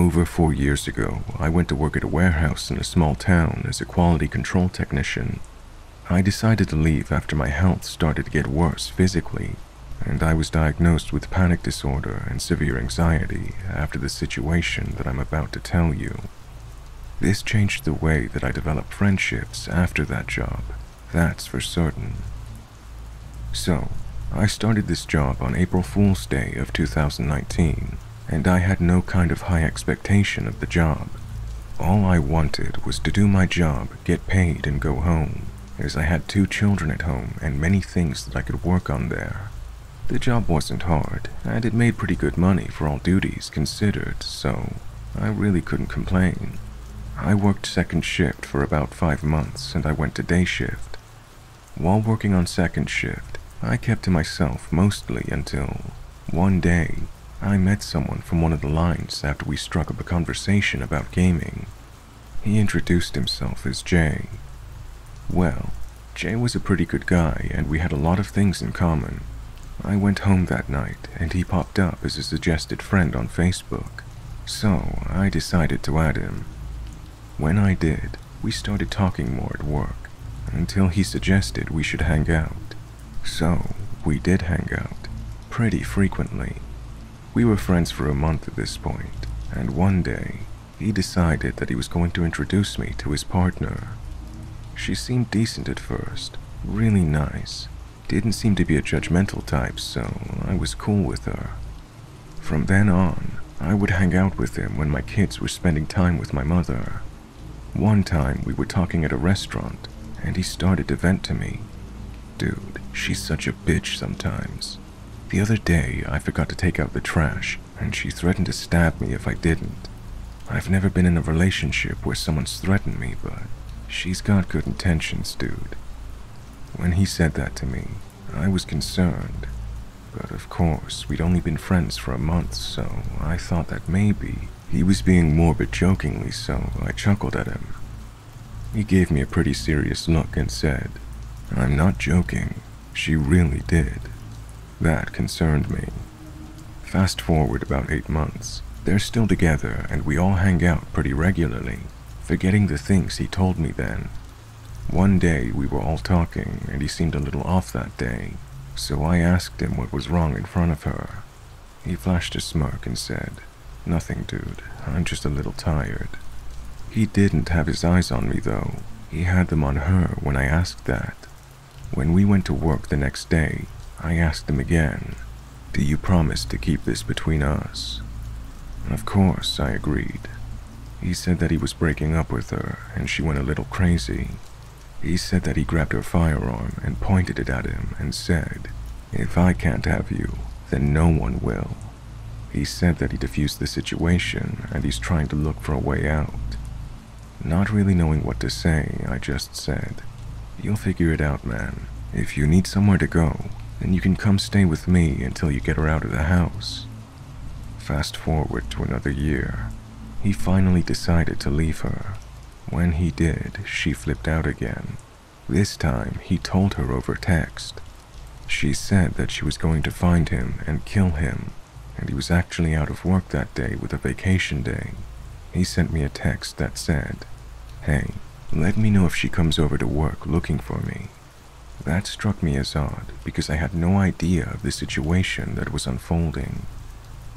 Over 4 years ago, I went to work at a warehouse in a small town as a quality control technician. I decided to leave after my health started to get worse physically, and I was diagnosed with panic disorder and severe anxiety after the situation that I'm about to tell you. This changed the way that I developed friendships after that job, that's for certain. So, I started this job on April Fool's Day of 2019. And I had no kind of high expectation of the job. All I wanted was to do my job, get paid, and go home, as I had two children at home and many things that I could work on there. The job wasn't hard, and it made pretty good money for all duties considered, so I really couldn't complain. I worked second shift for about 5 months, and I went to day shift. While working on second shift, I kept to myself mostly until one day, I met someone from one of the lines after we struck up a conversation about gaming. He introduced himself as Jay. Well, Jay was a pretty good guy and we had a lot of things in common. I went home that night and he popped up as a suggested friend on Facebook, so I decided to add him. When I did, we started talking more at work, until he suggested we should hang out. So, we did hang out, pretty frequently. We were friends for a month at this point, and one day, he decided that he was going to introduce me to his partner. She seemed decent at first, really nice, didn't seem to be a judgmental type, so I was cool with her. From then on, I would hang out with him when my kids were spending time with my mother. One time, we were talking at a restaurant, and he started to vent to me. Dude, she's such a bitch sometimes. The other day, I forgot to take out the trash, and she threatened to stab me if I didn't. I've never been in a relationship where someone's threatened me, but she's got good intentions, dude. When he said that to me, I was concerned. But of course, we'd only been friends for a month, so I thought that maybe he was being morbid jokingly, so I chuckled at him. He gave me a pretty serious look and said, "I'm not joking, she really did." That concerned me. Fast forward about 8 months, they're still together and we all hang out pretty regularly, forgetting the things he told me then. One day we were all talking and he seemed a little off that day, so I asked him what was wrong in front of her. He flashed a smirk and said, "Nothing, dude, I'm just a little tired." He didn't have his eyes on me though, he had them on her when I asked that. When we went to work the next day, I asked him again, "Do you promise to keep this between us?" Of course, I agreed. He said that he was breaking up with her and she went a little crazy. He said that he grabbed her firearm and pointed it at him and said, "If I can't have you, then no one will." He said that he defused the situation and he's trying to look for a way out. Not really knowing what to say, I just said, "You'll figure it out, man. If you need somewhere to go, then you can come stay with me until you get her out of the house." Fast forward to another year. He finally decided to leave her. When he did, she flipped out again. This time, he told her over text. She said that she was going to find him and kill him, and he was actually out of work that day with a vacation day. He sent me a text that said, "Hey, let me know if she comes over to work looking for me." That struck me as odd, because I had no idea of the situation that was unfolding.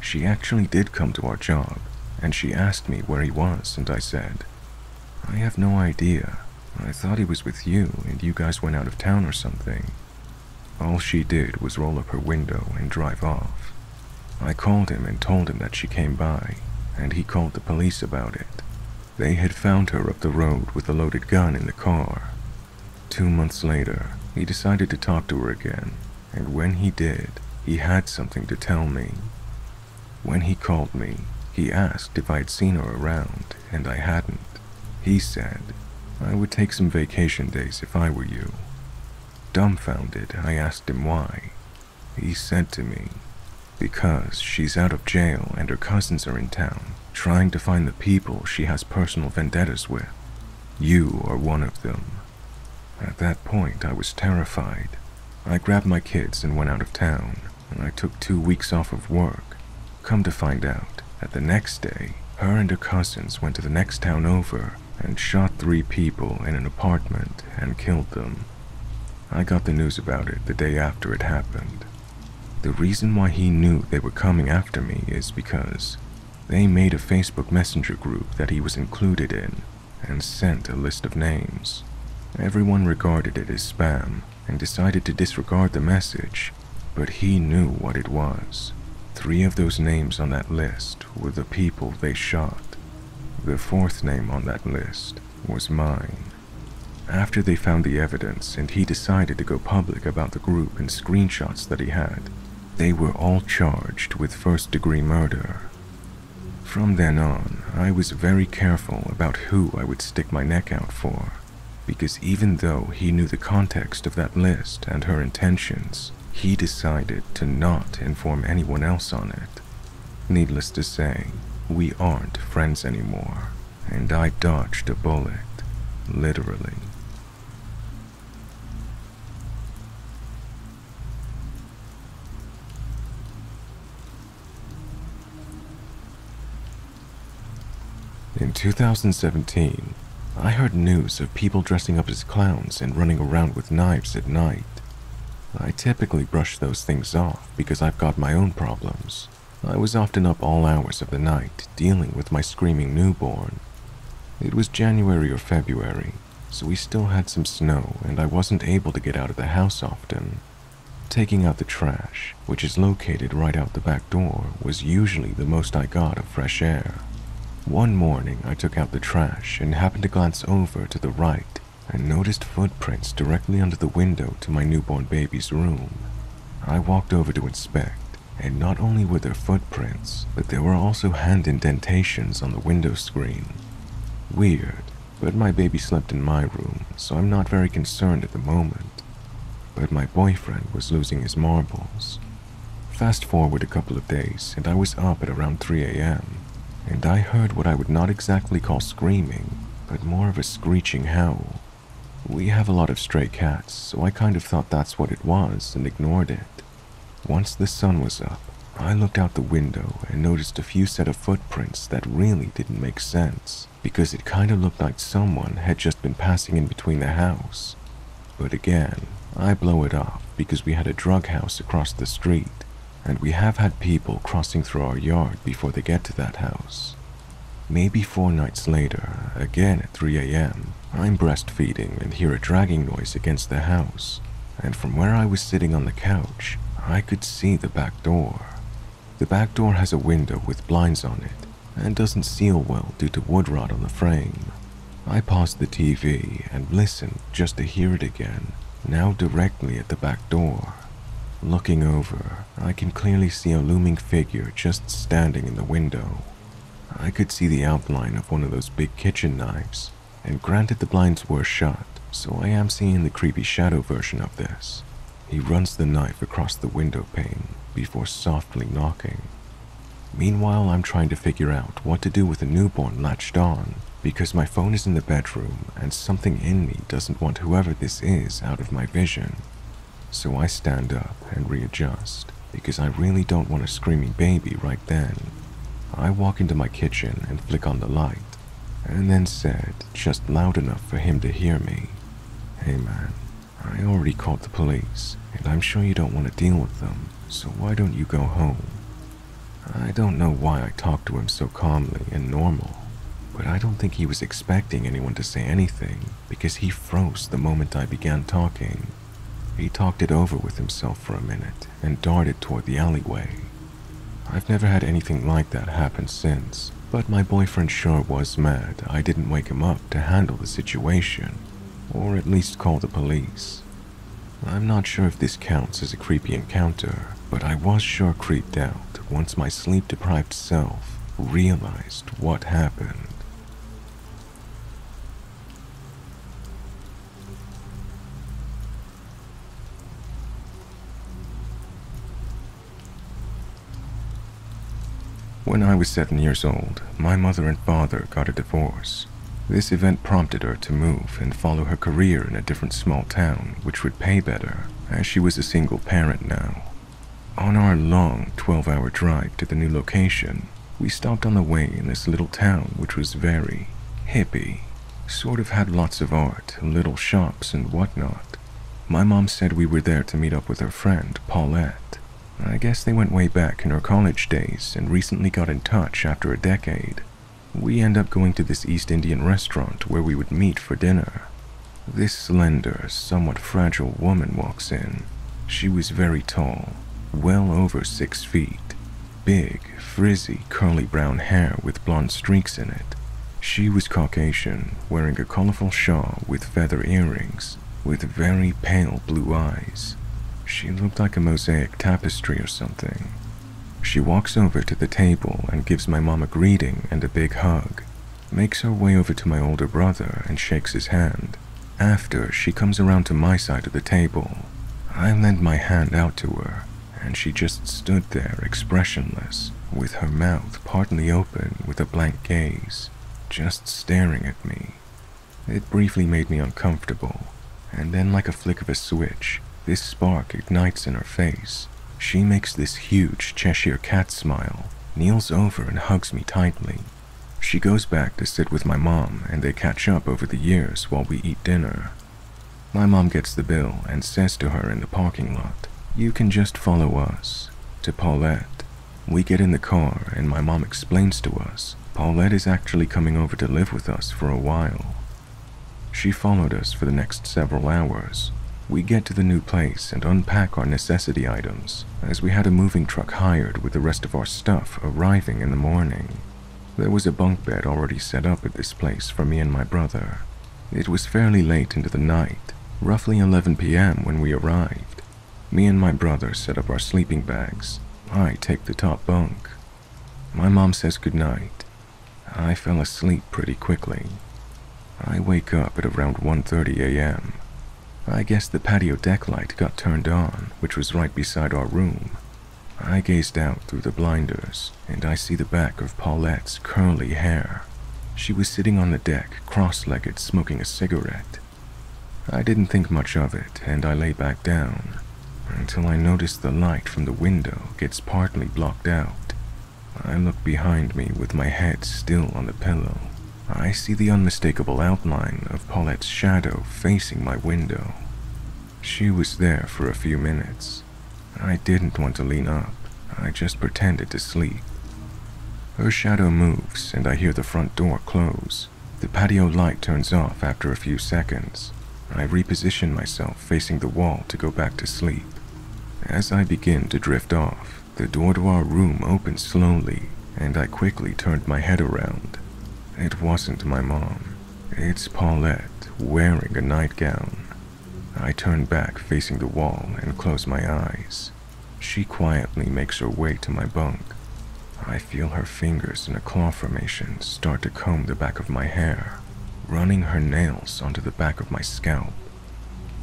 She actually did come to our job, and she asked me where he was, and I said, "I have no idea. I thought he was with you, and you guys went out of town or something." All she did was roll up her window and drive off. I called him and told him that she came by, and he called the police about it. They had found her up the road with a loaded gun in the car. 2 months later, he decided to talk to her again, and when he did, he had something to tell me. When he called me, he asked if I had seen her around, and I hadn't. He said, "I would take some vacation days if I were you." Dumbfounded, I asked him why. He said to me, "Because she's out of jail and her cousins are in town, trying to find the people she has personal vendettas with. You are one of them." At that point, I was terrified. I grabbed my kids and went out of town, and I took 2 weeks off of work. Come to find out, that the next day, Her and her cousins went to the next town over and shot 3 people in an apartment and killed them. I got the news about it the day after it happened. The reason why he knew they were coming after me is because they made a Facebook Messenger group that he was included in and sent a list of names. Everyone regarded it as spam and decided to disregard the message, but he knew what it was. 3 of those names on that list were the people they shot. The 4th name on that list was mine. After they found the evidence and he decided to go public about the group and screenshots that he had, they were all charged with first-degree murder. From then on, I was very careful about who I would stick my neck out for, because even though he knew the context of that list and her intentions, he decided to not inform anyone else on it. Needless to say, we aren't friends anymore, and I dodged a bullet, literally. In 2017, I heard news of people dressing up as clowns and running around with knives at night. I typically brush those things off because I've got my own problems. I was often up all hours of the night dealing with my screaming newborn. It was January or February, so we still had some snow and I wasn't able to get out of the house often. Taking out the trash, which is located right out the back door, was usually the most I got of fresh air. One morning I took out the trash and happened to glance over to the right and noticed footprints directly under the window to my newborn baby's room. I walked over to inspect, and not only were there footprints, but there were also hand indentations on the window screen. Weird, but my baby slept in my room, so I'm not very concerned at the moment. But my boyfriend was losing his marbles. Fast forward a couple of days, and I was up at around 3 a.m., and I heard what I would not exactly call screaming, but more of a screeching howl. We have a lot of stray cats, so I kind of thought that's what it was and ignored it. Once the sun was up, I looked out the window and noticed a few set of footprints that really didn't make sense, because it kind of looked like someone had just been passing in between the house. But again, I blow it off because we had a drug house across the street, and we have had people crossing through our yard before they get to that house. Maybe 4 nights later, again at 3 a.m., I'm breastfeeding and hear a dragging noise against the house, and from where I was sitting on the couch, I could see the back door. The back door has a window with blinds on it, and doesn't seal well due to wood rot on the frame. I paused the TV and listened just to hear it again, now directly at the back door. Looking over, I can clearly see a looming figure just standing in the window. I could see the outline of one of those big kitchen knives, and granted the blinds were shut, so I am seeing the creepy shadow version of this. He runs the knife across the window pane before softly knocking. Meanwhile, I'm trying to figure out what to do with a newborn latched on, because my phone is in the bedroom and something in me doesn't want whoever this is out of my vision. So I stand up and readjust, because I really don't want a screaming baby right then. I walk into my kitchen and flick on the light, and then said, just loud enough for him to hear me, "Hey man, I already called the police, and I'm sure you don't want to deal with them, so why don't you go home?" I don't know why I talked to him so calmly and normal, but I don't think he was expecting anyone to say anything, because he froze the moment I began talking. He talked it over with himself for a minute and darted toward the alleyway. I've never had anything like that happen since, but my boyfriend sure was mad I didn't wake him up to handle the situation, or at least call the police. I'm not sure if this counts as a creepy encounter, but I was sure creeped out once my sleep-deprived self realized what happened. When I was 7 years old, my mother and father got a divorce. This event prompted her to move and follow her career in a different small town, which would pay better, as she was a single parent now. On our long 12-hour drive to the new location, We stopped on the way in this little town which was very hippie, sort of had lots of art, little shops and whatnot. My mom said we were there to meet up with her friend, Paulette. I guess they went way back in her college days and recently got in touch after a decade. We end up going to this East Indian restaurant where we would meet for dinner. This slender, somewhat fragile woman walks in. She was very tall, well over 6 feet, big, frizzy, curly brown hair with blonde streaks in it. She was Caucasian, wearing a colorful shawl with feather earrings, with very pale blue eyes. She looked like a mosaic tapestry or something. She walks over to the table and gives my mom a greeting and a big hug, makes her way over to my older brother and shakes his hand. After, she comes around to my side of the table. I lend my hand out to her, and she just stood there expressionless, with her mouth partly open with a blank gaze, just staring at me. It briefly made me uncomfortable, and then like a flick of a switch, this spark ignites in her face. She makes this huge Cheshire cat smile, kneels over and hugs me tightly. She goes back to sit with my mom and they catch up over the years while we eat dinner. My mom gets the bill and says to her in the parking lot, "You can just follow us," to Paulette. We get in the car and my mom explains to us, Paulette is actually coming over to live with us for a while. She followed us for the next several hours. We get to the new place and unpack our necessity items, as we had a moving truck hired with the rest of our stuff arriving in the morning. There was a bunk bed already set up at this place for me and my brother. It was fairly late into the night, roughly 11 p.m. when we arrived. Me and my brother set up our sleeping bags. I take the top bunk. My mom says goodnight. I fell asleep pretty quickly. I wake up at around 1:30 a.m. I guess the patio deck light got turned on, which was right beside our room. I gazed out through the blinders, and I see the back of Paulette's curly hair. She was sitting on the deck, cross-legged, smoking a cigarette. I didn't think much of it, and I lay back down, until I noticed the light from the window gets partly blocked out. I look behind me with my head still on the pillow. I see the unmistakable outline of Paulette's shadow facing my window. She was there for a few minutes. I didn't want to lean up. I just pretended to sleep. Her shadow moves and I hear the front door close. The patio light turns off after a few seconds. I reposition myself facing the wall to go back to sleep. As I begin to drift off, the door to our room opens slowly and I quickly turned my head around. It wasn't my mom. It's Paulette, wearing a nightgown. I turn back facing the wall and close my eyes. She quietly makes her way to my bunk. I feel her fingers in a claw formation start to comb the back of my hair, running her nails onto the back of my scalp.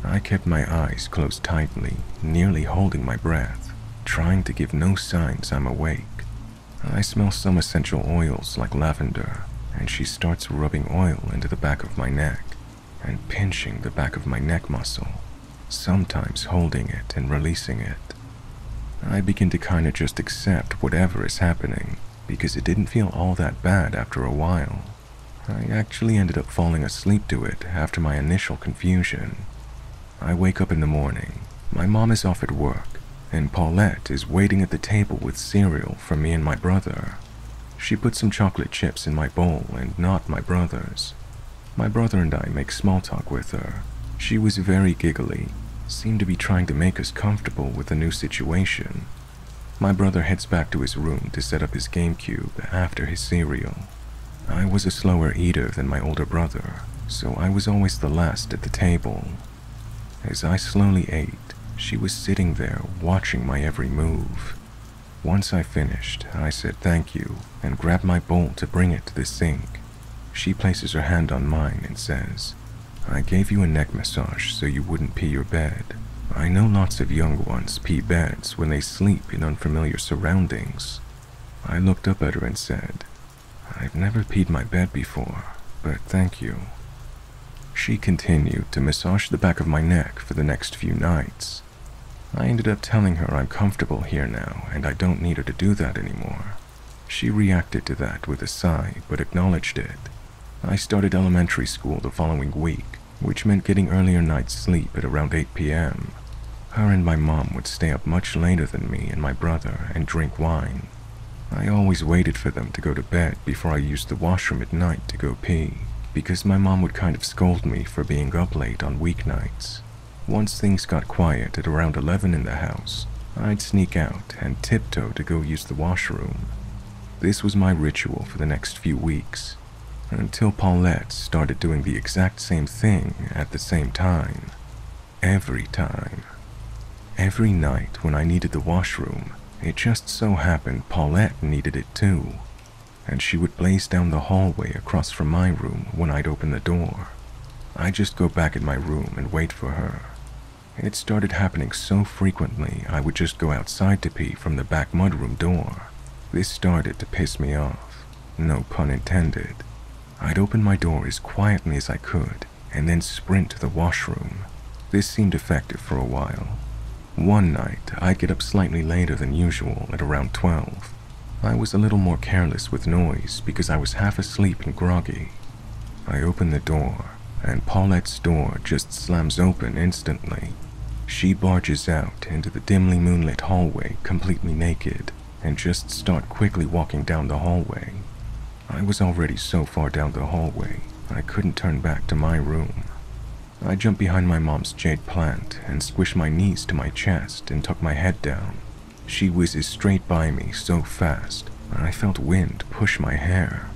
I kept my eyes closed tightly, nearly holding my breath, trying to give no signs I'm awake. I smell some essential oils like lavender, and she starts rubbing oil into the back of my neck and pinching the back of my neck muscle, sometimes holding it and releasing it. I begin to kinda just accept whatever is happening because it didn't feel all that bad after a while. I actually ended up falling asleep to it after my initial confusion. I wake up in the morning, my mom is off at work, and Paulette is waiting at the table with cereal for me and my brother. She put some chocolate chips in my bowl and not my brother's. My brother and I make small talk with her. She was very giggly, seemed to be trying to make us comfortable with the new situation. My brother heads back to his room to set up his GameCube after his cereal. I was a slower eater than my older brother, so I was always the last at the table. As I slowly ate, she was sitting there watching my every move. Once I finished, I said thank you and grabbed my bowl to bring it to the sink. She places her hand on mine and says, "I gave you a neck massage so you wouldn't pee your bed. I know lots of young ones pee beds when they sleep in unfamiliar surroundings." I looked up at her and said, "I've never peed my bed before, but thank you." She continued to massage the back of my neck for the next few nights. I ended up telling her I'm comfortable here now and I don't need her to do that anymore. She reacted to that with a sigh, but acknowledged it. I started elementary school the following week, which meant getting earlier night's sleep at around 8 p.m. Her and my mom would stay up much later than me and my brother and drink wine. I always waited for them to go to bed before I used the washroom at night to go pee, because my mom would kind of scold me for being up late on weeknights. Once things got quiet at around 11 in the house, I'd sneak out and tiptoe to go use the washroom. This was my ritual for the next few weeks, until Paulette started doing the exact same thing at the same time. Every time. Every night when I needed the washroom, it just so happened Paulette needed it too, and she would blaze down the hallway across from my room when I'd open the door. I'd just go back in my room and wait for her. It started happening so frequently I would just go outside to pee from the back mudroom door. This started to piss me off, no pun intended. I'd open my door as quietly as I could and then sprint to the washroom. This seemed effective for a while. One night, I'd get up slightly later than usual at around 12. I was a little more careless with noise because I was half asleep and groggy. I opened the door, and Paulette's door just slams open instantly. She barges out into the dimly moonlit hallway completely naked and just starts quickly walking down the hallway. I was already so far down the hallway, I couldn't turn back to my room. I jump behind my mom's jade plant and squish my knees to my chest and tuck my head down. She whizzes straight by me so fast, I felt wind push my hair.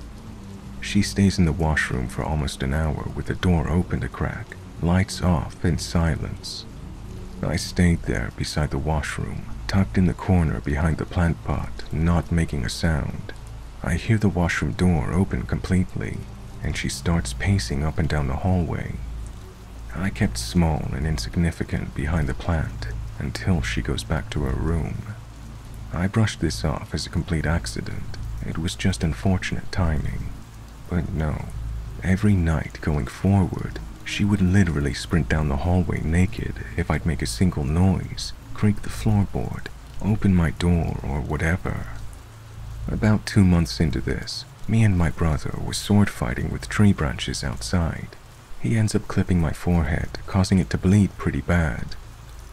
She stays in the washroom for almost an hour with the door open a crack, lights off, and silence. I stayed there beside the washroom, tucked in the corner behind the plant pot, not making a sound. I hear the washroom door open completely, and she starts pacing up and down the hallway. I kept small and insignificant behind the plant until she goes back to her room. I brushed this off as a complete accident. It was just unfortunate timing. But no, every night going forward, she would literally sprint down the hallway naked if I'd make a single noise, creak the floorboard, open my door, or whatever. About 2 months into this, me and my brother were sword fighting with tree branches outside. He ends up clipping my forehead, causing it to bleed pretty bad.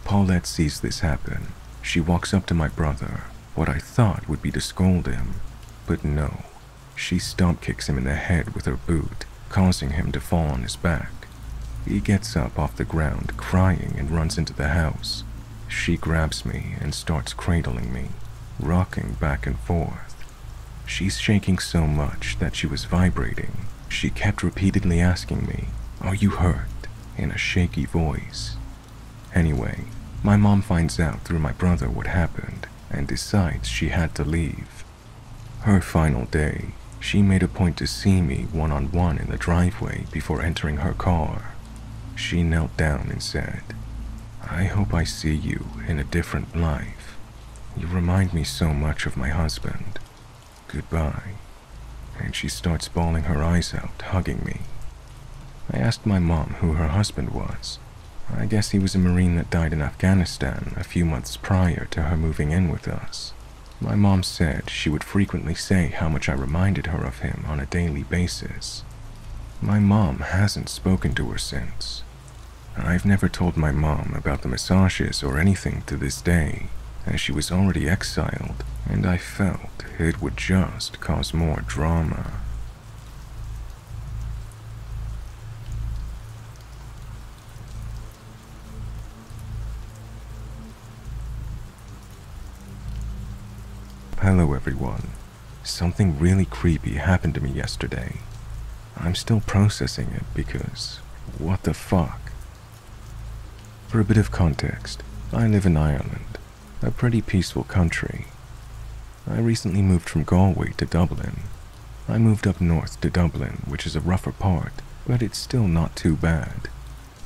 Paulette sees this happen. She walks up to my brother, what I thought would be to scold him, but no. She stomp kicks him in the head with her boot, causing him to fall on his back. He gets up off the ground, crying, and runs into the house. She grabs me and starts cradling me, rocking back and forth. She's shaking so much that she was vibrating. She kept repeatedly asking me, "Are you hurt?" in a shaky voice. Anyway, my mom finds out through my brother what happened and decides she had to leave. Her final day, she made a point to see me one-on-one in the driveway before entering her car. She knelt down and said, "I hope I see you in a different life. You remind me so much of my husband. Goodbye." And she starts bawling her eyes out, hugging me. I asked my mom who her husband was. I guess he was a Marine that died in Afghanistan a few months prior to her moving in with us. My mom said she would frequently say how much I reminded her of him on a daily basis. My mom hasn't spoken to her since. I've never told my mom about the massages or anything to this day, as she was already exiled, and I felt it would just cause more drama. Hello everyone. Something really creepy happened to me yesterday. I'm still processing it because, what the fuck? For a bit of context, I live in Ireland, a pretty peaceful country. I recently moved from Galway to Dublin. I moved up north to Dublin, which is a rougher part, but it's still not too bad.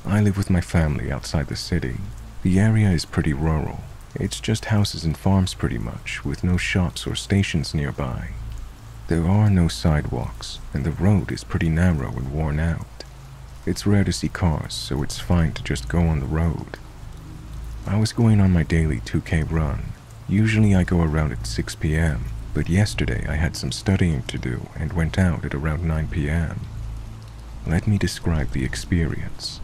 I live with my family outside the city. The area is pretty rural. It's just houses and farms pretty much, with no shops or stations nearby. There are no sidewalks, and the road is pretty narrow and worn out. It's rare to see cars, so it's fine to just go on the road. I was going on my daily 2K run. Usually I go around at 6 p.m., but yesterday I had some studying to do and went out at around 9 p.m. Let me describe the experience.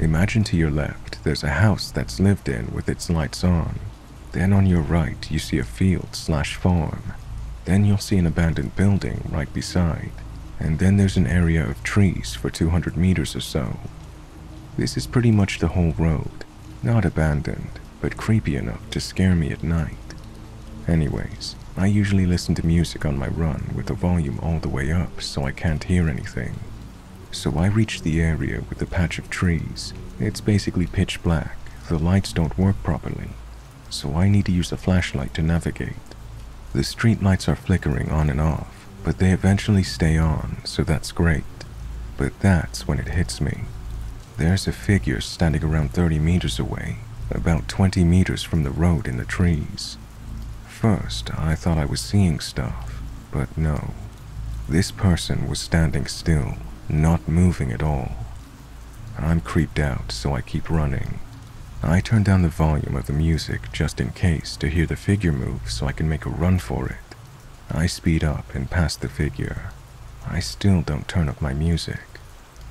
Imagine to your left there's a house that's lived in with its lights on. Then on your right you see a field/farm. Then you'll see an abandoned building right beside. And then there's an area of trees for 200 meters or so. This is pretty much the whole road. Not abandoned, but creepy enough to scare me at night. Anyways, I usually listen to music on my run with the volume all the way up so I can't hear anything. So I reach the area with the patch of trees. It's basically pitch black, the lights don't work properly, so I need to use a flashlight to navigate. The street lights are flickering on and off, but they eventually stay on, so that's great. But that's when it hits me. There's a figure standing around 30 meters away, about 20 meters from the road in the trees. First, I thought I was seeing stuff, but no. This person was standing still, not moving at all. I'm creeped out, so I keep running. I turn down the volume of the music just in case to hear the figure move so I can make a run for it. I speed up and pass the figure. I still don't turn up my music.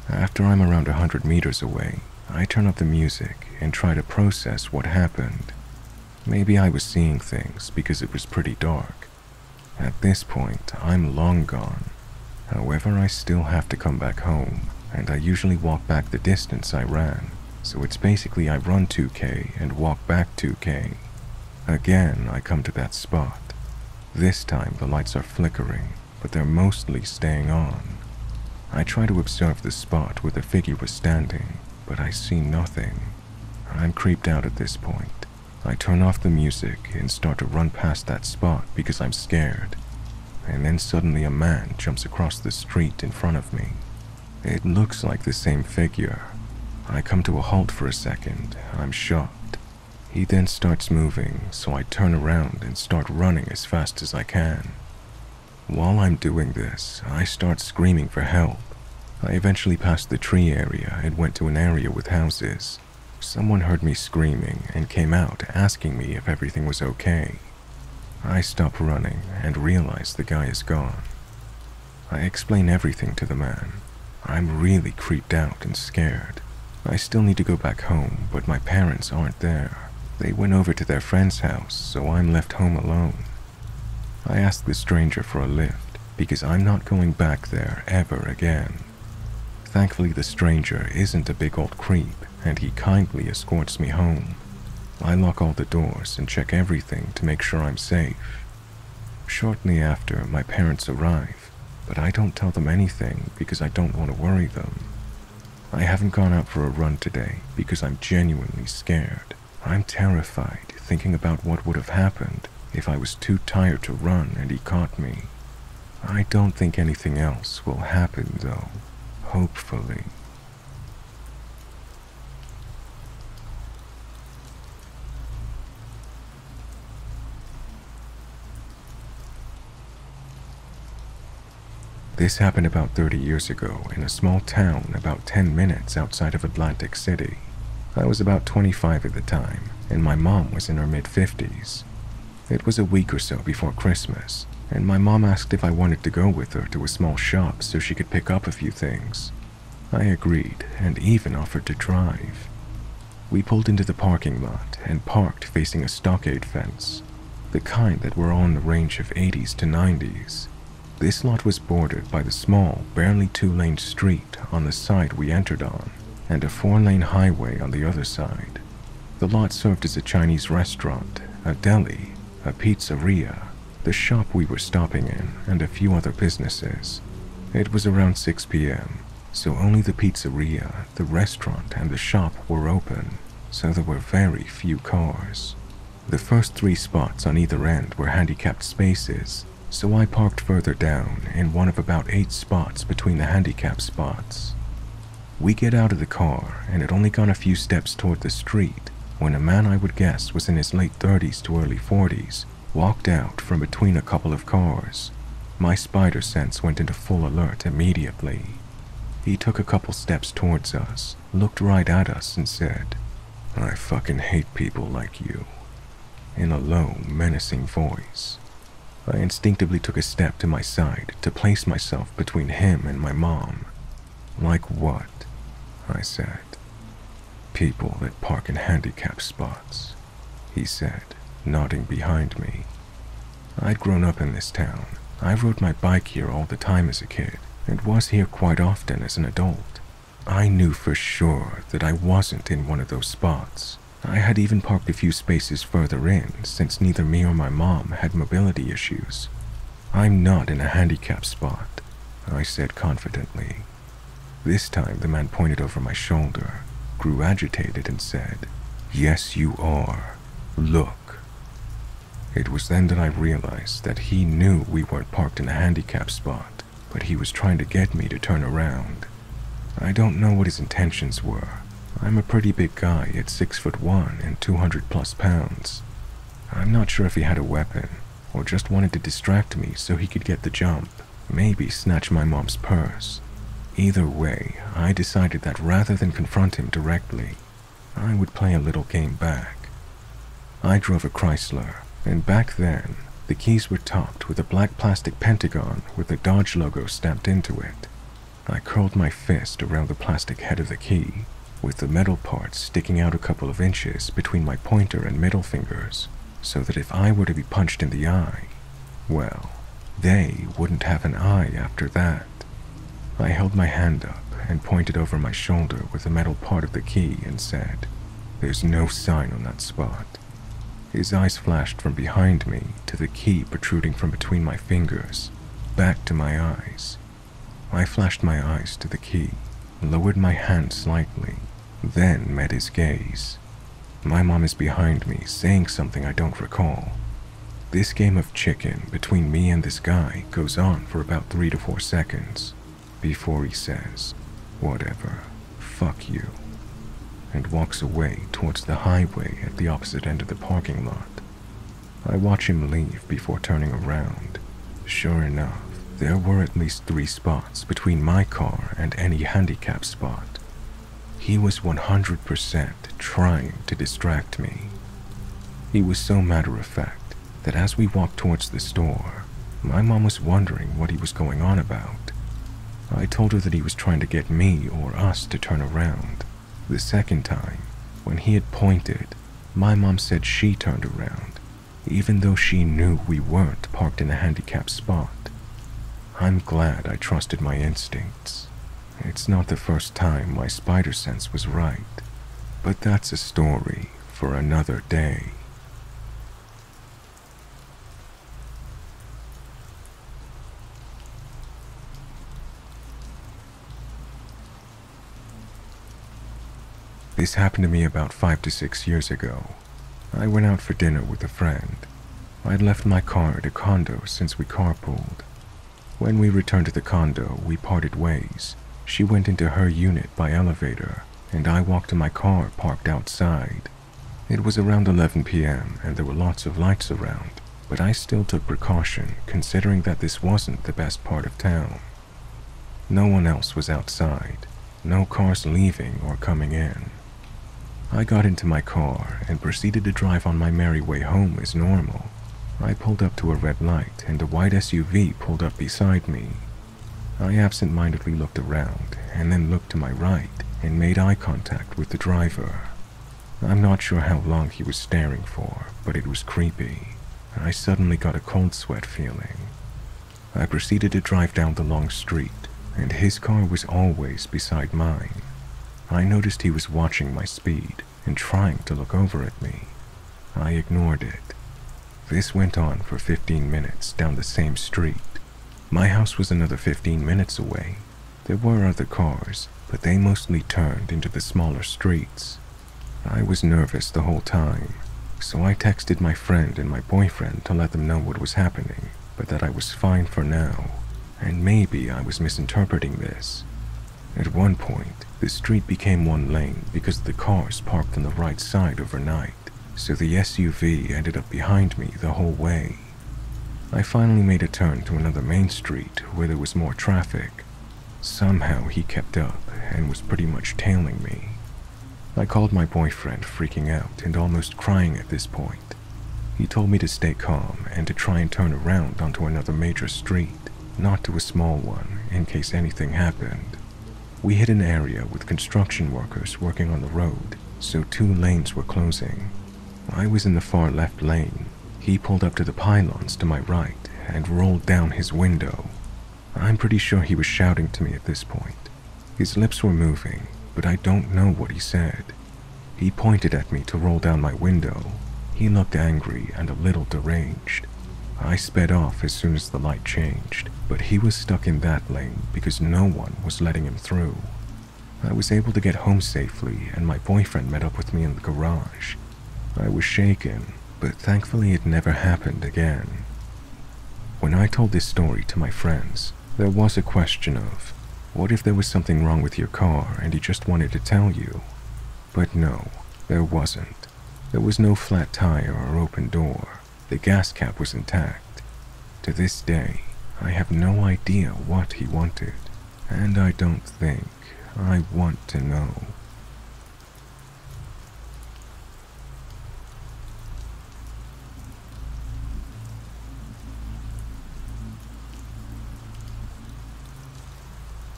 After I'm around 100 meters away, I turn up the music and try to process what happened. Maybe I was seeing things because it was pretty dark. At this point, I'm long gone. However, I still have to come back home, and I usually walk back the distance I ran, so it's basically I run 2K and walk back 2K. Again, I come to that spot. This time the lights are flickering, but they're mostly staying on. I try to observe the spot where the figure was standing, but I see nothing. I'm creeped out at this point. I turn off the music and start to run past that spot because I'm scared. And then suddenly a man jumps across the street in front of me. It looks like the same figure. I come to a halt for a second, I'm shocked. He then starts moving, so I turn around and start running as fast as I can. While I'm doing this, I start screaming for help. I eventually passed the tree area and went to an area with houses. Someone heard me screaming and came out asking me if everything was okay. I stop running and realize the guy is gone. I explain everything to the man. I'm really creeped out and scared. I still need to go back home, but my parents aren't there. They went over to their friend's house, so I'm left home alone. I ask the stranger for a lift because I'm not going back there ever again. Thankfully, the stranger isn't a big old creep, and he kindly escorts me home. I lock all the doors and check everything to make sure I'm safe. Shortly after, my parents arrive, but I don't tell them anything because I don't want to worry them. I haven't gone out for a run today because I'm genuinely scared. I'm terrified thinking about what would have happened if I was too tired to run and he caught me. I don't think anything else will happen though, hopefully. This happened about 30 years ago in a small town about 10 minutes outside of Atlantic City. I was about 25 at the time, and my mom was in her mid-50s. It was a week or so before Christmas, and my mom asked if I wanted to go with her to a small shop so she could pick up a few things. I agreed, and even offered to drive. We pulled into the parking lot and parked facing a stockade fence, the kind that were on the range of 80s to 90s. This lot was bordered by the small, barely two-lane street on the side we entered on, and a four-lane highway on the other side. The lot served as a Chinese restaurant, a deli, a pizzeria, the shop we were stopping in, and a few other businesses. It was around 6 p.m., so only the pizzeria, the restaurant, and the shop were open, so there were very few cars. The first three spots on either end were handicapped spaces, so I parked further down in one of about 8 spots between the handicap spots. We get out of the car and had only gone a few steps toward the street when a man I would guess was in his late 30s to early 40s walked out from between a couple of cars. My spider sense went into full alert immediately. He took a couple steps towards us, looked right at us and said, "I fucking hate people like you," in a low, menacing voice. I instinctively took a step to my side to place myself between him and my mom. Like what? I said. People that park in handicapped spots, he said, nodding behind me. I'd grown up in this town. I rode my bike here all the time as a kid, and was here quite often as an adult. I knew for sure that I wasn't in one of those spots. I had even parked a few spaces further in, since neither me or my mom had mobility issues. I'm not in a handicapped spot, I said confidently. This time the man pointed over my shoulder, grew agitated and said, "Yes, you are. Look." It was then that I realized that he knew we weren't parked in a handicapped spot, but he was trying to get me to turn around. I don't know what his intentions were. I'm a pretty big guy at 6'1" and 200+ pounds. I'm not sure if he had a weapon, or just wanted to distract me so he could get the jump, maybe snatch my mom's purse. Either way, I decided that rather than confront him directly, I would play a little game back. I drove a Chrysler, and back then, the keys were topped with a black plastic pentagon with the Dodge logo stamped into it. I curled my fist around the plastic head of the key, with the metal part sticking out a couple of inches between my pointer and middle fingers, so that if I were to be punched in the eye, well, they wouldn't have an eye after that. I held my hand up and pointed over my shoulder with the metal part of the key and said, "There's no sign on that spot." His eyes flashed from behind me to the key protruding from between my fingers, back to my eyes. I flashed my eyes to the key, lowered my hand slightly, then met his gaze. My mom is behind me, saying something I don't recall. This game of chicken between me and this guy goes on for about 3 to 4 seconds, before he says, "Whatever, fuck you," and walks away towards the highway at the opposite end of the parking lot. I watch him leave before turning around. Sure enough, there were at least 3 spots between my car and any handicap spot. He was 100% trying to distract me. He was so matter-of-fact that as we walked towards the store, my mom was wondering what he was going on about. I told her that he was trying to get me or us to turn around. The second time, when he had pointed, my mom said she turned around, even though she knew we weren't parked in a handicapped spot. I'm glad I trusted my instincts. It's not the first time my spider sense was right, but that's a story for another day. This happened to me about 5 to 6 years ago. I went out for dinner with a friend. I'd left my car at a condo since we carpooled. When we returned to the condo, we parted ways. She went into her unit by elevator, and I walked to my car parked outside. It was around 11 p.m. and there were lots of lights around, but I still took precaution considering that this wasn't the best part of town. No one else was outside, no cars leaving or coming in. I got into my car and proceeded to drive on my merry way home as normal. I pulled up to a red light and a white SUV pulled up beside me. I absent-mindedly looked around and then looked to my right and made eye contact with the driver. I'm not sure how long he was staring for, but it was creepy. I suddenly got a cold sweat feeling. I proceeded to drive down the long street, and his car was always beside mine. I noticed he was watching my speed and trying to look over at me. I ignored it. This went on for 15 minutes down the same street. My house was another 15 minutes away. There were other cars, but they mostly turned into the smaller streets. I was nervous the whole time, so I texted my friend and my boyfriend to let them know what was happening, but that I was fine for now, and maybe I was misinterpreting this. At one point, the street became one lane because the cars parked on the right side overnight. So the SUV ended up behind me the whole way. I finally made a turn to another main street where there was more traffic. Somehow he kept up and was pretty much tailing me. I called my boyfriend, freaking out and almost crying at this point. He told me to stay calm and to try and turn around onto another major street, not to a small one, in case anything happened. We hit an area with construction workers working on the road, so two lanes were closing. I was in the far left lane. He pulled up to the pylons to my right and rolled down his window. I'm pretty sure he was shouting to me at this point. His lips were moving, but I don't know what he said. He pointed at me to roll down my window. He looked angry and a little deranged. I sped off as soon as the light changed, but he was stuck in that lane because no one was letting him through. I was able to get home safely, and my boyfriend met up with me in the garage. I was shaken, but thankfully it never happened again. When I told this story to my friends, there was a question of, what if there was something wrong with your car and he just wanted to tell you? But no, there wasn't. There was no flat tire or open door. The gas cap was intact. To this day, I have no idea what he wanted, and I don't think I want to know.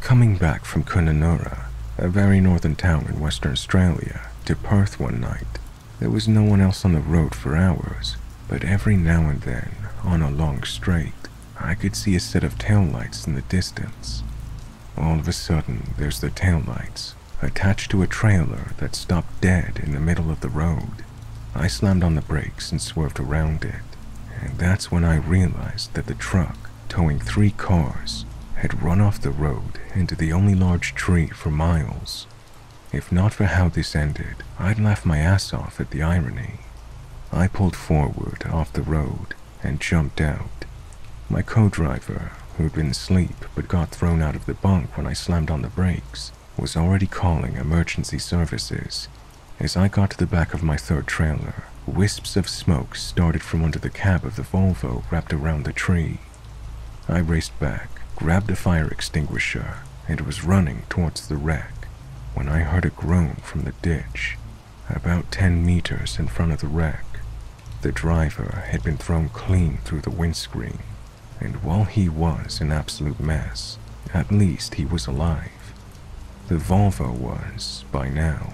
Coming back from Kununurra, a very northern town in Western Australia, to Perth one night, there was no one else on the road for hours. But every now and then, on a long straight, I could see a set of taillights in the distance. All of a sudden, there's the taillights, attached to a trailer that stopped dead in the middle of the road. I slammed on the brakes and swerved around it, and that's when I realized that the truck, towing three cars, had run off the road into the only large tree for miles. If not for how this ended, I'd laugh my ass off at the irony. I pulled forward off the road and jumped out. My co-driver, who'd been asleep but got thrown out of the bunk when I slammed on the brakes, was already calling emergency services. As I got to the back of my third trailer, wisps of smoke started from under the cab of the Volvo wrapped around the tree. I raced back, grabbed a fire extinguisher, and was running towards the wreck when I heard a groan from the ditch, about 10 meters in front of the wreck. The driver had been thrown clean through the windscreen, and while he was an absolute mess, at least he was alive. The Volvo was, by now,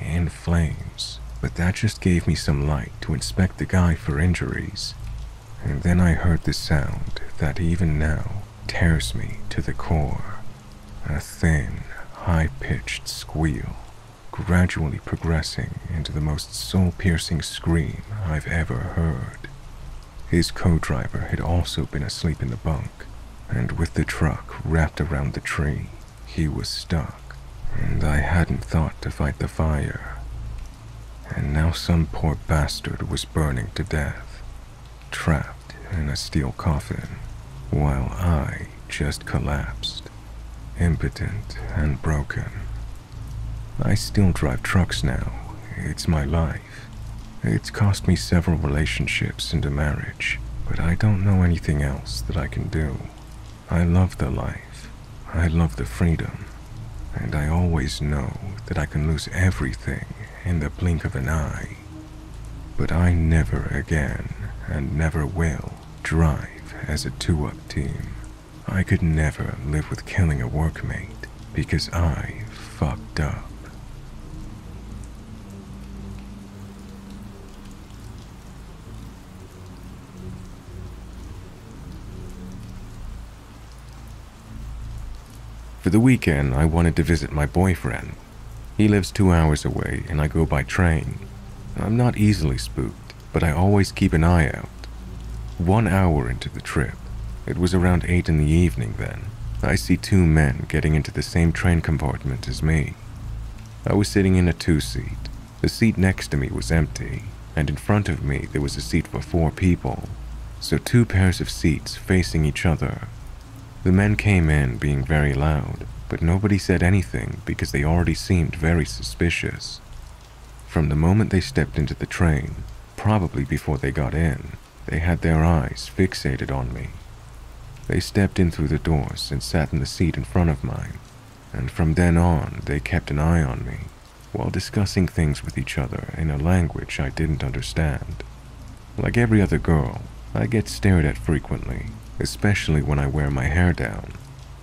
in flames, but that just gave me some light to inspect the guy for injuries. And then I heard the sound that even now tears me to the core, a thin, high-pitched squeal, gradually progressing into the most soul-piercing scream I've ever heard. His co-driver had also been asleep in the bunk, and with the truck wrapped around the tree, he was stuck, and I hadn't thought to fight the fire. And now some poor bastard was burning to death, trapped in a steel coffin, while I just collapsed, impotent and broken. I still drive trucks now. It's my life. It's cost me several relationships and a marriage, but I don't know anything else that I can do. I love the life. I love the freedom. And I always know that I can lose everything in the blink of an eye. But I never again, and never will, drive as a two-up team. I could never live with killing a workmate because I fucked up. For the weekend, I wanted to visit my boyfriend. He lives 2 hours away and I go by train. I'm not easily spooked, but I always keep an eye out. 1 hour into the trip, it was around 8 in the evening then, I see two men getting into the same train compartment as me. I was sitting in a two-seat. The seat next to me was empty, and in front of me there was a seat for four people, so two pairs of seats facing each other. The men came in being very loud, but nobody said anything because they already seemed very suspicious. From the moment they stepped into the train, probably before they got in, they had their eyes fixated on me. They stepped in through the doors and sat in the seat in front of mine, and from then on they kept an eye on me, while discussing things with each other in a language I didn't understand. Like every other girl, I get stared at frequently, especially when I wear my hair down.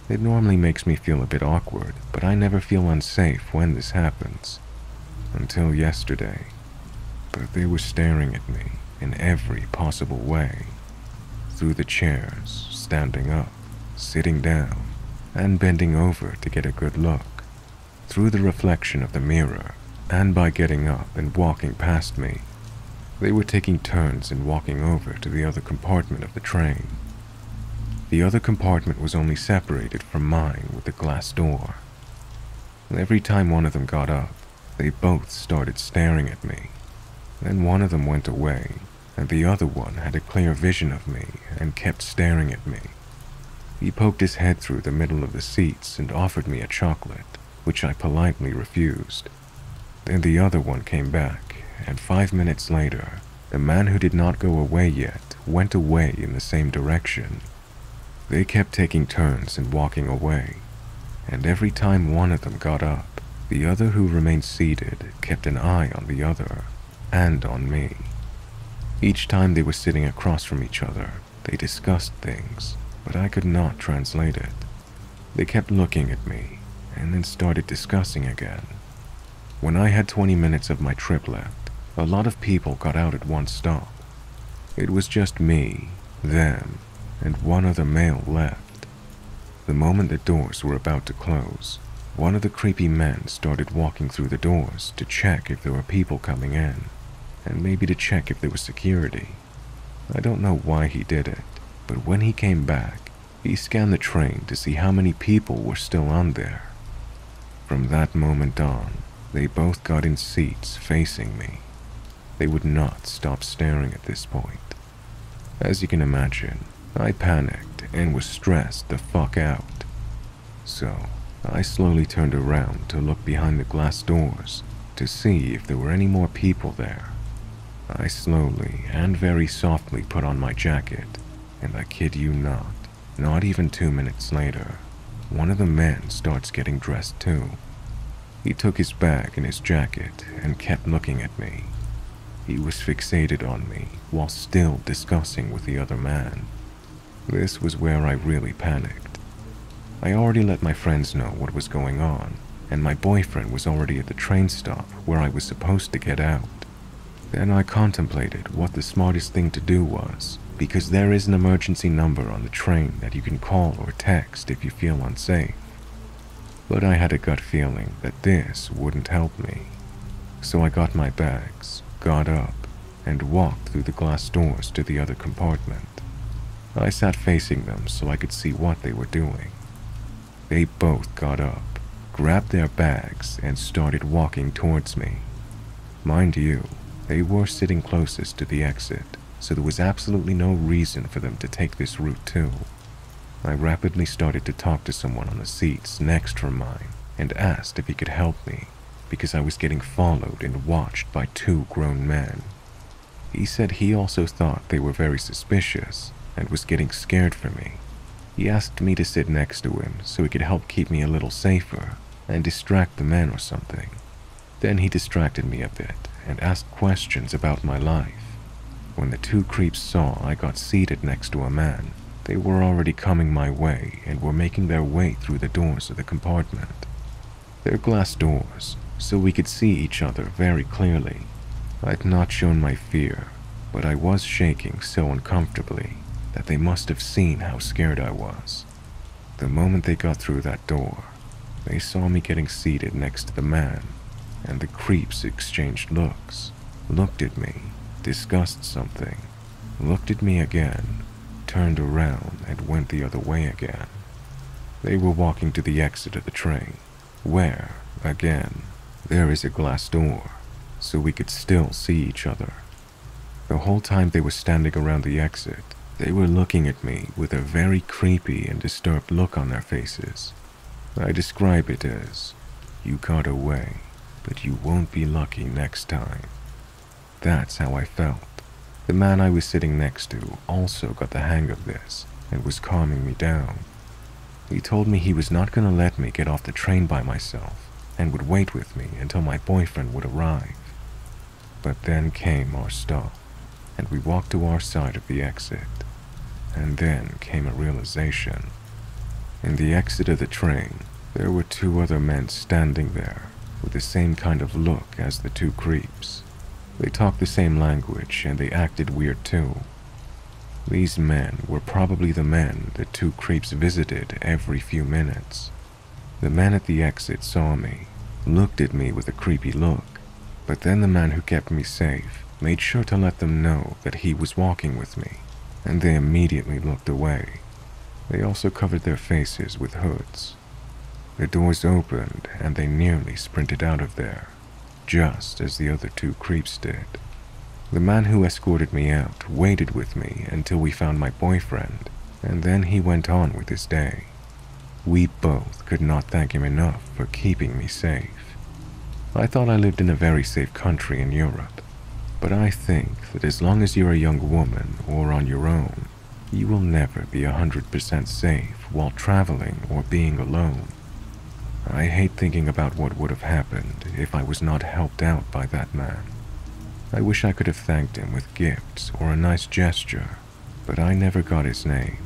It normally makes me feel a bit awkward, but I never feel unsafe when this happens. Until yesterday. But they were staring at me in every possible way. Through the chairs, standing up, sitting down, and bending over to get a good look. Through the reflection of the mirror, and by getting up and walking past me. They were taking turns in walking over to the other compartment of the train. The other compartment was only separated from mine with a glass door. Every time one of them got up, they both started staring at me. Then one of them went away, and the other one had a clear vision of me and kept staring at me. He poked his head through the middle of the seats and offered me a chocolate, which I politely refused. Then the other one came back, and 5 minutes later, the man who did not go away yet went away in the same direction. They kept taking turns and walking away, and every time one of them got up, the other who remained seated kept an eye on the other, and on me. Each time they were sitting across from each other, they discussed things, but I could not translate it. They kept looking at me, and then started discussing again. When I had 20 minutes of my trip left, a lot of people got out at one stop. It was just me, them, and one other male left. The moment the doors were about to close, one of the creepy men started walking through the doors to check if there were people coming in, and maybe to check if there was security. I don't know why he did it, but when he came back, he scanned the train to see how many people were still on there. From that moment on, they both got in seats facing me. They would not stop staring at this point. As you can imagine, I panicked and was stressed the fuck out. So, I slowly turned around to look behind the glass doors to see if there were any more people there. I slowly and very softly put on my jacket, and I kid you not even 2 minutes later, one of the men starts getting dressed too. He took his bag and his jacket and kept looking at me. He was fixated on me while still discussing with the other man. This was where I really panicked. I already let my friends know what was going on, and my boyfriend was already at the train stop where I was supposed to get out. Then I contemplated what the smartest thing to do was, because there is an emergency number on the train that you can call or text if you feel unsafe. But I had a gut feeling that this wouldn't help me. So I got my bags, got up, and walked through the glass doors to the other compartment. I sat facing them so I could see what they were doing. They both got up, grabbed their bags, and started walking towards me. Mind you, they were sitting closest to the exit, so there was absolutely no reason for them to take this route too. I rapidly started to talk to someone on the seats next from mine and asked if he could help me because I was getting followed and watched by two grown men. He said he also thought they were very suspicious and was getting scared for me. He asked me to sit next to him so he could help keep me a little safer and distract the men or something. Then he distracted me a bit and asked questions about my life. When the two creeps saw I got seated next to a man, they were already coming my way and were making their way through the doors of the compartment. They're glass doors, so we could see each other very clearly. I'd not shown my fear, but I was shaking so uncomfortably that they must have seen how scared I was. The moment they got through that door, they saw me getting seated next to the man, and the creeps exchanged looks, looked at me, discussed something, looked at me again, turned around, and went the other way again. They were walking to the exit of the train, where, again, there is a glass door, so we could still see each other. The whole time they were standing around the exit, they were looking at me with a very creepy and disturbed look on their faces. I describe it as, "You got away, but you won't be lucky next time." That's how I felt. The man I was sitting next to also got the hang of this and was calming me down. He told me he was not going to let me get off the train by myself and would wait with me until my boyfriend would arrive. But then came our stop, and we walked to our side of the exit. And then came a realization. In the exit of the train, there were two other men standing there with the same kind of look as the two creeps. They talked the same language and they acted weird too. These men were probably the men the two creeps visited every few minutes. The man at the exit saw me, looked at me with a creepy look, but then the man who kept me safe made sure to let them know that he was walking with me, and they immediately looked away. They also covered their faces with hoods. The doors opened and they nearly sprinted out of there, just as the other two creeps did. The man who escorted me out waited with me until we found my boyfriend, and then he went on with his day. We both could not thank him enough for keeping me safe. I thought I lived in a very safe country in Europe, but I think that as long as you're a young woman or on your own, you will never be 100% safe while traveling or being alone. I hate thinking about what would have happened if I was not helped out by that man. I wish I could have thanked him with gifts or a nice gesture, but I never got his name,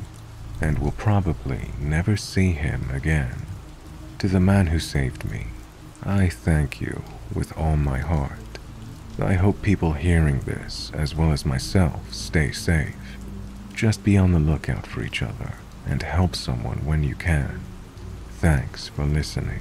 and will probably never see him again. To the man who saved me, I thank you with all my heart. I hope people hearing this, as well as myself, stay safe. Just be on the lookout for each other and help someone when you can. Thanks for listening.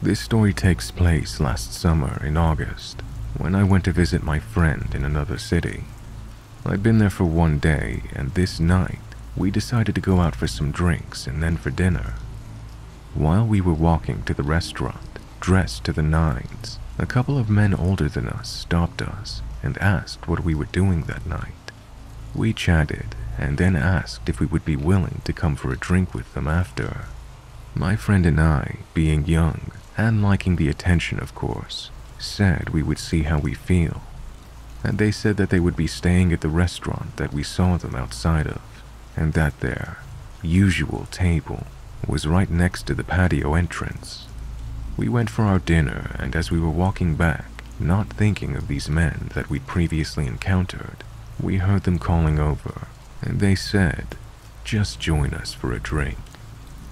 This story takes place last summer in August, when I went to visit my friend in another city. I'd been there for one day, and this night, we decided to go out for some drinks and then for dinner. While we were walking to the restaurant, dressed to the nines, a couple of men older than us stopped us and asked what we were doing that night. We chatted and then asked if we would be willing to come for a drink with them after. My friend and I, being young and liking the attention of course, said we would see how we feel, and they said that they would be staying at the restaurant that we saw them outside of, and that their usual table was right next to the patio entrance. We went for our dinner, and as we were walking back, not thinking of these men that we'd previously encountered, we heard them calling over, and they said, "Just join us for a drink."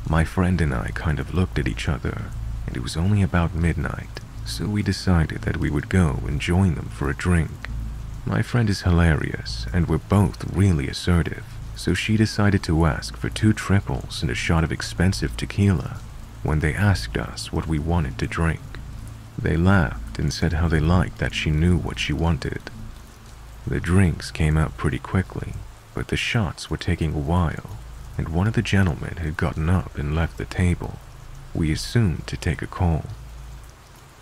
My friend and I kind of looked at each other, and it was only about midnight, so we decided that we would go and join them for a drink. My friend is hilarious, and we're both really assertive, so she decided to ask for 2 triples and a shot of expensive tequila when they asked us what we wanted to drink. They laughed and said how they liked that she knew what she wanted. The drinks came out pretty quickly, but the shots were taking a while, and one of the gentlemen had gotten up and left the table. We assumed to take a call.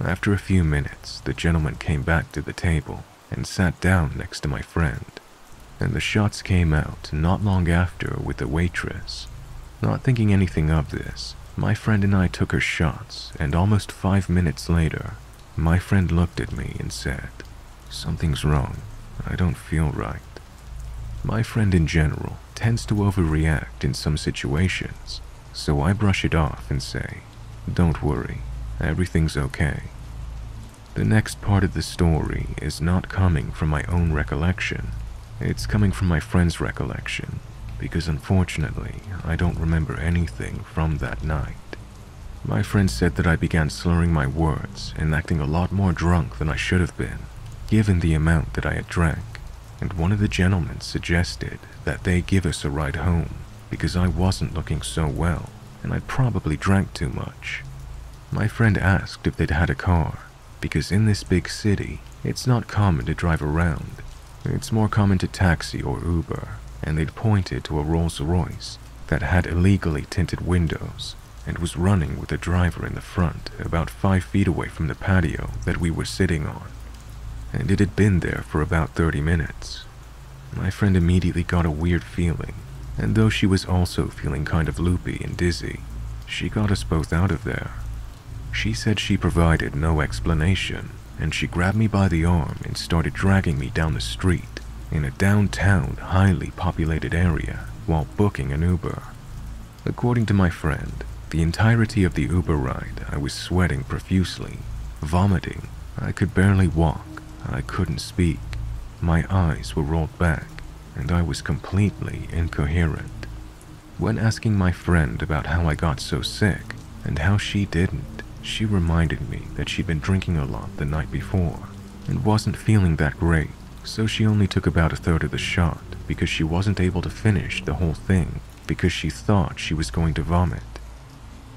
After a few minutes, the gentleman came back to the table and sat down next to my friend, and the shots came out not long after with the waitress. Not thinking anything of this, my friend and I took her shots, and almost 5 minutes later, my friend looked at me and said, "Something's wrong. I don't feel right." My friend in general tends to overreact in some situations, so I brush it off and say, "Don't worry, everything's okay." The next part of the story is not coming from my own recollection, it's coming from my friend's recollection, because unfortunately, I don't remember anything from that night. My friend said that I began slurring my words and acting a lot more drunk than I should have been, given the amount that I had drank. And one of the gentlemen suggested that they give us a ride home because I wasn't looking so well and I probably drank too much. My friend asked if they'd had a car because in this big city, it's not common to drive around. It's more common to taxi or Uber, and they'd pointed to a Rolls Royce that had illegally tinted windows and was running with a driver in the front about 5 feet away from the patio that we were sitting on. And it had been there for about 30 minutes. My friend immediately got a weird feeling, and though she was also feeling kind of loopy and dizzy, she got us both out of there. She said she provided no explanation, and she grabbed me by the arm and started dragging me down the street in a downtown, highly populated area while booking an Uber. According to my friend, the entirety of the Uber ride, I was sweating profusely, vomiting. I could barely walk. I couldn't speak. My eyes were rolled back, and I was completely incoherent. When asking my friend about how I got so sick and how she didn't, she reminded me that she'd been drinking a lot the night before and wasn't feeling that great, so she only took about a third of the shot because she wasn't able to finish the whole thing because she thought she was going to vomit.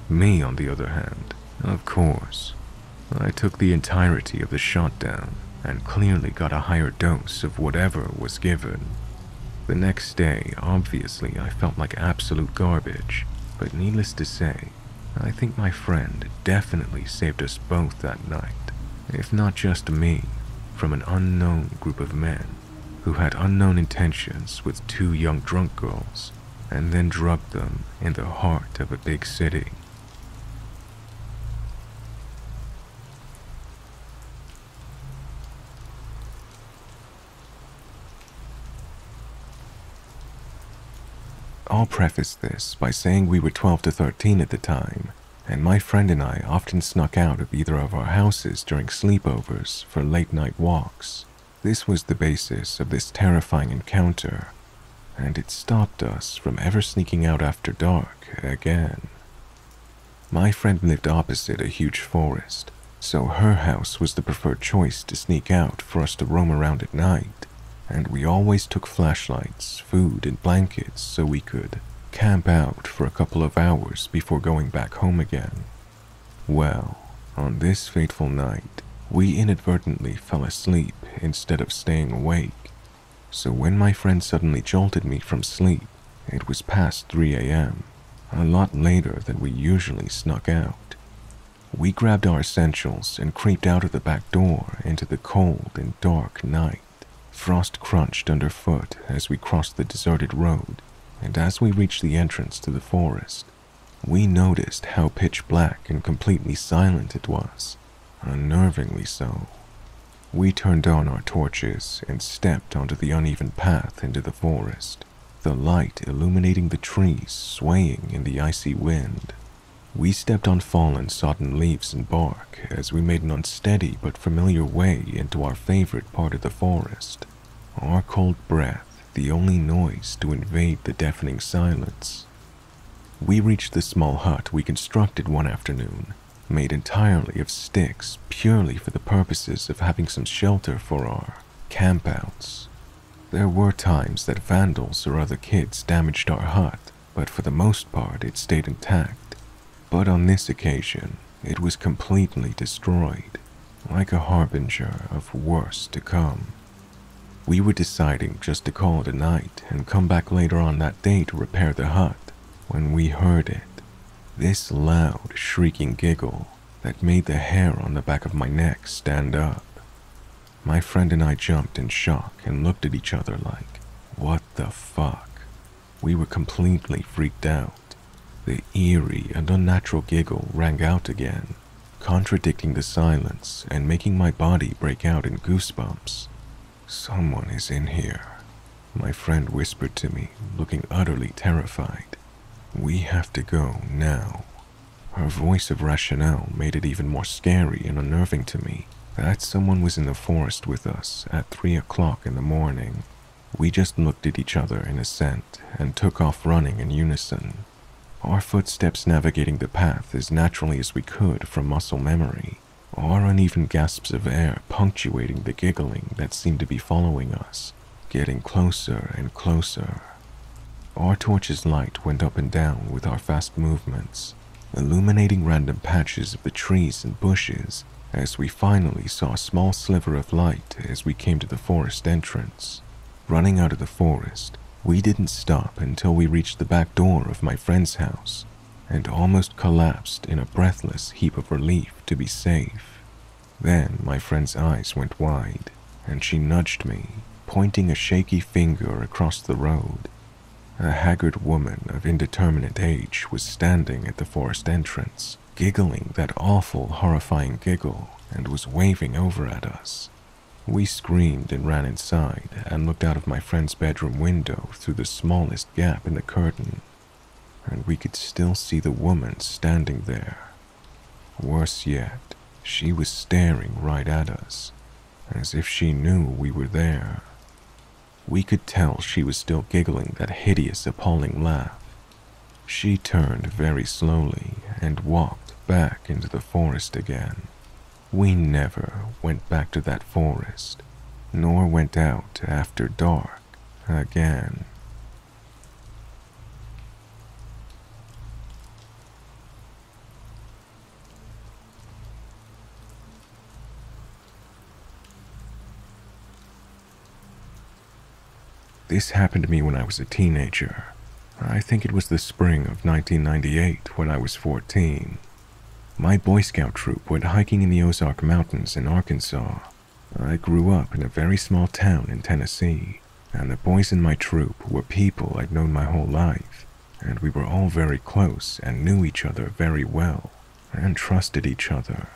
Me, on the other hand, of course, I took the entirety of the shot down and clearly got a higher dose of whatever was given. The next day, obviously, I felt like absolute garbage, but needless to say, I think my friend definitely saved us both that night, if not just me, from an unknown group of men who had unknown intentions with two young drunk girls and then drugged them in the heart of a big city. I'll preface this by saying we were 12 to 13 at the time, and my friend and I often snuck out of either of our houses during sleepovers for late-night walks. This was the basis of this terrifying encounter, and it stopped us from ever sneaking out after dark again. My friend lived opposite a huge forest, so her house was the preferred choice to sneak out for us to roam around at night. And we always took flashlights, food, and blankets so we could camp out for a couple of hours before going back home again. Well, on this fateful night, we inadvertently fell asleep instead of staying awake. So when my friend suddenly jolted me from sleep, it was past 3 a.m., a lot later than we usually snuck out. We grabbed our essentials and creeped out of the back door into the cold and dark night. Frost crunched underfoot as we crossed the deserted road, and as we reached the entrance to the forest, we noticed how pitch black and completely silent it was, unnervingly so. We turned on our torches and stepped onto the uneven path into the forest, the light illuminating the trees swaying in the icy wind. We stepped on fallen sodden leaves and bark as we made an unsteady but familiar way into our favorite part of the forest, our cold breath the only noise to invade the deafening silence. We reached the small hut we constructed one afternoon, made entirely of sticks purely for the purposes of having some shelter for our campouts. There were times that vandals or other kids damaged our hut, but for the most part it stayed intact. But on this occasion, it was completely destroyed, like a harbinger of worse to come. We were deciding just to call it a night and come back later on that day to repair the hut, when we heard it. This loud, shrieking giggle that made the hair on the back of my neck stand up. My friend and I jumped in shock and looked at each other like, what the fuck? We were completely freaked out. The eerie and unnatural giggle rang out again, contradicting the silence and making my body break out in goosebumps. "Someone is in here," my friend whispered to me, looking utterly terrified. "We have to go now." Her voice of rationale made it even more scary and unnerving to me that someone was in the forest with us at 3 o'clock in the morning. We just looked at each other in assent and took off running in unison. Our footsteps navigating the path as naturally as we could from muscle memory, our uneven gasps of air punctuating the giggling that seemed to be following us, getting closer and closer. Our torch's light went up and down with our fast movements, illuminating random patches of the trees and bushes as we finally saw a small sliver of light as we came to the forest entrance. Running out of the forest, we didn't stop until we reached the back door of my friend's house and almost collapsed in a breathless heap of relief to be safe. Then my friend's eyes went wide and she nudged me, pointing a shaky finger across the road. A haggard woman of indeterminate age was standing at the forest entrance, giggling that awful, horrifying giggle and was waving over at us. We screamed and ran inside and looked out of my friend's bedroom window through the smallest gap in the curtain, and we could still see the woman standing there. Worse yet, she was staring right at us, as if she knew we were there. We could tell she was still giggling that hideous, appalling laugh. She turned very slowly and walked back into the forest again. We never went back to that forest, nor went out after dark again. This happened to me when I was a teenager. I think it was the spring of 1998 when I was 14. My Boy Scout troop went hiking in the Ozark Mountains in Arkansas. I grew up in a very small town in Tennessee, and the boys in my troop were people I'd known my whole life, and we were all very close and knew each other very well, and trusted each other.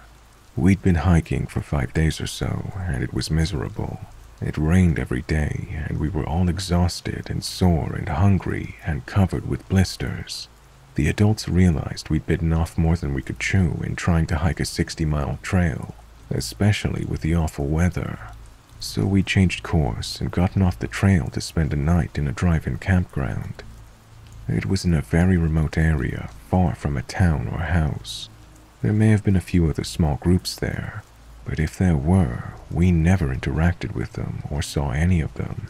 We'd been hiking for 5 days or so, and it was miserable. It rained every day, and we were all exhausted and sore and hungry and covered with blisters. The adults realized we'd bitten off more than we could chew in trying to hike a 60-mile trail, especially with the awful weather. So we changed course and gotten off the trail to spend a night in a drive-in campground. It was in a very remote area, far from a town or house. There may have been a few other small groups there, but if there were, we never interacted with them or saw any of them.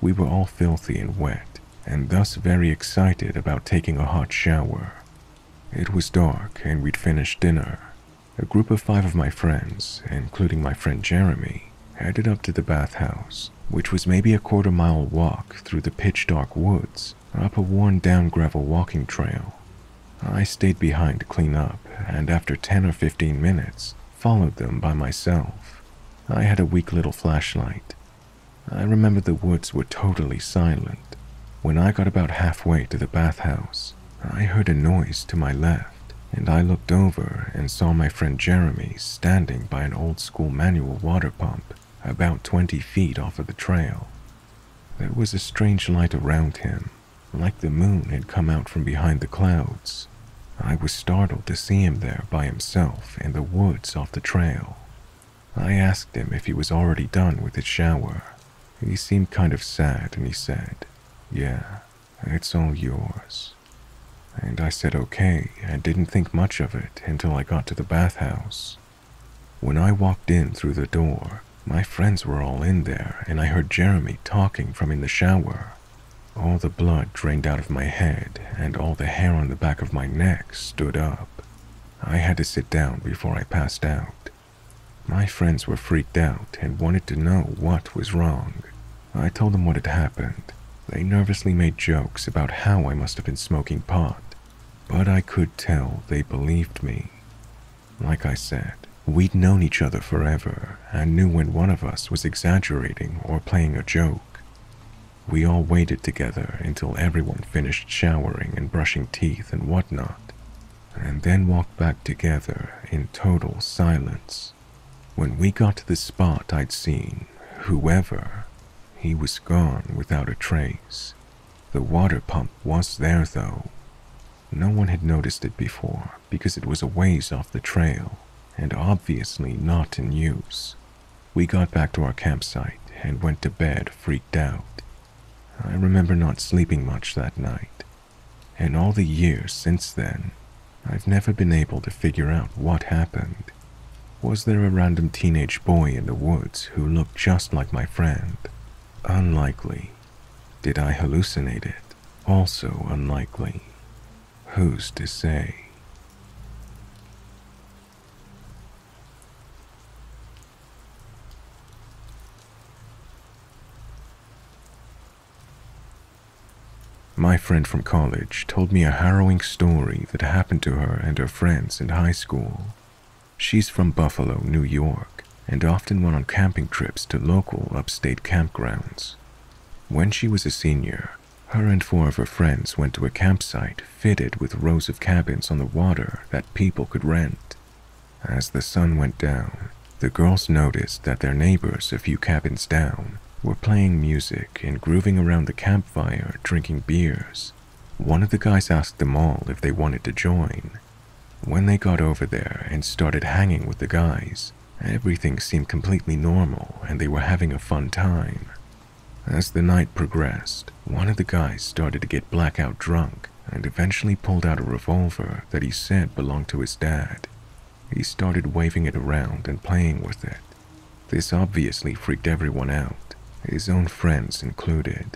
We were all filthy and wet, and thus very excited about taking a hot shower. It was dark, and we'd finished dinner. A group of 5 of my friends, including my friend Jeremy, headed up to the bathhouse, which was maybe a quarter-mile walk through the pitch-dark woods, up a worn-down gravel walking trail. I stayed behind to clean up, and after 10 or 15 minutes, followed them by myself. I had a weak little flashlight. I remember the woods were totally silent. When I got about halfway to the bathhouse, I heard a noise to my left, and I looked over and saw my friend Jeremy standing by an old-school manual water pump about 20 feet off of the trail. There was a strange light around him, like the moon had come out from behind the clouds. I was startled to see him there by himself in the woods off the trail. I asked him if he was already done with his shower. He seemed kind of sad, and he said, "Yeah, it's all yours." And I said okay, and didn't think much of it until I got to the bathhouse. When I walked in through the door, my friends were all in there, and I heard Jeremy talking from in the shower. All the blood drained out of my head, and all the hair on the back of my neck stood up. I had to sit down before I passed out. My friends were freaked out and wanted to know what was wrong. I told them what had happened. They nervously made jokes about how I must have been smoking pot, but I could tell they believed me. Like I said, we'd known each other forever and knew when one of us was exaggerating or playing a joke. We all waited together until everyone finished showering and brushing teeth and whatnot, and then walked back together in total silence. When we got to the spot I'd seen whoever, he was gone without a trace. The water pump was there, though. No one had noticed it before because it was a ways off the trail and obviously not in use. We got back to our campsite and went to bed freaked out. I remember not sleeping much that night. In all the years since then, I've never been able to figure out what happened. Was there a random teenage boy in the woods who looked just like my friend? Unlikely. Did I hallucinate it? Also unlikely. Who's to say? My friend from college told me a harrowing story that happened to her and her friends in high school. She's from Buffalo, New York, and often went on camping trips to local upstate campgrounds. When she was a senior, her and 4 of her friends went to a campsite fitted with rows of cabins on the water that people could rent. As the sun went down, the girls noticed that their neighbors a few cabins down were playing music and grooving around the campfire drinking beers. One of the guys asked them all if they wanted to join. When they got over there and started hanging with the guys, everything seemed completely normal and they were having a fun time. As the night progressed, one of the guys started to get blackout drunk and eventually pulled out a revolver that he said belonged to his dad. He started waving it around and playing with it. This obviously freaked everyone out, his own friends included.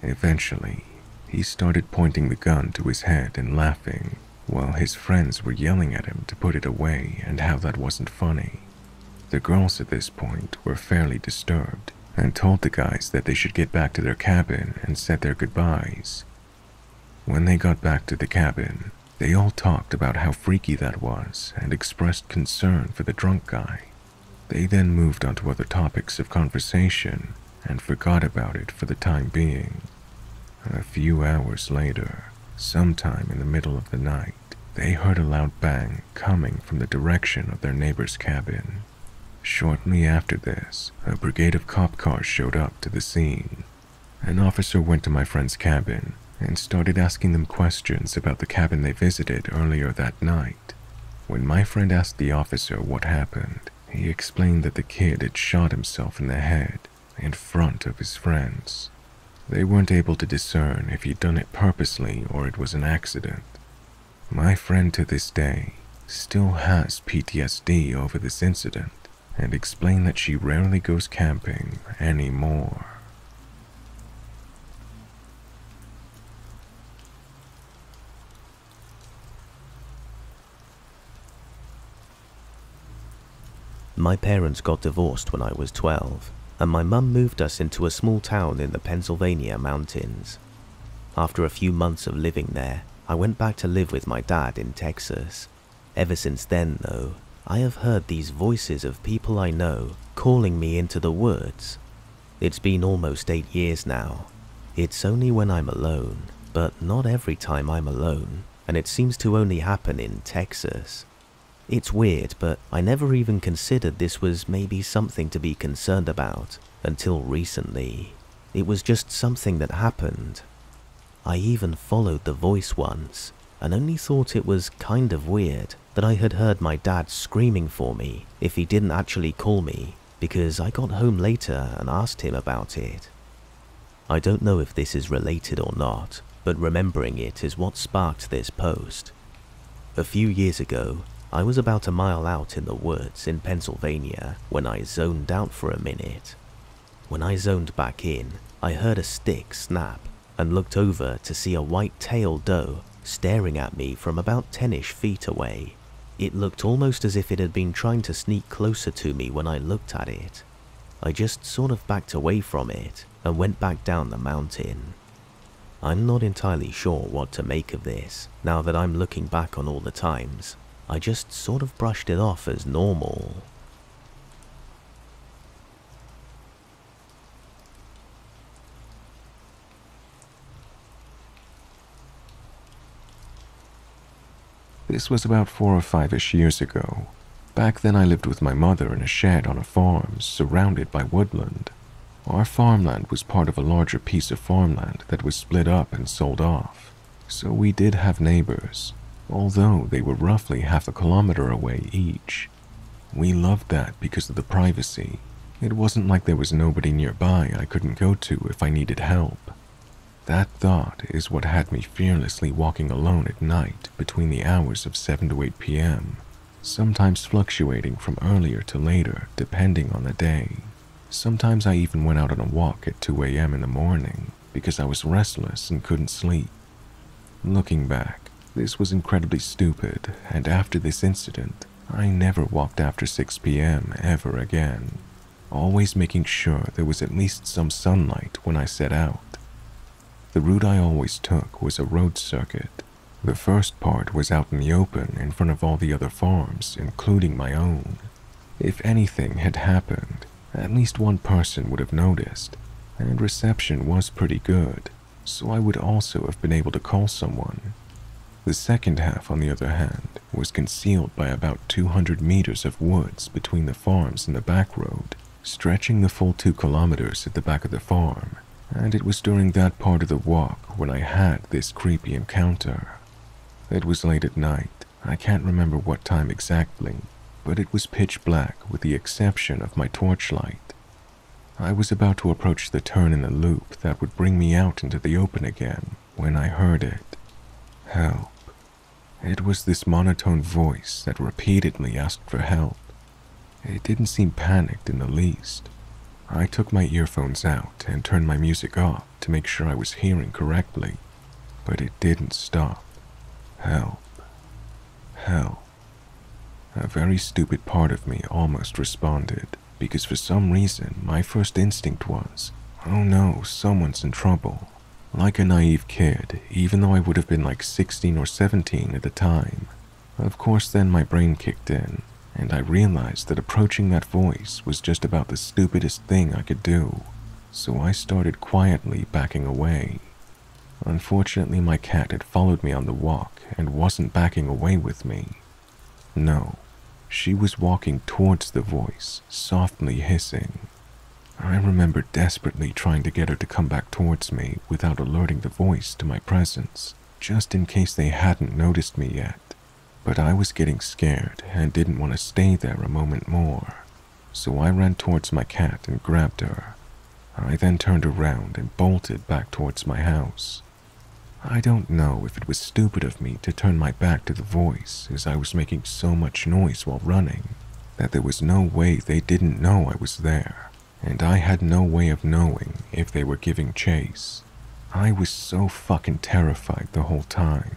Eventually, he started pointing the gun to his head and laughing, while his friends were yelling at him to put it away and how that wasn't funny. The girls at this point were fairly disturbed and told the guys that they should get back to their cabin and said their goodbyes. When they got back to the cabin, they all talked about how freaky that was and expressed concern for the drunk guy. They then moved on to other topics of conversation and forgot about it for the time being. A few hours later, sometime in the middle of the night, they heard a loud bang coming from the direction of their neighbor's cabin. Shortly after this, a brigade of cop cars showed up to the scene. An officer went to my friend's cabin and started asking them questions about the cabin they visited earlier that night. When my friend asked the officer what happened, he explained that the kid had shot himself in the head in front of his friends. They weren't able to discern if he'd done it purposely or it was an accident. My friend to this day still has PTSD over this incident and explained that she rarely goes camping anymore. My parents got divorced when I was 12, and my mum moved us into a small town in the Pennsylvania mountains. After a few months of living there, I went back to live with my dad in Texas. Ever since then, though, I have heard these voices of people I know calling me into the woods. It's been almost 8 years now. It's only when I'm alone, but not every time I'm alone, and it seems to only happen in Texas. It's weird, but I never even considered this was maybe something to be concerned about until recently. It was just something that happened. I even followed the voice once and only thought it was kind of weird that I had heard my dad screaming for me if he didn't actually call me, because I got home later and asked him about it. I don't know if this is related or not, but remembering it is what sparked this post. A few years ago, I was about a mile out in the woods in Pennsylvania when I zoned out for a minute. When I zoned back in, I heard a stick snap and looked over to see a white-tailed doe staring at me from about 10-ish feet away. It looked almost as if it had been trying to sneak closer to me when I looked at it. I just sort of backed away from it and went back down the mountain. I'm not entirely sure what to make of this now that I'm looking back on all the times. I just sort of brushed it off as normal. This was about 4 or 5-ish years ago. Back then I lived with my mother in a shed on a farm surrounded by woodland. Our farmland was part of a larger piece of farmland that was split up and sold off, so we did have neighbors, although they were roughly half a kilometer away each. We loved that because of the privacy. It wasn't like there was nobody nearby I couldn't go to if I needed help. That thought is what had me fearlessly walking alone at night between the hours of 7 to 8 p.m., sometimes fluctuating from earlier to later depending on the day. Sometimes I even went out on a walk at 2 a.m. in the morning because I was restless and couldn't sleep. Looking back, this was incredibly stupid, and after this incident, I never walked after 6 p.m. ever again, always making sure there was at least some sunlight when I set out. The route I always took was a road circuit. The first part was out in the open in front of all the other farms, including my own. If anything had happened, at least one person would have noticed, and reception was pretty good, so I would also have been able to call someone. The second half, on the other hand, was concealed by about 200 meters of woods between the farms and the back road, stretching the full 2 kilometers at the back of the farm, and it was during that part of the walk when I had this creepy encounter. It was late at night, I can't remember what time exactly, but it was pitch black with the exception of my torchlight. I was about to approach the turn in the loop that would bring me out into the open again when I heard it. Help. It was this monotone voice that repeatedly asked for help. It didn't seem panicked in the least. I took my earphones out and turned my music off to make sure I was hearing correctly, but it didn't stop. Help. Help. A very stupid part of me almost responded, because for some reason my first instinct was, oh no, someone's in trouble. Like a naive kid, even though I would have been like 16 or 17 at the time. Of course then my brain kicked in, and I realized that approaching that voice was just about the stupidest thing I could do, so I started quietly backing away. Unfortunately my cat had followed me on the walk and wasn't backing away with me. No. She was walking towards the voice, softly hissing. I remember desperately trying to get her to come back towards me without alerting the voice to my presence, just in case they hadn't noticed me yet. But I was getting scared and didn't want to stay there a moment more, so I ran towards my cat and grabbed her. I then turned around and bolted back towards my house. I don't know if it was stupid of me to turn my back to the voice, as I was making so much noise while running that there was no way they didn't know I was there, and I had no way of knowing if they were giving chase. I was so fucking terrified the whole time.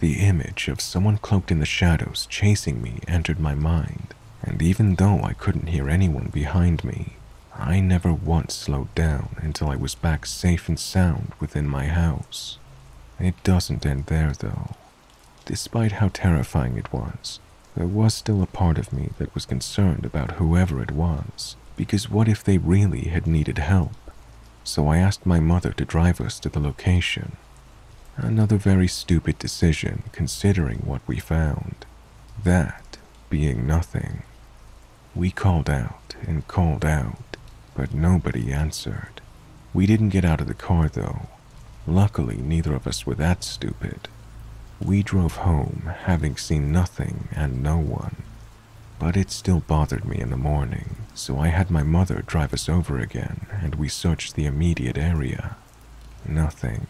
The image of someone cloaked in the shadows chasing me entered my mind, and even though I couldn't hear anyone behind me, I never once slowed down until I was back safe and sound within my house. It doesn't end there, though. Despite how terrifying it was, there was still a part of me that was concerned about whoever it was, because what if they really had needed help? So I asked my mother to drive us to the location. Another very stupid decision, considering what we found. That being nothing. We called out and called out, but nobody answered. We didn't get out of the car, though. Luckily, neither of us were that stupid. We drove home, having seen nothing and no one. But it still bothered me in the morning, so I had my mother drive us over again, and we searched the immediate area. Nothing.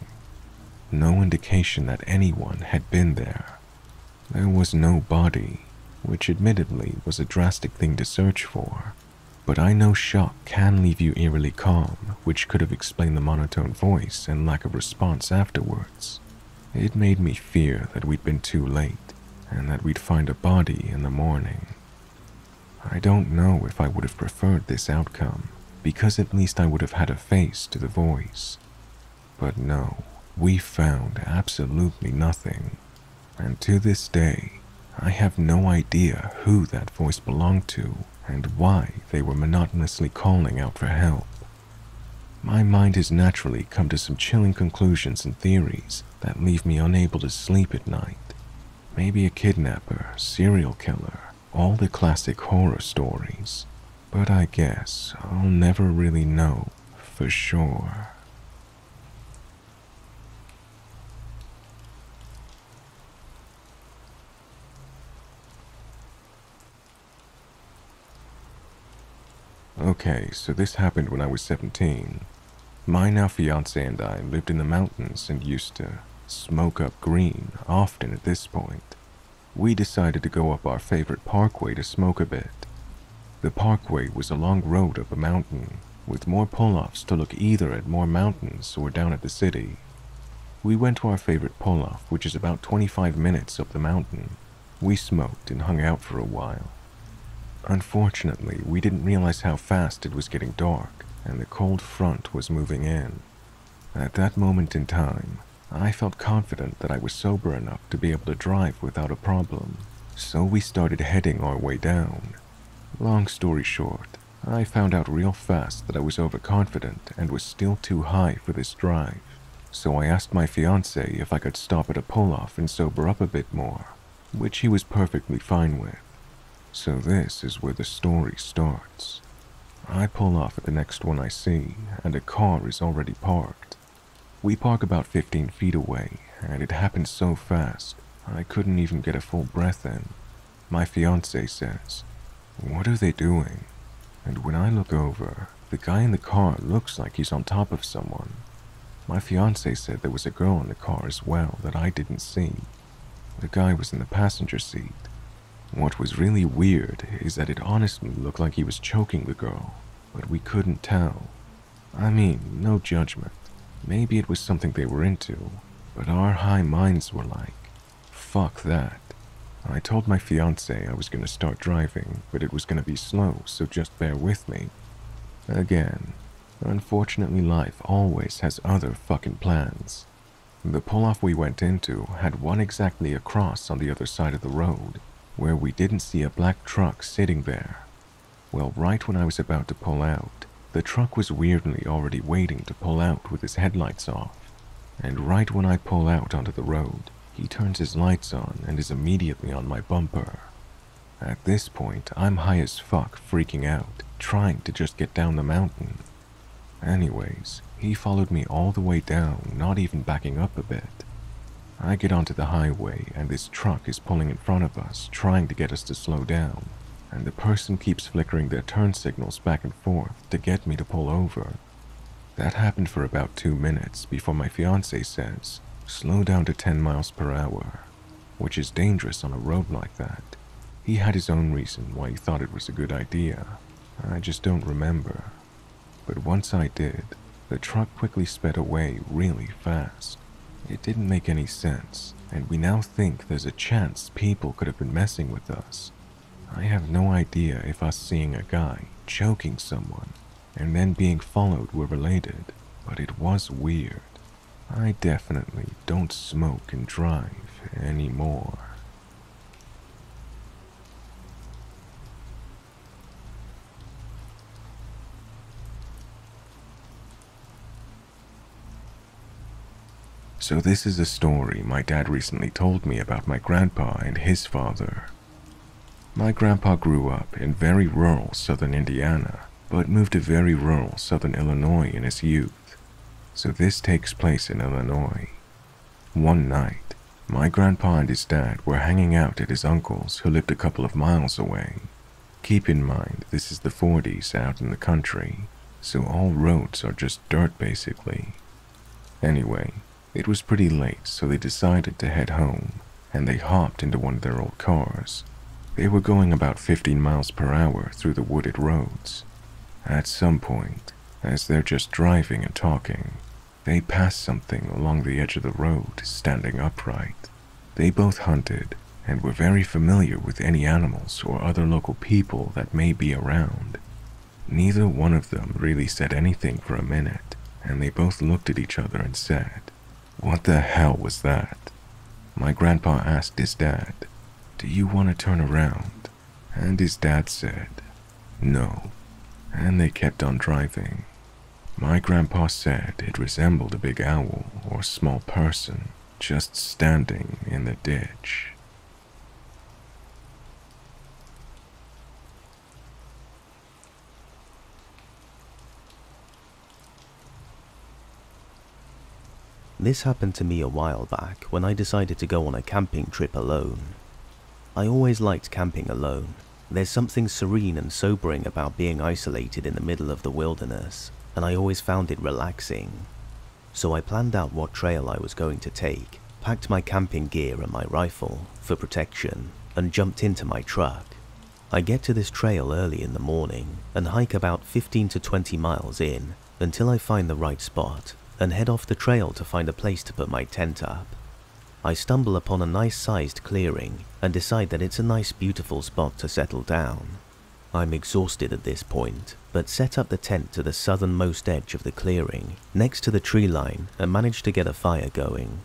No indication that anyone had been there. There was no body, which admittedly was a drastic thing to search for, but I know shock can leave you eerily calm, which could have explained the monotone voice and lack of response afterwards. It made me fear that we'd been too late, and that we'd find a body in the morning. I don't know if I would have preferred this outcome, because at least I would have had a face to the voice. But no, we found absolutely nothing, and to this day, I have no idea who that voice belonged to and why they were monotonously calling out for help. My mind has naturally come to some chilling conclusions and theories that leave me unable to sleep at night. Maybe a kidnapper, serial killer, all the classic horror stories, but I guess I'll never really know for sure. Okay, so this happened when I was 17. My now fiancé and I lived in the mountains and used to smoke up green often at this point. We decided to go up our favorite parkway to smoke a bit. The parkway was a long road up a mountain, with more pull-offs to look either at more mountains or down at the city. We went to our favorite pull-off, which is about 25 minutes up the mountain. We smoked and hung out for a while. Unfortunately, we didn't realize how fast it was getting dark, and the cold front was moving in. At that moment in time, I felt confident that I was sober enough to be able to drive without a problem, so we started heading our way down. Long story short, I found out real fast that I was overconfident and was still too high for this drive, so I asked my fiancé if I could stop at a pull-off and sober up a bit more, which he was perfectly fine with. So this is where the story starts. I pull off at the next one I see, and a car is already parked. We park about 15 feet away, and it happened so fast, I couldn't even get a full breath in. My fiancé says, "What are they doing?" And when I look over, the guy in the car looks like he's on top of someone. My fiancé said there was a girl in the car as well that I didn't see. The guy was in the passenger seat. What was really weird is that it honestly looked like he was choking the girl, but we couldn't tell. I mean, no judgment. Maybe it was something they were into, but our high minds were like, fuck that. I told my fiancé I was going to start driving, but it was going to be slow, so just bear with me. Again, unfortunately life always has other fucking plans. The pull-off we went into had one exactly across on the other side of the road, where we didn't see a black truck sitting there. Well, right when I was about to pull out, the truck was weirdly already waiting to pull out with his headlights off. And right when I pull out onto the road, he turns his lights on and is immediately on my bumper. At this point, I'm high as fuck, freaking out, trying to just get down the mountain. Anyways, he followed me all the way down, not even backing up a bit. I get onto the highway and this truck is pulling in front of us, trying to get us to slow down, and the person keeps flickering their turn signals back and forth to get me to pull over. That happened for about 2 minutes before my fiancé says, "Slow down to 10 miles per hour, which is dangerous on a road like that." He had his own reason why he thought it was a good idea. I just don't remember. But once I did, the truck quickly sped away really fast. It didn't make any sense, and we now think there's a chance people could have been messing with us. I have no idea if us seeing a guy choking someone and then being followed were related, but it was weird. I definitely don't smoke and drive anymore. So this is a story my dad recently told me about my grandpa and his father. My grandpa grew up in very rural southern Indiana, but moved to very rural southern Illinois in his youth. So this takes place in Illinois. One night, my grandpa and his dad were hanging out at his uncle's, who lived a couple of miles away. Keep in mind, this is the 40s out in the country, so all roads are just dirt basically. Anyway, it was pretty late, so they decided to head home, and they hopped into one of their old cars. They were going about 15 miles per hour through the wooded roads. At some point, as they're just driving and talking, they pass something along the edge of the road standing upright. They both hunted and were very familiar with any animals or other local people that may be around. Neither one of them really said anything for a minute, and they both looked at each other and said, "What the hell was that?" My grandpa asked his dad, "Do you want to turn around?" And his dad said, "No." And they kept on driving. My grandpa said it resembled a big owl or small person just standing in the ditch. This happened to me a while back when I decided to go on a camping trip alone. I always liked camping alone. There's something serene and sobering about being isolated in the middle of the wilderness, and I always found it relaxing. So I planned out what trail I was going to take, packed my camping gear and my rifle for protection, and jumped into my truck. I get to this trail early in the morning and hike about 15 to 20 miles in until I find the right spot and head off the trail to find a place to put my tent up. I stumble upon a nice-sized clearing and decide that it's a nice beautiful spot to settle down. I'm exhausted at this point, but set up the tent to the southernmost edge of the clearing, next to the tree line, and manage to get a fire going.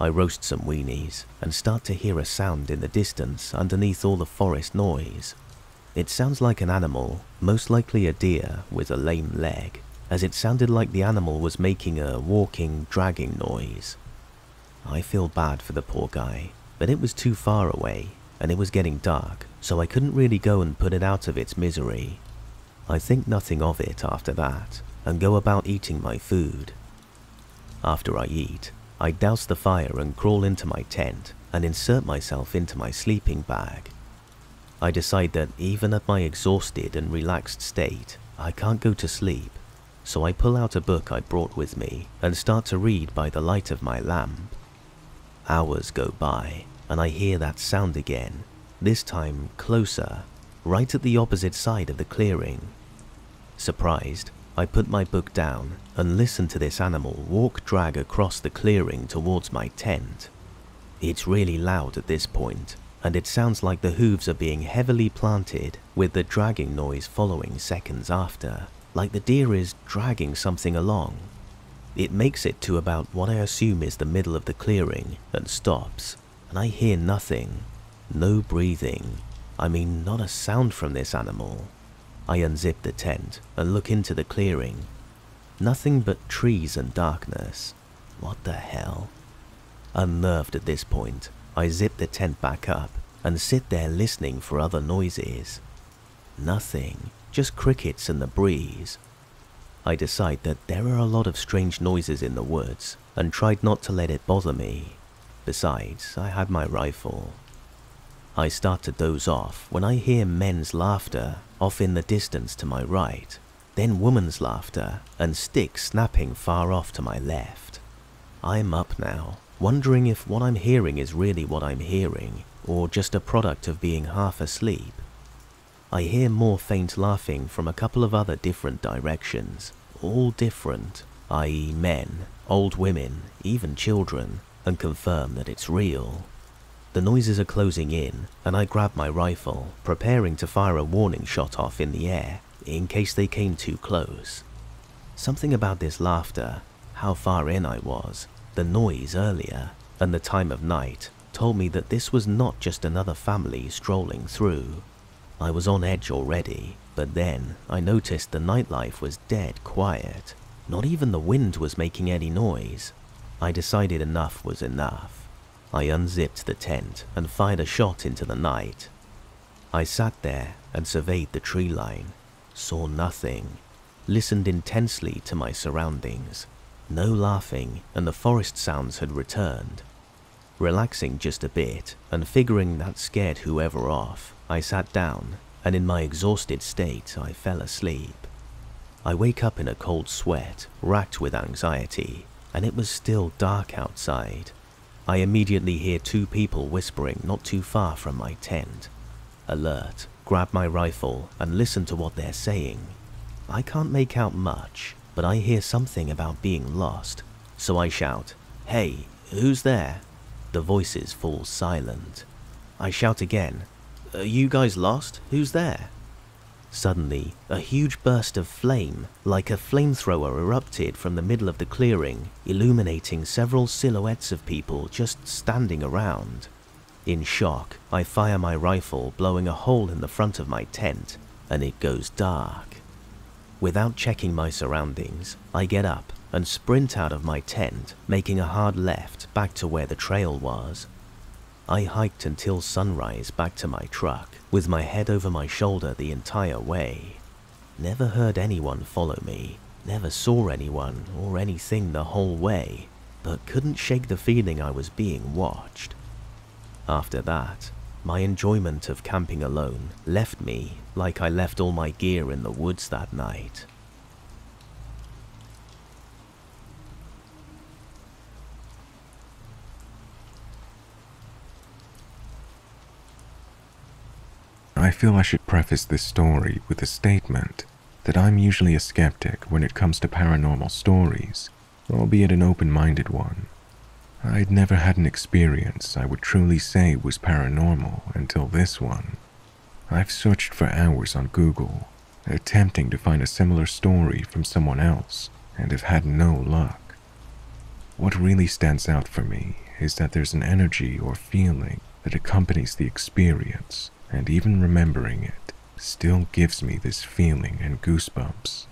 I roast some weenies and start to hear a sound in the distance underneath all the forest noise. It sounds like an animal, most likely a deer with a lame leg, as it sounded like the animal was making a walking, dragging noise. I feel bad for the poor guy, but it was too far away, and it was getting dark, so I couldn't really go and put it out of its misery. I think nothing of it after that, and go about eating my food. After I eat, I douse the fire and crawl into my tent and insert myself into my sleeping bag. I decide that even at my exhausted and relaxed state, I can't go to sleep, so I pull out a book I brought with me and start to read by the light of my lamp. Hours go by, and I hear that sound again, this time closer, right at the opposite side of the clearing. Surprised, I put my book down and listen to this animal drag across the clearing towards my tent. It's really loud at this point, and it sounds like the hooves are being heavily planted, with the dragging noise following seconds after, like the deer is dragging something along. It makes it to about what I assume is the middle of the clearing and stops, and I hear nothing. No breathing. I mean, not a sound from this animal. I unzip the tent and look into the clearing. Nothing but trees and darkness. What the hell? Unnerved at this point, I zip the tent back up and sit there listening for other noises. Nothing, just crickets and the breeze. I decide that there are a lot of strange noises in the woods and tried not to let it bother me. Besides, I had my rifle. I start to doze off when I hear men's laughter off in the distance to my right, then woman's laughter and sticks snapping far off to my left. I'm up now, wondering if what I'm hearing is really what I'm hearing, or just a product of being half asleep. I hear more faint laughing from a couple of other different directions, all different, i.e. men, old women, even children, and confirm that it's real. The noises are closing in, and I grab my rifle, preparing to fire a warning shot off in the air, in case they came too close. Something about this laughter, how far in I was, the noise earlier, and the time of night told me that this was not just another family strolling through. I was on edge already, but then I noticed the nightlife was dead quiet. Not even the wind was making any noise. I decided enough was enough. I unzipped the tent and fired a shot into the night. I sat there and surveyed the tree line, saw nothing, listened intensely to my surroundings. No laughing, and the forest sounds had returned. Relaxing just a bit, and figuring that scared whoever off, I sat down, and in my exhausted state, I fell asleep. I wake up in a cold sweat, racked with anxiety, and it was still dark outside. I immediately hear two people whispering not too far from my tent. Alert, grab my rifle, and listen to what they're saying. I can't make out much, but I hear something about being lost, so I shout, "Hey, who's there?" The voices fall silent. I shout again, "Are you guys lost? Who's there?" Suddenly, a huge burst of flame, like a flamethrower, erupted from the middle of the clearing, illuminating several silhouettes of people just standing around. In shock, I fire my rifle, blowing a hole in the front of my tent, and it goes dark. Without checking my surroundings, I get up and sprint out of my tent, making a hard left back to where the trail was. I hiked until sunrise back to my truck, with my head over my shoulder the entire way. Never heard anyone follow me, never saw anyone or anything the whole way, but couldn't shake the feeling I was being watched. After that, my enjoyment of camping alone left me like I left all my gear in the woods that night. I feel I should preface this story with a statement that I'm usually a skeptic when it comes to paranormal stories, albeit an open-minded one. I'd never had an experience I would truly say was paranormal until this one. I've searched for hours on Google, attempting to find a similar story from someone else, and have had no luck. What really stands out for me is that there's an energy or feeling that accompanies the experience, and even remembering it still gives me this feeling and goosebumps.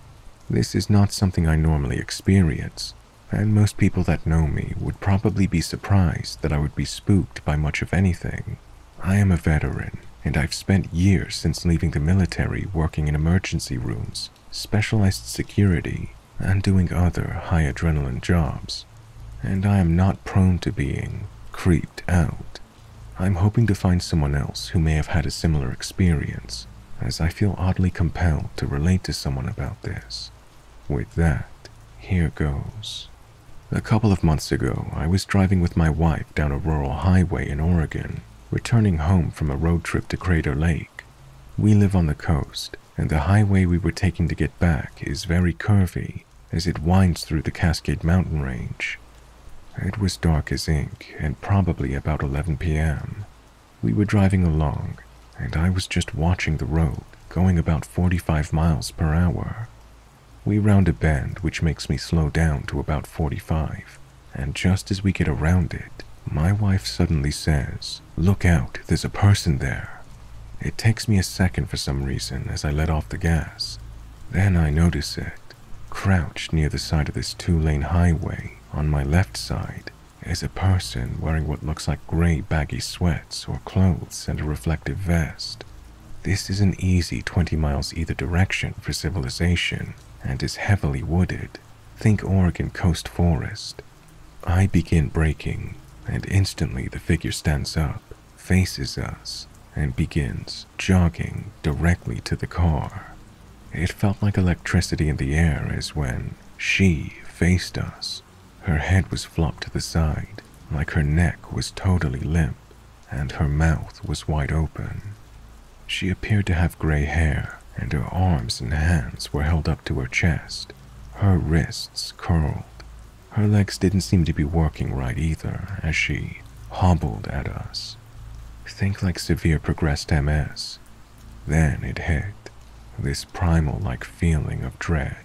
This is not something I normally experience, and most people that know me would probably be surprised that I would be spooked by much of anything. I am a veteran, and I've spent years since leaving the military working in emergency rooms, specialized security, and doing other high-adrenaline jobs, and I am not prone to being creeped out. I'm hoping to find someone else who may have had a similar experience, as I feel oddly compelled to relate to someone about this. With that, here goes. A couple of months ago, I was driving with my wife down a rural highway in Oregon, returning home from a road trip to Crater Lake. We live on the coast, and the highway we were taking to get back is very curvy as it winds through the Cascade Mountain Range. It was dark as ink and probably about 11 p.m. We were driving along, and I was just watching the road going about 45 miles per hour. We round a bend which makes me slow down to about 45, and just as we get around it, my wife suddenly says, "Look out, there's a person there." It takes me a second for some reason as I let off the gas. Then I notice it, crouched near the side of this two-lane highway on my left side, is a person wearing what looks like gray baggy sweats or clothes and a reflective vest. This is an easy 20 miles either direction for civilization and is heavily wooded. Think Oregon coast forest. I begin braking, and instantly the figure stands up, faces us, and begins jogging directly to the car. It felt like electricity in the air as when she faced us. Her head was flopped to the side, like her neck was totally limp, and her mouth was wide open. She appeared to have gray hair, and her arms and hands were held up to her chest, her wrists curled. Her legs didn't seem to be working right either, as she hobbled at us. Think like severe progressed MS. Then it hit, this primal-like feeling of dread.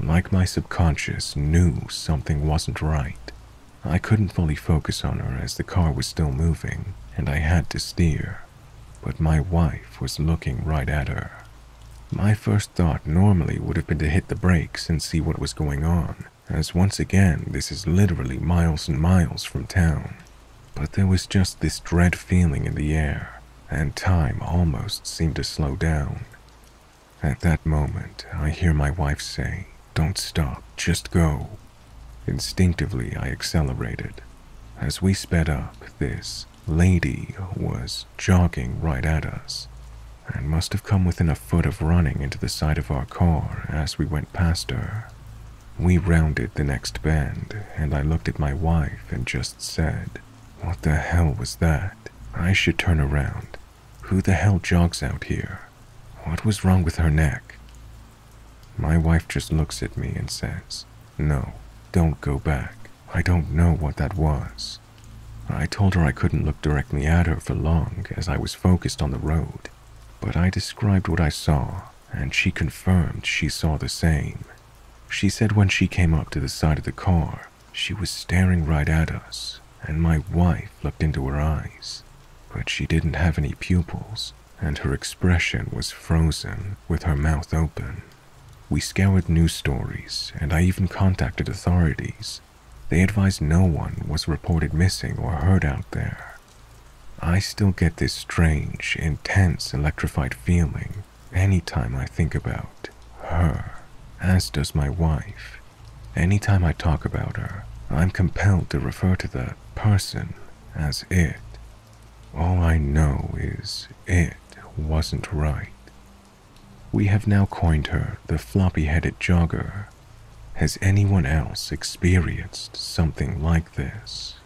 Like my subconscious knew something wasn't right. I couldn't fully focus on her as the car was still moving, and I had to steer, but my wife was looking right at her. My first thought normally would have been to hit the brakes and see what was going on, as once again this is literally miles and miles from town. But there was just this dread feeling in the air, and time almost seemed to slow down. At that moment, I hear my wife say, "Don't stop, just go." Instinctively, I accelerated. As we sped up, this lady was jogging right at us, and must have come within a foot of running into the side of our car as we went past her. We rounded the next bend, and I looked at my wife and just said, "What the hell was that? I should turn around. Who the hell jogs out here? What was wrong with her neck?" My wife just looks at me and says, "No, don't go back. I don't know what that was." I told her I couldn't look directly at her for long as I was focused on the road, but I described what I saw, and she confirmed she saw the same. She said when she came up to the side of the car, she was staring right at us, and my wife looked into her eyes, but she didn't have any pupils, and her expression was frozen with her mouth open. We scoured news stories, and I even contacted authorities. They advised no one was reported missing or hurt out there. I still get this strange, intense, electrified feeling anytime I think about her, as does my wife. Anytime I talk about her, I'm compelled to refer to the person as it. All I know is it wasn't right. We have now coined her the floppy-headed jogger. Has anyone else experienced something like this?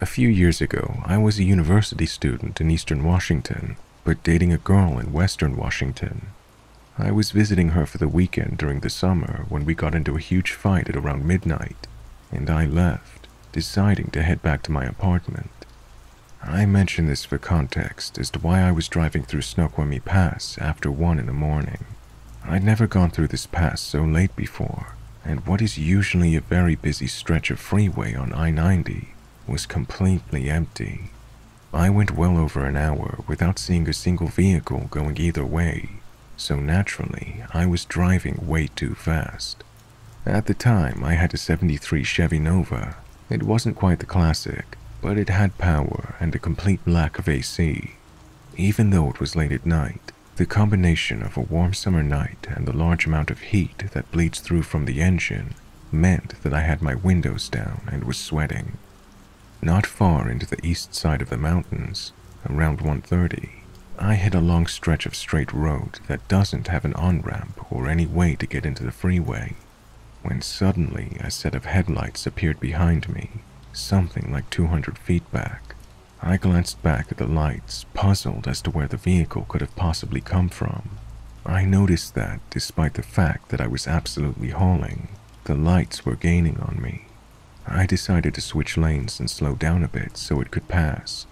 A few years ago, I was a university student in Eastern Washington, but dating a girl in Western Washington. I was visiting her for the weekend during the summer when we got into a huge fight at around midnight, and I left, deciding to head back to my apartment. I mention this for context as to why I was driving through Snoqualmie Pass after 1 in the morning. I'd never gone through this pass so late before, and what is usually a very busy stretch of freeway on I-90 was completely empty. I went well over an hour without seeing a single vehicle going either way, so naturally I was driving way too fast. At the time, I had a '73 Chevy Nova. It wasn't quite the classic, but it had power and a complete lack of AC. Even though it was late at night, the combination of a warm summer night and the large amount of heat that bleeds through from the engine meant that I had my windows down and was sweating. Not far into the east side of the mountains, around 1:30, I hit a long stretch of straight road that doesn't have an on-ramp or any way to get into the freeway, when suddenly a set of headlights appeared behind me, something like 200 feet back. I glanced back at the lights, puzzled as to where the vehicle could have possibly come from. I noticed that, despite the fact that I was absolutely hauling, the lights were gaining on me. I decided to switch lanes and slow down a bit so it could pass.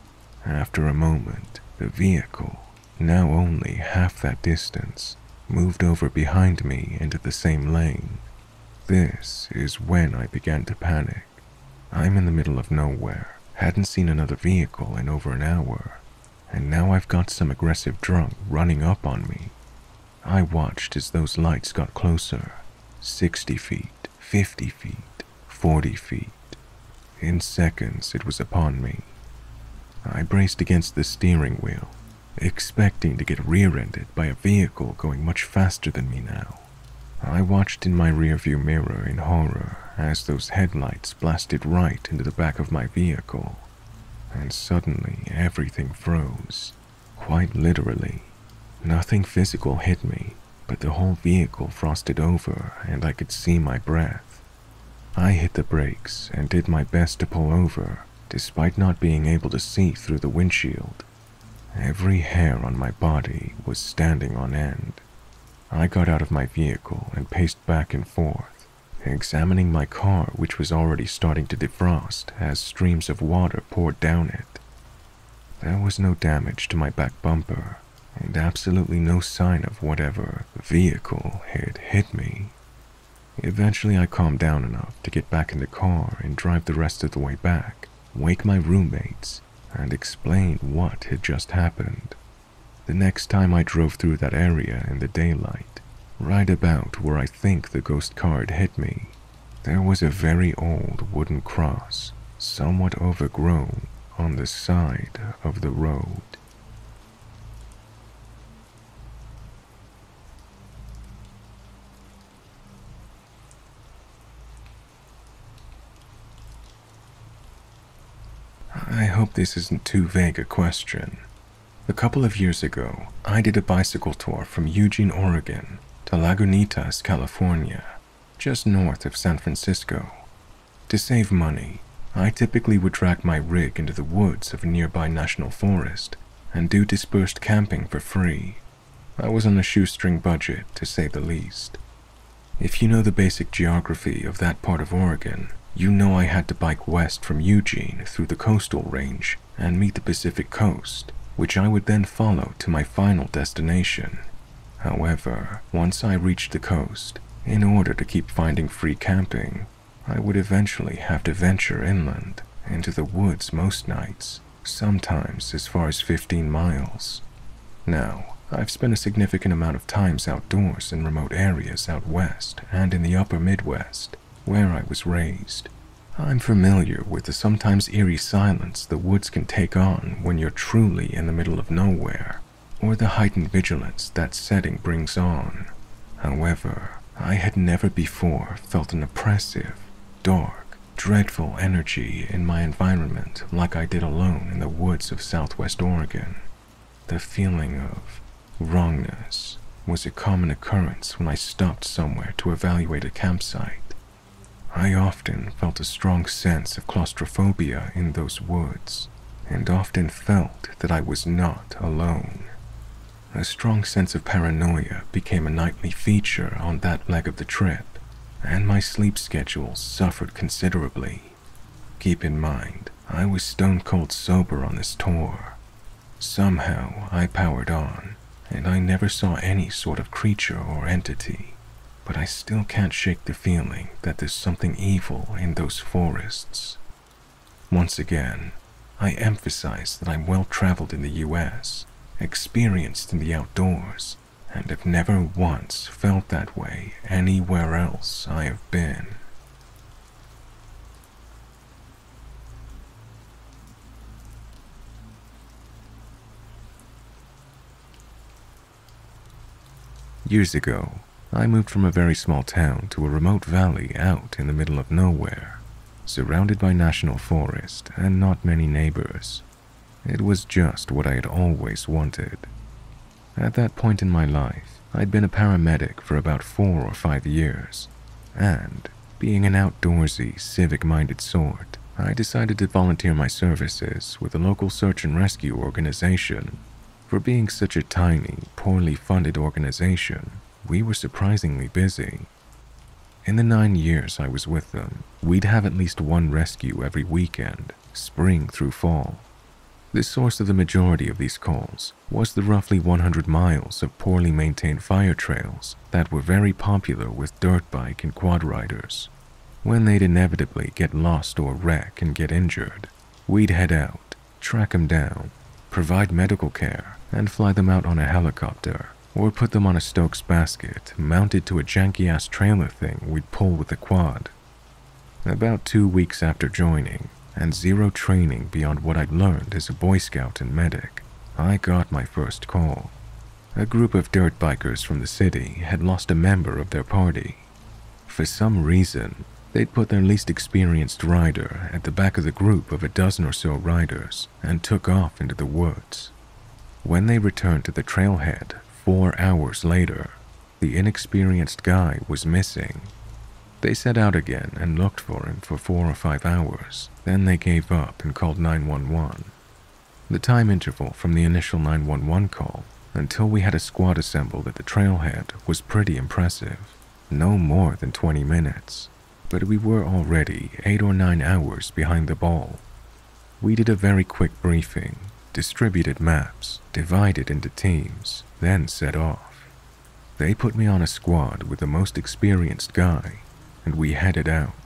After a moment, the vehicle, now only half that distance, moved over behind me into the same lane. This is when I began to panic. I'm in the middle of nowhere, hadn't seen another vehicle in over an hour, and now I've got some aggressive drunk running up on me. I watched as those lights got closer, 60 feet, 50 feet, 40 feet. In seconds, it was upon me. I braced against the steering wheel, expecting to get rear-ended by a vehicle going much faster than me now. I watched in my rearview mirror in horror as those headlights blasted right into the back of my vehicle, and suddenly everything froze, quite literally. Nothing physical hit me, but the whole vehicle frosted over and I could see my breath. I hit the brakes and did my best to pull over, despite not being able to see through the windshield. Every hair on my body was standing on end. I got out of my vehicle and paced back and forth, examining my car, which was already starting to defrost as streams of water poured down it. There was no damage to my back bumper, and absolutely no sign of whatever vehicle had hit me. Eventually I calmed down enough to get back in the car and drive the rest of the way back, wake my roommates, and explain what had just happened. The next time I drove through that area in the daylight, right about where I think the ghost car had hit me, there was a very old wooden cross, somewhat overgrown, on the side of the road. I hope this isn't too vague a question. A couple of years ago, I did a bicycle tour from Eugene, Oregon to Lagunitas, California, just north of San Francisco. To save money, I typically would drag my rig into the woods of a nearby national forest and do dispersed camping for free. I was on a shoestring budget, to say the least. If you know the basic geography of that part of Oregon, you know I had to bike west from Eugene through the coastal range and meet the Pacific coast, which I would then follow to my final destination. However, once I reached the coast, in order to keep finding free camping, I would eventually have to venture inland, into the woods most nights, sometimes as far as 15 miles. Now, I've spent a significant amount of times outdoors in remote areas out west and in the upper Midwest, where I was raised. I'm familiar with the sometimes eerie silence the woods can take on when you're truly in the middle of nowhere, or the heightened vigilance that setting brings on. However, I had never before felt an oppressive, dark, dreadful energy in my environment like I did alone in the woods of Southwest Oregon. The feeling of wrongness was a common occurrence when I stopped somewhere to evaluate a campsite. I often felt a strong sense of claustrophobia in those woods, and often felt that I was not alone. A strong sense of paranoia became a nightly feature on that leg of the trip, and my sleep schedule suffered considerably. Keep in mind, I was stone cold sober on this tour. Somehow I powered on, and I never saw any sort of creature or entity. but I still can't shake the feeling that there's something evil in those forests. Once again, I emphasize that I'm well-traveled in the US, experienced in the outdoors, and have never once felt that way anywhere else I have been. Years ago, I moved from a very small town to a remote valley out in the middle of nowhere, surrounded by national forest and not many neighbors. It was just what I had always wanted. At that point in my life, I'd been a paramedic for about 4 or 5 years, and, being an outdoorsy, civic-minded sort, I decided to volunteer my services with a local search and rescue organization. For being such a tiny, poorly funded organization, we were surprisingly busy. In the 9 years I was with them, we'd have at least one rescue every weekend, spring through fall. The source of the majority of these calls was the roughly 100 miles of poorly maintained fire trails that were very popular with dirt bike and quad riders. When they'd inevitably get lost or wreck and get injured, we'd head out, track them down, provide medical care, and fly them out on a helicopter, or put them on a Stokes basket mounted to a janky-ass trailer thing we'd pull with a quad. About 2 weeks after joining, and zero training beyond what I'd learned as a Boy Scout and medic, I got my first call. A group of dirt bikers from the city had lost a member of their party. For some reason, they'd put their least experienced rider at the back of the group of a dozen or so riders and took off into the woods. When they returned to the trailhead 4 hours later, the inexperienced guy was missing. They set out again and looked for him for 4 or 5 hours, then they gave up and called 911. The time interval from the initial 911 call until we had a squad assembled at the trailhead was pretty impressive, no more than 20 minutes. But we were already 8 or 9 hours behind the ball. We did a very quick briefing, distributed maps, divided into teams, then set off. They put me on a squad with the most experienced guy, and we headed out.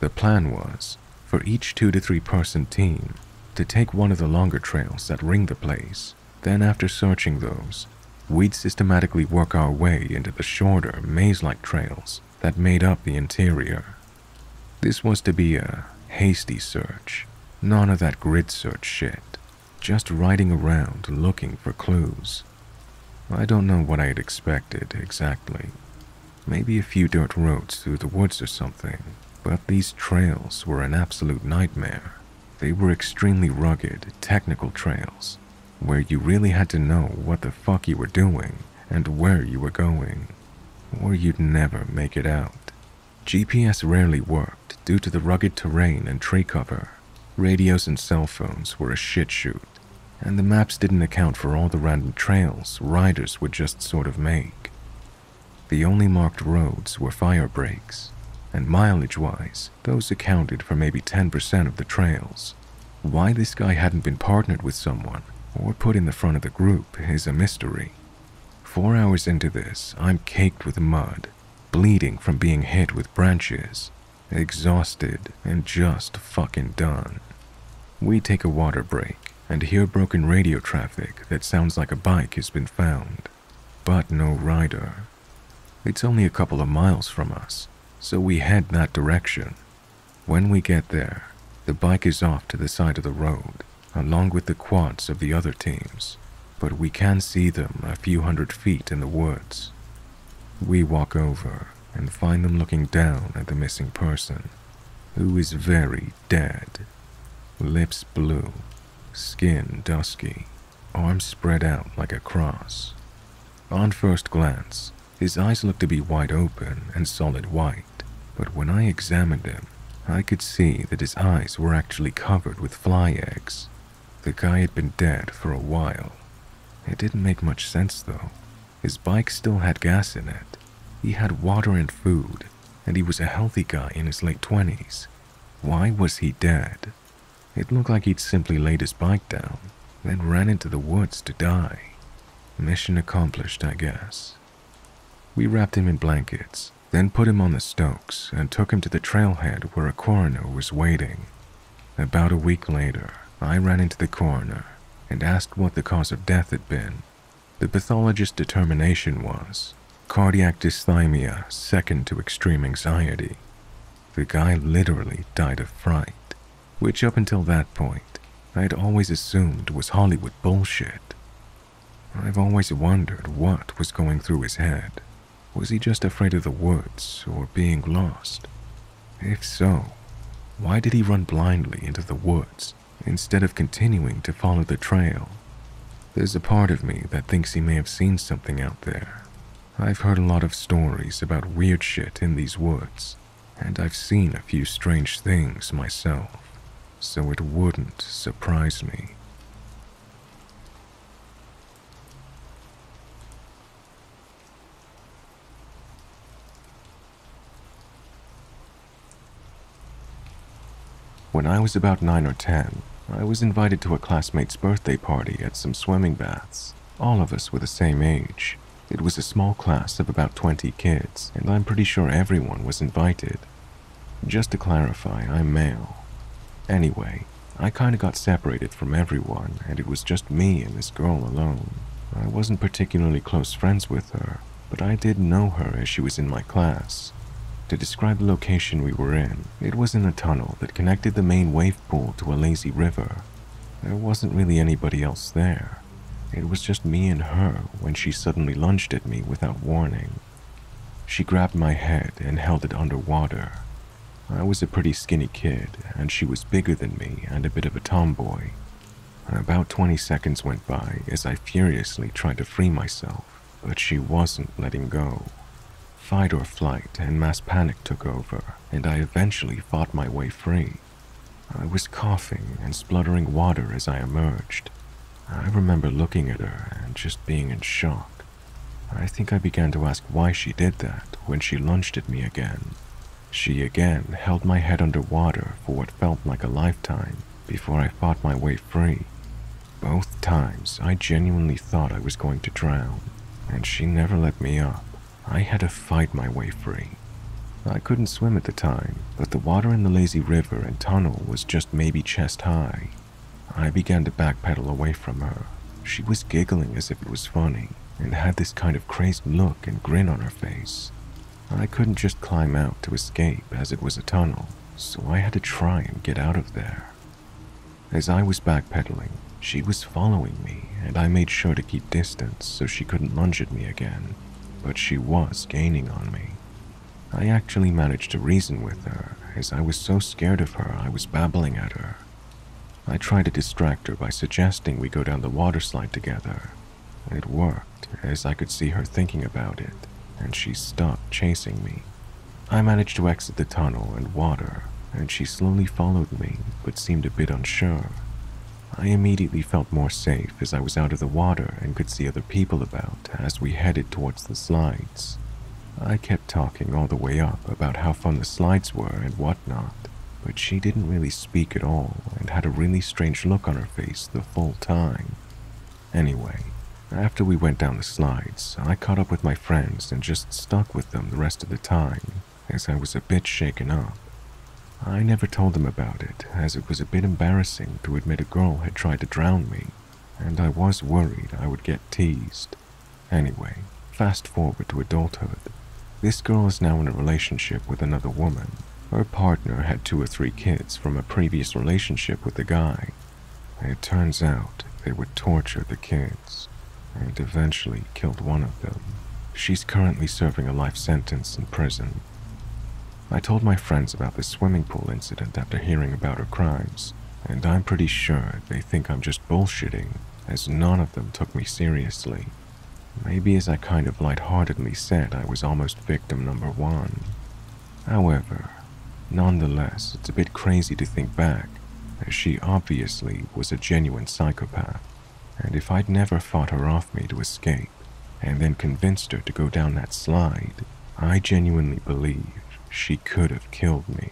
The plan was, for each 2 to 3 person team, to take one of the longer trails that ring the place, then after searching those, we'd systematically work our way into the shorter, maze-like trails that made up the interior. This was to be a hasty search, none of that grid search shit, just riding around looking for clues. I don't know what I had expected exactly. Maybe a few dirt roads through the woods or something, but these trails were an absolute nightmare. They were extremely rugged, technical trails, where you really had to know what the fuck you were doing and where you were going, or you'd never make it out. GPS rarely worked due to the rugged terrain and tree cover. Radios and cell phones were a shit shoot, and the maps didn't account for all the random trails riders would just sort of make. The only marked roads were fire breaks, and mileage-wise, those accounted for maybe 10% of the trails. Why this guy hadn't been partnered with someone or put in the front of the group is a mystery. 4 hours into this, I'm caked with mud, bleeding from being hit with branches, exhausted and just fucking done. We take a water break and hear broken radio traffic that sounds like a bike has been found, but no rider. It's only a couple of miles from us, so we head that direction. When we get there, the bike is off to the side of the road, along with the quads of the other teams, but we can see them a few hundred feet in the woods. We walk over and find them looking down at the missing person, who is very dead. Lips blue, skin dusky, arms spread out like a cross. On first glance, his eyes looked to be wide open and solid white, but when I examined him, I could see that his eyes were actually covered with fly eggs. The guy had been dead for a while. It didn't make much sense, though. His bike still had gas in it, he had water and food, and he was a healthy guy in his late 20s. Why was he dead? It looked like he'd simply laid his bike down, then ran into the woods to die. Mission accomplished, I guess. We wrapped him in blankets, then put him on the stokes and took him to the trailhead where a coroner was waiting. About a week later, I ran into the coroner and asked what the cause of death had been. The pathologist's determination was cardiac dysthymia second to extreme anxiety. The guy literally died of fright, which up until that point, I had always assumed was Hollywood bullshit. I've always wondered what was going through his head. Was he just afraid of the woods or being lost? If so, why did he run blindly into the woods instead of continuing to follow the trail? There's a part of me that thinks he may have seen something out there. I've heard a lot of stories about weird shit in these woods, and I've seen a few strange things myself, so it wouldn't surprise me. When I was about 9 or 10, I was invited to a classmate's birthday party at some swimming baths. All of us were the same age. It was a small class of about 20 kids, and I'm pretty sure everyone was invited. Just to clarify, I'm male. Anyway, I kinda got separated from everyone, and it was just me and this girl alone. I wasn't particularly close friends with her, but I did know her as she was in my class. To describe the location we were in, it was in a tunnel that connected the main wave pool to a lazy river. There wasn't really anybody else there. It was just me and her when she suddenly lunged at me without warning. She grabbed my head and held it underwater. I was a pretty skinny kid, and she was bigger than me and a bit of a tomboy. About 20 seconds went by as I furiously tried to free myself, but she wasn't letting go. Fight or flight and mass panic took over, and I eventually fought my way free. I was coughing and spluttering water as I emerged. I remember looking at her and just being in shock. I think I began to ask why she did that when she lunged at me again. She again held my head underwater for what felt like a lifetime before I fought my way free. Both times, I genuinely thought I was going to drown, and she never let me up. I had to fight my way free. I couldn't swim at the time, but the water in the lazy river and tunnel was just maybe chest high. I began to backpedal away from her. She was giggling as if it was funny, and had this kind of crazed look and grin on her face. I couldn't just climb out to escape as it was a tunnel, so I had to try and get out of there. As I was backpedaling, she was following me, and I made sure to keep distance so she couldn't lunge at me again, but she was gaining on me. I actually managed to reason with her, as I was so scared of her I was babbling at her. I tried to distract her by suggesting we go down the water slide together. It worked, as I could see her thinking about it, and she stopped chasing me. I managed to exit the tunnel and water, and she slowly followed me, but seemed a bit unsure. I immediately felt more safe as I was out of the water and could see other people about as we headed towards the slides. I kept talking all the way up about how fun the slides were and whatnot, but she didn't really speak at all and had a really strange look on her face the full time. Anyway, after we went down the slides, I caught up with my friends and just stuck with them the rest of the time, as I was a bit shaken up. I never told them about it, as it was a bit embarrassing to admit a girl had tried to drown me, and I was worried I would get teased. Anyway, fast forward to adulthood. This girl is now in a relationship with another woman. Her partner had 2 or 3 kids from a previous relationship with the guy. It turns out they would torture the kids, and eventually killed one of them. She's currently serving a life sentence in prison. I told my friends about the swimming pool incident after hearing about her crimes, and I'm pretty sure they think I'm just bullshitting, as none of them took me seriously. Maybe as I kind of lightheartedly said I was almost victim number 1. However, nonetheless, it's a bit crazy to think back, as she obviously was a genuine psychopath. And if I'd never fought her off me to escape, and then convinced her to go down that slide, I genuinely believe she could have killed me.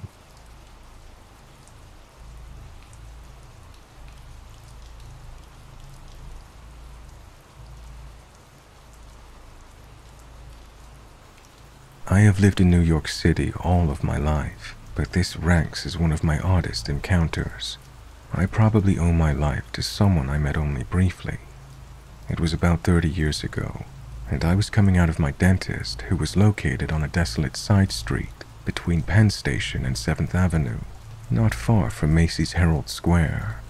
I have lived in New York City all of my life, but this ranks as one of my oddest encounters. I probably owe my life to someone I met only briefly. It was about 30 years ago, and I was coming out of my dentist, who was located on a desolate side street between Penn Station and 7th Avenue, not far from Macy's Herald Square.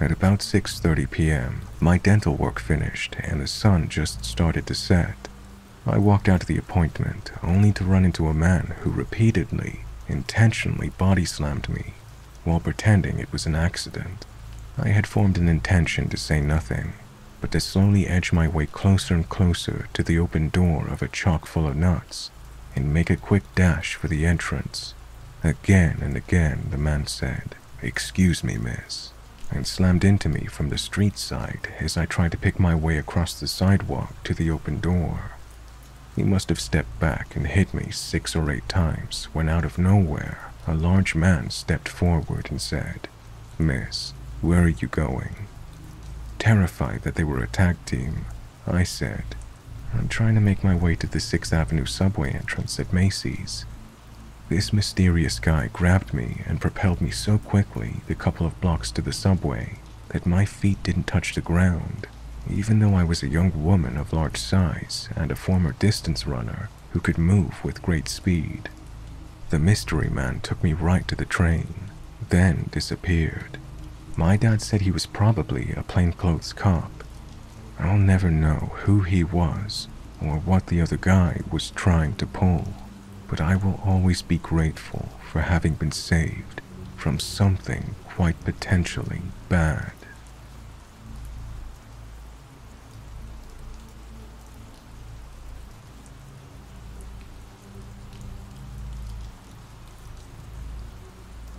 At about 6:30 p.m., my dental work finished and the sun just started to set. I walked out of the appointment only to run into a man who repeatedly, intentionally body slammed me while pretending it was an accident. I had formed an intention to say nothing, but to slowly edge my way closer and closer to the open door of a chock full of nuts and make a quick dash for the entrance. Again and again the man said, "Excuse me, miss," and slammed into me from the street side as I tried to pick my way across the sidewalk to the open door. He must have stepped back and hit me 6 or 8 times when out of nowhere a large man stepped forward and said, "Miss, where are you going?" Terrified that they were a tag team, I said, "I'm trying to make my way to the 6th Avenue subway entrance at Macy's." This mysterious guy grabbed me and propelled me so quickly the couple of blocks to the subway that my feet didn't touch the ground, even though I was a young woman of large size and a former distance runner who could move with great speed. The mystery man took me right to the train, then disappeared. My dad said he was probably a plainclothes cop. I'll never know who he was or what the other guy was trying to pull, but I will always be grateful for having been saved from something quite potentially bad.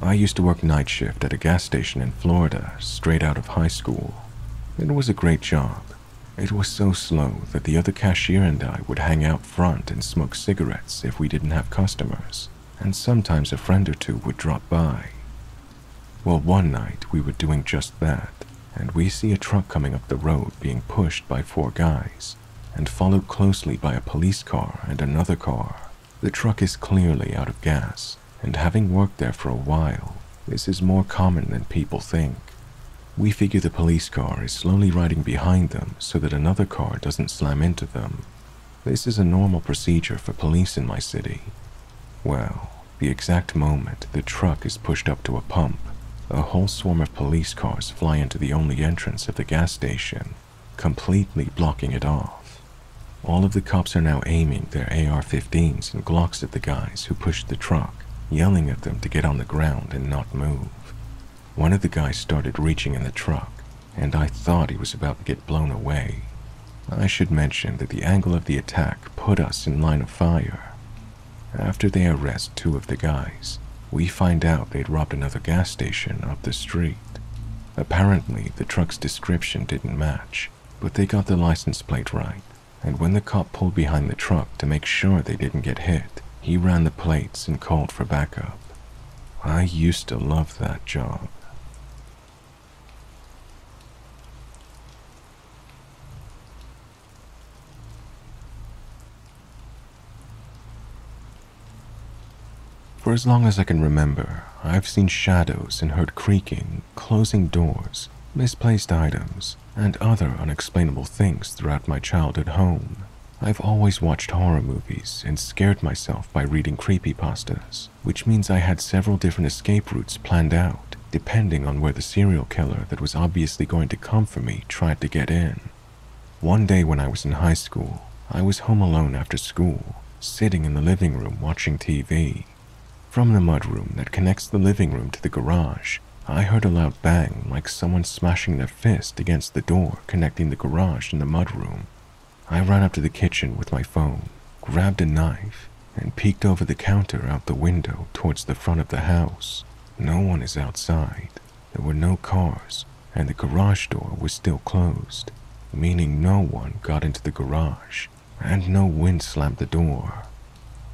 I used to work night shift at a gas station in Florida straight out of high school. It was a great job. It was so slow that the other cashier and I would hang out front and smoke cigarettes if we didn't have customers, and sometimes a friend or two would drop by. Well, one night we were doing just that, and we see a truck coming up the road being pushed by 4 guys, and followed closely by a police car and another car. The truck is clearly out of gas, and having worked there for a while, this is more common than people think. We figure the police car is slowly riding behind them so that another car doesn't slam into them. This is a normal procedure for police in my city. Well, the exact moment the truck is pushed up to a pump, a whole swarm of police cars fly into the only entrance of the gas station, completely blocking it off. All of the cops are now aiming their AR-15s and Glocks at the guys who pushed the truck, yelling at them to get on the ground and not move. One of the guys started reaching in the truck, and I thought he was about to get blown away. I should mention that the angle of the attack put us in line of fire. After they arrest 2 of the guys, we find out they'd robbed another gas station up the street. Apparently, the truck's description didn't match, but they got the license plate right, and when the cop pulled behind the truck to make sure they didn't get hit, he ran the plates and called for backup. I used to love that job. For as long as I can remember, I've seen shadows and heard creaking, closing doors, misplaced items, and other unexplainable things throughout my childhood home. I've always watched horror movies and scared myself by reading creepypastas, which means I had several different escape routes planned out, depending on where the serial killer that was obviously going to come for me tried to get in. One day when I was in high school, I was home alone after school, sitting in the living room watching TV. From the mudroom that connects the living room to the garage, I heard a loud bang like someone smashing their fist against the door connecting the garage and the mudroom. I ran up to the kitchen with my phone, grabbed a knife, and peeked over the counter out the window towards the front of the house. No one is outside, there were no cars, and the garage door was still closed, meaning no one got into the garage, and no wind slammed the door.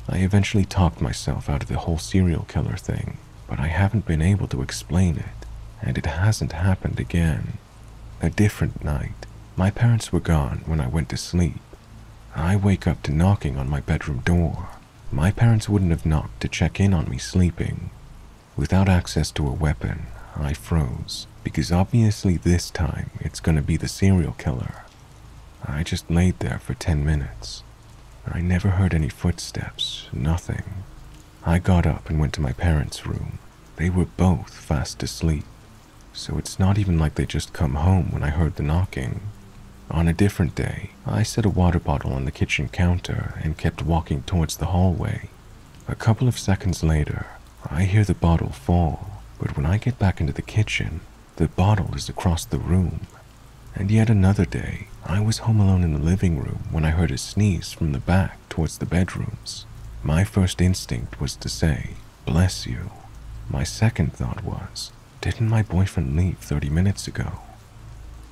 I eventually talked myself out of the whole serial killer thing, but I haven't been able to explain it, and it hasn't happened again. A different night. My parents were gone when I went to sleep. I wake up to knocking on my bedroom door, my parents wouldn't have knocked to check in on me sleeping. Without access to a weapon, I froze, because obviously this time it's gonna be the serial killer. I just laid there for 10 minutes. I never heard any footsteps, nothing. I got up and went to my parents' room. They were both fast asleep, so it's not even like they just come home when I heard the knocking. On a different day, I set a water bottle on the kitchen counter and kept walking towards the hallway. A couple of seconds later, I hear the bottle fall, but when I get back into the kitchen, the bottle is across the room. And yet another day, I was home alone in the living room when I heard a sneeze from the back towards the bedrooms. My first instinct was to say, "Bless you." My second thought was, "Didn't my boyfriend leave 30 minutes ago?"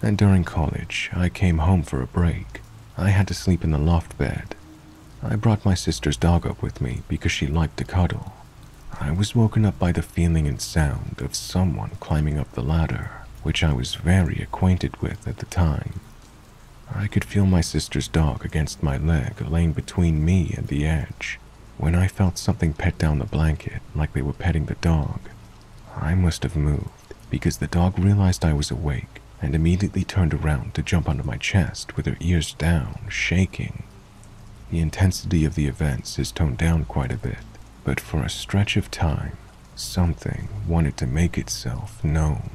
And during college, I came home for a break. I had to sleep in the loft bed. I brought my sister's dog up with me because she liked to cuddle. I was woken up by the feeling and sound of someone climbing up the ladder, which I was very acquainted with at the time. I could feel my sister's dog against my leg, laying between me and the edge, when I felt something pet down the blanket like they were petting the dog. I must have moved, because the dog realized I was awake and immediately turned around to jump onto my chest with her ears down, shaking. The intensity of the events is toned down quite a bit, but for a stretch of time, something wanted to make itself known.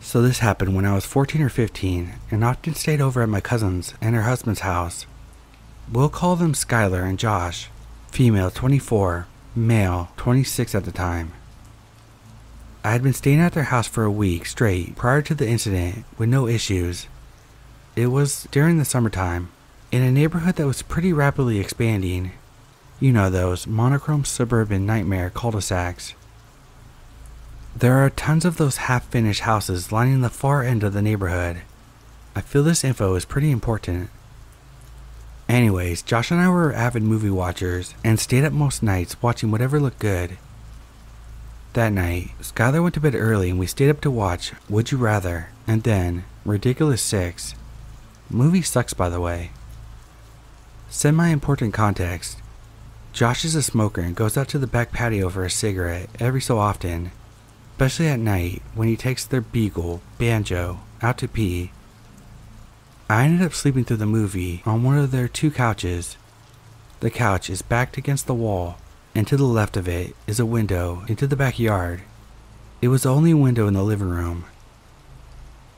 So this happened when I was 14 or 15 and often stayed over at my cousin's and her husband's house. We'll call them Skylar and Josh, female 24, male 26 at the time. I had been staying at their house for a week straight prior to the incident with no issues. It was during the summertime in a neighborhood that was pretty rapidly expanding. You know those monochrome suburban nightmare cul-de-sacs. There are tons of those half-finished houses lining the far end of the neighborhood. I feel this info is pretty important. Anyways, Josh and I were avid movie watchers and stayed up most nights watching whatever looked good. That night, Skylar went to bed early and we stayed up to watch Would You Rather and then Ridiculous 6. Movie sucks, by the way. Semi-important context. Josh is a smoker and goes out to the back patio for a cigarette every so often. Especially at night when he takes their beagle, Banjo, out to pee. I ended up sleeping through the movie on one of their two couches. The couch is backed against the wall, and to the left of it is a window into the backyard. It was the only window in the living room.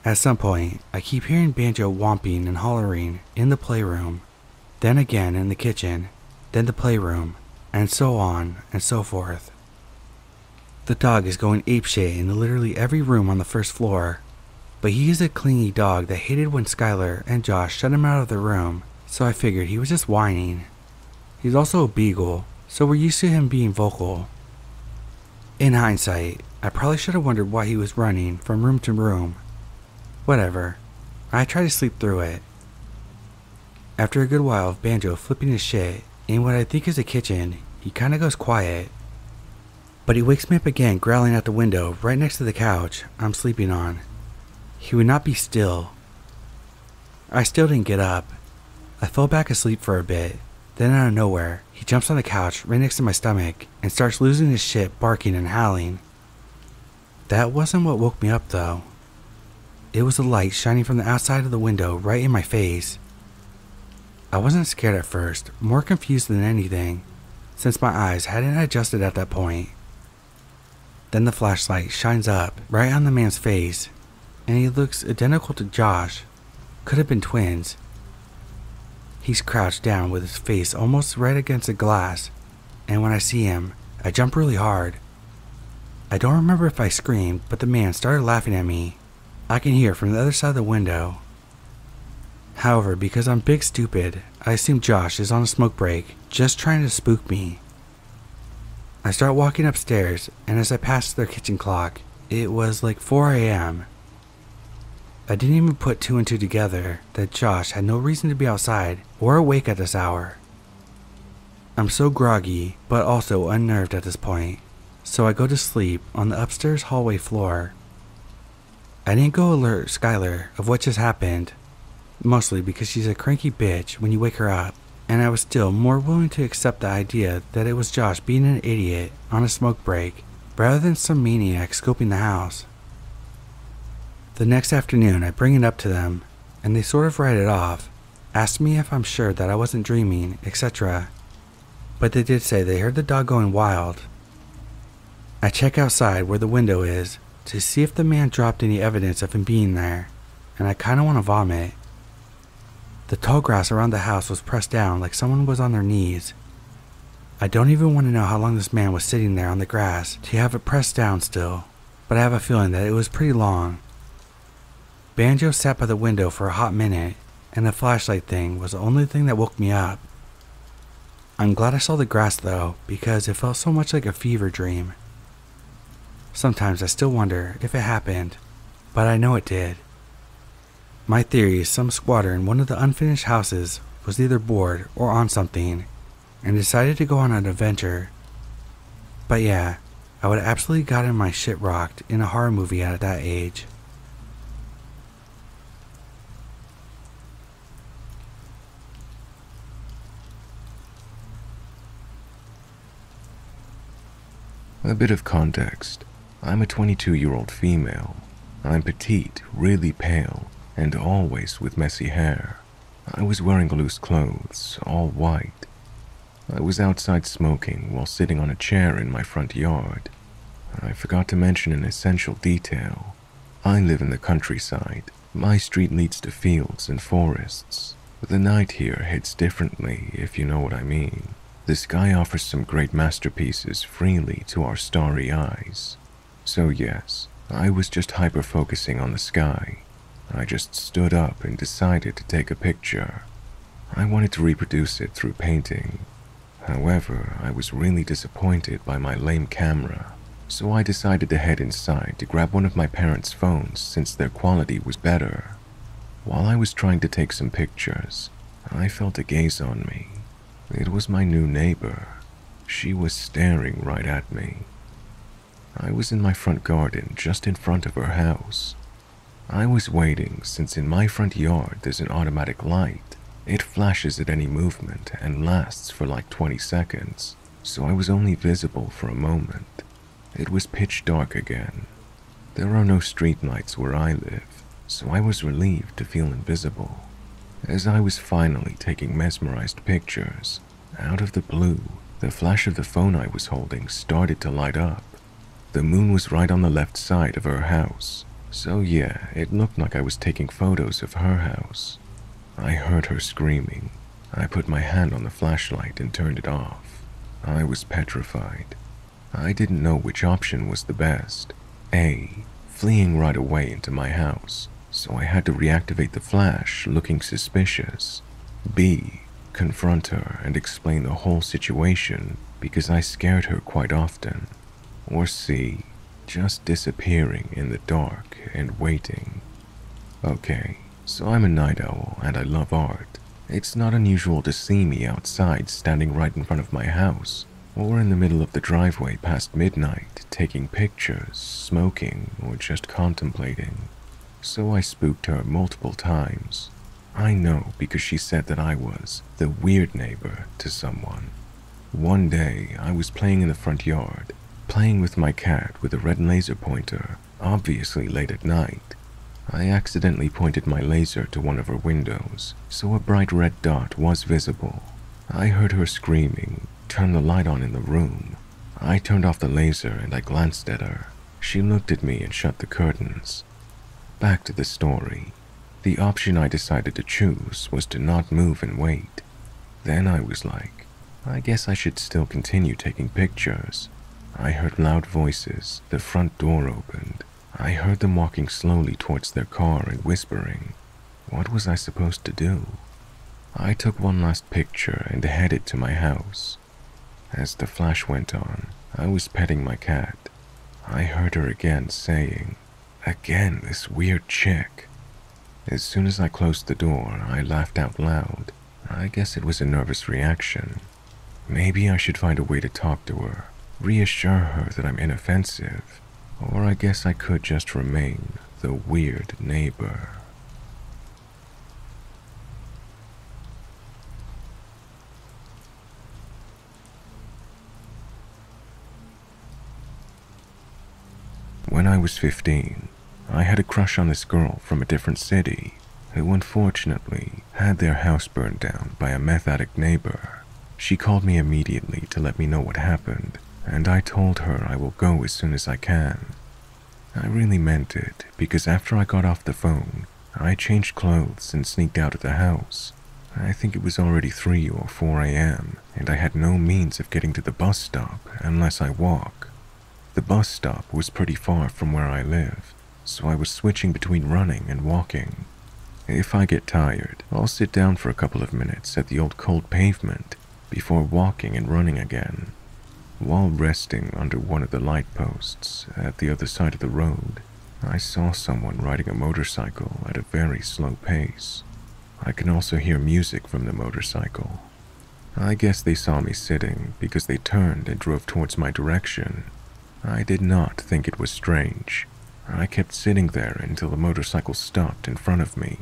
At some point, I keep hearing Banjo whomping and hollering in the playroom, then again in the kitchen, then the playroom, and so on and so forth. The dog is going apeshit in literally every room on the first floor, but he is a clingy dog that hated when Skylar and Josh shut him out of the room, so I figured he was just whining. He's also a beagle, so we're used to him being vocal. In hindsight, I probably should have wondered why he was running from room to room. Whatever, I tried to sleep through it. After a good while of Banjo flipping his shit in what I think is a kitchen, he kinda goes quiet. But he wakes me up again growling out the window right next to the couch I'm sleeping on. He would not be still. I still didn't get up. I fell back asleep for a bit. Then out of nowhere, he jumps on the couch right next to my stomach and starts losing his shit, barking and howling. That wasn't what woke me up though. It was the light shining from the outside of the window right in my face. I wasn't scared at first, more confused than anything, since my eyes hadn't adjusted at that point. Then the flashlight shines up right on the man's face, and he looks identical to Josh. Could have been twins. He's crouched down with his face almost right against the glass, and when I see him, I jump really hard. I don't remember if I screamed, but the man started laughing at me. I can hear from the other side of the window. However, because I'm big stupid, I assume Josh is on a smoke break, just trying to spook me. I start walking upstairs, and as I passed their kitchen clock, it was like 4 a.m. I didn't even put two and two together that Josh had no reason to be outside or awake at this hour. I'm so groggy, but also unnerved at this point, so I go to sleep on the upstairs hallway floor. I didn't go alert Skylar of what just happened, mostly because she's a cranky bitch when you wake her up, and I was still more willing to accept the idea that it was Josh being an idiot on a smoke break rather than some maniac scoping the house. The next afternoon I bring it up to them, and they sort of write it off, asked me if I'm sure that I wasn't dreaming, etc. But they did say they heard the dog going wild. I check outside where the window is to see if the man dropped any evidence of him being there, and I kinda wanna vomit. The tall grass around the house was pressed down like someone was on their knees. I don't even want to know how long this man was sitting there on the grass to have it pressed down still, but I have a feeling that it was pretty long. Banjo sat by the window for a hot minute, and the flashlight thing was the only thing that woke me up. I'm glad I saw the grass though, because it felt so much like a fever dream. Sometimes I still wonder if it happened, but I know it did. My theory is some squatter in one of the unfinished houses was either bored or on something and decided to go on an adventure. But yeah, I would have absolutely gotten my shit rocked in a horror movie at that age. A bit of context. I'm a 22-year-old female. I'm petite, really pale, and always with messy hair. I was wearing loose clothes, all white. I was outside smoking while sitting on a chair in my front yard. I forgot to mention an essential detail. I live in the countryside. My street leads to fields and forests. The night here hits differently, if you know what I mean. This guy offers some great masterpieces freely to our starry eyes. So yes, I was just hyper-focusing on the sky. I just stood up and decided to take a picture. I wanted to reproduce it through painting. However, I was really disappointed by my lame camera, so I decided to head inside to grab one of my parents' phones since their quality was better. While I was trying to take some pictures, I felt a gaze on me. It was my new neighbor. She was staring right at me. I was in my front garden just in front of her house. I was waiting since in my front yard there's an automatic light. It flashes at any movement and lasts for like 20 seconds, so I was only visible for a moment. It was pitch dark again. There are no streetlights where I live, so I was relieved to feel invisible. As I was finally taking mesmerized pictures, out of the blue, the flash of the phone I was holding started to light up. The moon was right on the left side of her house, so yeah, it looked like I was taking photos of her house. I heard her screaming. I put my hand on the flashlight and turned it off. I was petrified. I didn't know which option was the best. A, fleeing right away into my house, so I had to reactivate the flash, looking suspicious. B, confront her and explain the whole situation because I scared her quite often. Or C, just disappearing in the dark and waiting. Okay, so I'm a night owl and I love art. It's not unusual to see me outside standing right in front of my house or in the middle of the driveway past midnight taking pictures, smoking, or just contemplating. So I spooked her multiple times. I know because she said that I was the weird neighbor to someone. One day, I was playing in the front yard, playing with my cat with a red laser pointer, obviously late at night. I accidentally pointed my laser to one of her windows, so a bright red dot was visible. I heard her screaming, turn the light on in the room. I turned off the laser and I glanced at her. She looked at me and shut the curtains. Back to the story. The option I decided to choose was to not move and wait. Then I was like, I guess I should still continue taking pictures. I heard loud voices, the front door opened. I heard them walking slowly towards their car and whispering. What was I supposed to do? I took one last picture and headed to my house. As the flash went on, I was petting my cat. I heard her again saying, "Again, this weird chick." As soon as I closed the door, I laughed out loud. I guess it was a nervous reaction. Maybe I should find a way to talk to her. reassure her that I'm inoffensive, or I guess I could just remain the weird neighbor. When I was 15, I had a crush on this girl from a different city who unfortunately had their house burned down by a meth addict neighbor. She called me immediately to let me know what happened, and I told her I will go as soon as I can. I really meant it, because after I got off the phone, I changed clothes and sneaked out of the house. I think it was already 3 or 4 a.m., and I had no means of getting to the bus stop unless I walk. The bus stop was pretty far from where I live, so I was switching between running and walking. If I get tired, I'll sit down for a couple of minutes at the old cold pavement before walking and running again. While resting under one of the light posts at the other side of the road, I saw someone riding a motorcycle at a very slow pace. I can also hear music from the motorcycle. I guess they saw me sitting because they turned and drove towards my direction. I did not think it was strange. I kept sitting there until the motorcycle stopped in front of me.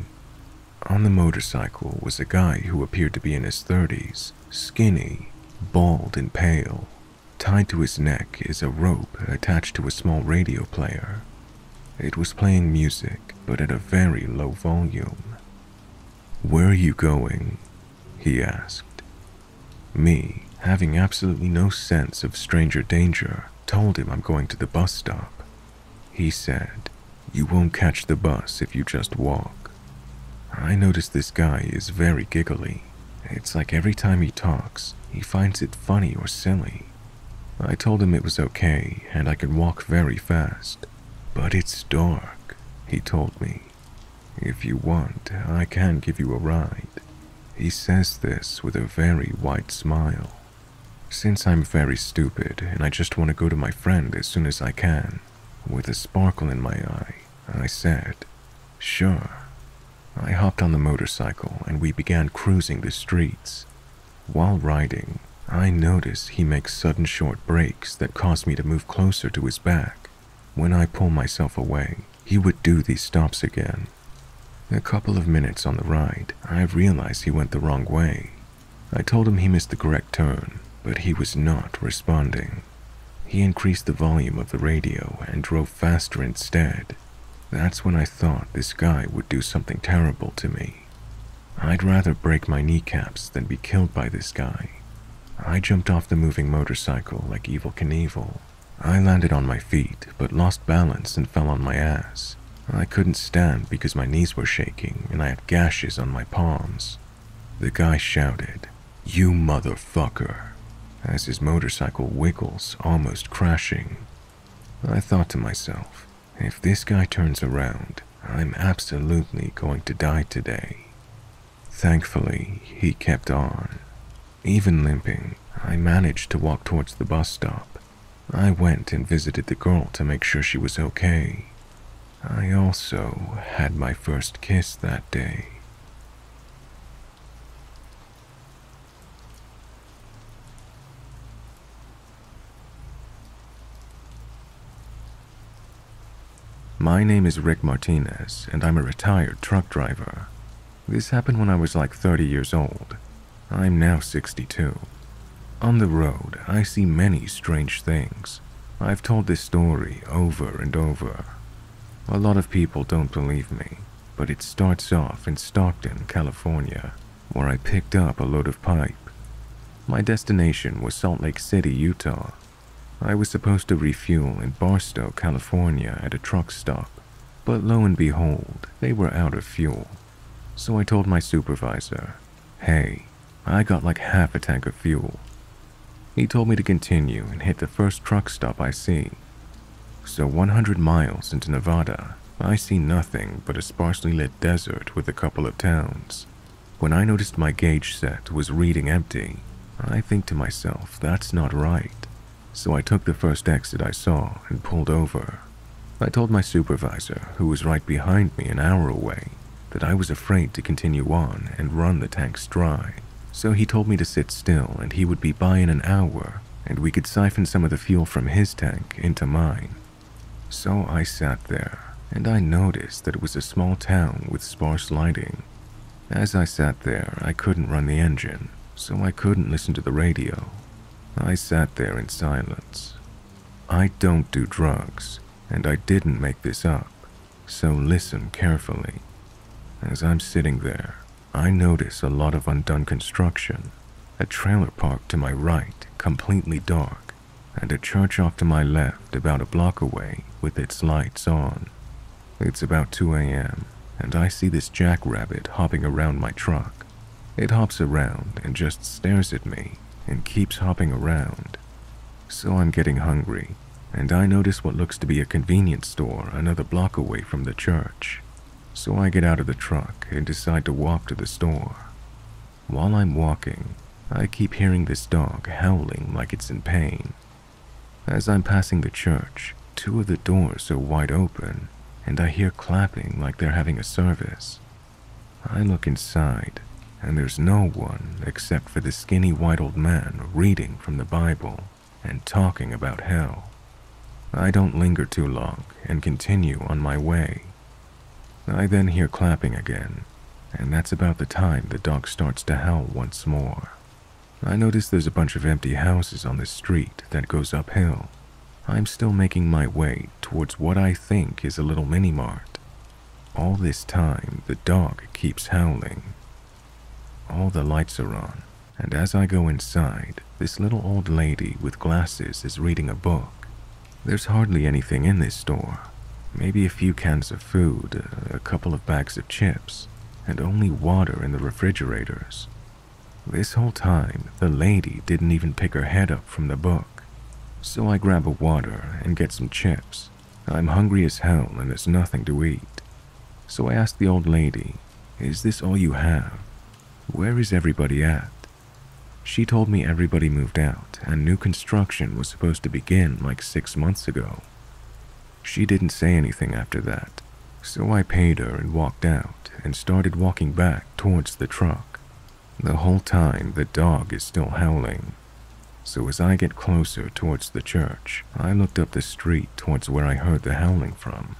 On the motorcycle was a guy who appeared to be in his 30s, skinny, bald and pale. Tied to his neck is a rope attached to a small radio player. It was playing music, but at a very low volume. "Where are you going?" he asked. Me, having absolutely no sense of stranger danger, told him I'm going to the bus stop. He said, "You won't catch the bus if you just walk." I noticed this guy is very giggly. It's like every time he talks, he finds it funny or silly. I told him it was okay and I could walk very fast. "But it's dark," he told me. "If you want, I can give you a ride." He says this with a very wide smile. Since I'm very stupid and I just want to go to my friend as soon as I can, with a sparkle in my eye, I said, "Sure." I hopped on the motorcycle and we began cruising the streets. While riding, I notice he makes sudden short breaks that cause me to move closer to his back. When I pull myself away, he would do these stops again. A couple of minutes on the ride, I realized he went the wrong way. I told him he missed the correct turn, but he was not responding. He increased the volume of the radio and drove faster instead. That's when I thought this guy would do something terrible to me. I'd rather break my kneecaps than be killed by this guy. I jumped off the moving motorcycle like Evel Knievel. I landed on my feet, but lost balance and fell on my ass. I couldn't stand because my knees were shaking and I had gashes on my palms. The guy shouted, "You motherfucker," as his motorcycle wiggles, almost crashing. I thought to myself, if this guy turns around, I'm absolutely going to die today. Thankfully, he kept on. Even limping, I managed to walk towards the bus stop. I went and visited the girl to make sure she was okay. I also had my first kiss that day. My name is Rick Martinez, and I'm a retired truck driver. This happened when I was like 30 years old. I'm now 62. On the road, I see many strange things. I've told this story over and over. A lot of people don't believe me, but it starts off in Stockton, California, where I picked up a load of pipe. My destination was Salt Lake City, Utah. I was supposed to refuel in Barstow, California at a truck stop, but lo and behold, they were out of fuel. So I told my supervisor, "Hey, I got like half a tank of fuel." He told me to continue and hit the first truck stop I see. So 100 miles into Nevada, I see nothing but a sparsely lit desert with a couple of towns. When I noticed my gauge set was reading empty, I think to myself, that's not right. So I took the first exit I saw and pulled over. I told my supervisor, who was right behind me an hour away, that I was afraid to continue on and run the tanks dry. So he told me to sit still and he would be by in an hour and we could siphon some of the fuel from his tank into mine. So I sat there, and I noticed that it was a small town with sparse lighting. As I sat there, I couldn't run the engine, so I couldn't listen to the radio. I sat there in silence. I don't do drugs, and I didn't make this up, so listen carefully. As I'm sitting there, I notice a lot of undone construction, a trailer park to my right, completely dark, and a church off to my left about a block away with its lights on. It's about 2 a.m., and I see this jackrabbit hopping around my truck. It hops around and just stares at me and keeps hopping around. So I'm getting hungry, and I notice what looks to be a convenience store another block away from the church. So I get out of the truck and decide to walk to the store. While I'm walking, I keep hearing this dog howling like it's in pain. As I'm passing the church, two of the doors are wide open, and I hear clapping like they're having a service. I look inside, and there's no one except for the skinny white old man reading from the Bible and talking about hell. I don't linger too long and continue on my way. I then hear clapping again, and that's about the time the dog starts to howl once more. I notice there's a bunch of empty houses on this street that goes uphill. I'm still making my way towards what I think is a little mini-mart. All this time, the dog keeps howling. All the lights are on, and as I go inside, this little old lady with glasses is reading a book. There's hardly anything in this store. Maybe a few cans of food, a couple of bags of chips, and only water in the refrigerators. This whole time, the lady didn't even pick her head up from the book. So I grab a water and get some chips. I'm hungry as hell and there's nothing to eat. So I ask the old lady, "Is this all you have? Where is everybody at?" She told me everybody moved out and new construction was supposed to begin like 6 months ago. She didn't say anything after that, so I paid her and walked out and started walking back towards the truck. The whole time the dog is still howling. So as I get closer towards the church, I looked up the street towards where I heard the howling from.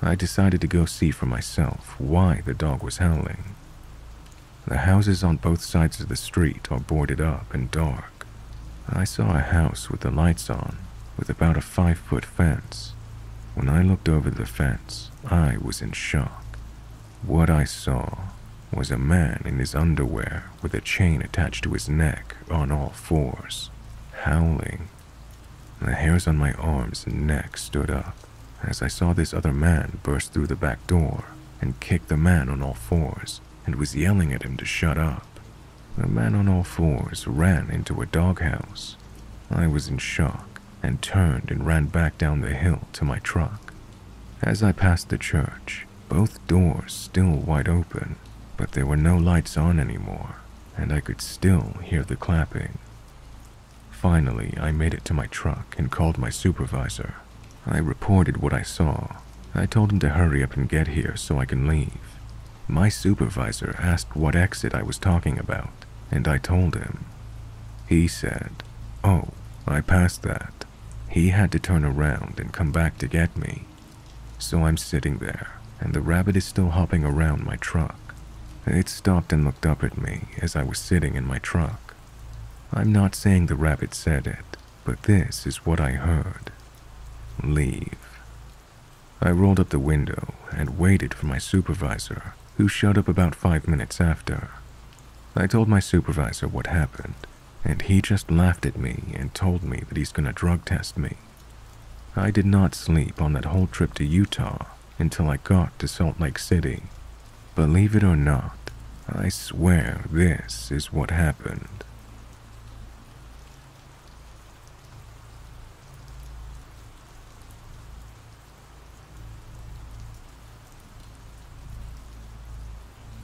I decided to go see for myself why the dog was howling. The houses on both sides of the street are boarded up and dark. I saw a house with the lights on, with about a 5-foot fence. When I looked over the fence, I was in shock. What I saw was a man in his underwear with a chain attached to his neck on all fours, howling. The hairs on my arms and neck stood up as I saw this other man burst through the back door and kicked the man on all fours and was yelling at him to shut up. The man on all fours ran into a doghouse. I was in shock and turned and ran back down the hill to my truck. As I passed the church, both doors still wide open, but there were no lights on anymore and I could still hear the clapping. Finally, I made it to my truck and called my supervisor. I reported what I saw. I told him to hurry up and get here so I can leave. My supervisor asked what exit I was talking about, and I told him. He said, "Oh, I passed that." He had to turn around and come back to get me. So I'm sitting there, and the rabbit is still hopping around my truck. It stopped and looked up at me as I was sitting in my truck. I'm not saying the rabbit said it, but this is what I heard. "Leave." I rolled up the window and waited for my supervisor, who showed up about 5 minutes after. I told my supervisor what happened, and he just laughed at me and told me that he's gonna drug test me. I did not sleep on that whole trip to Utah until I got to Salt Lake City. Believe it or not, I swear this is what happened.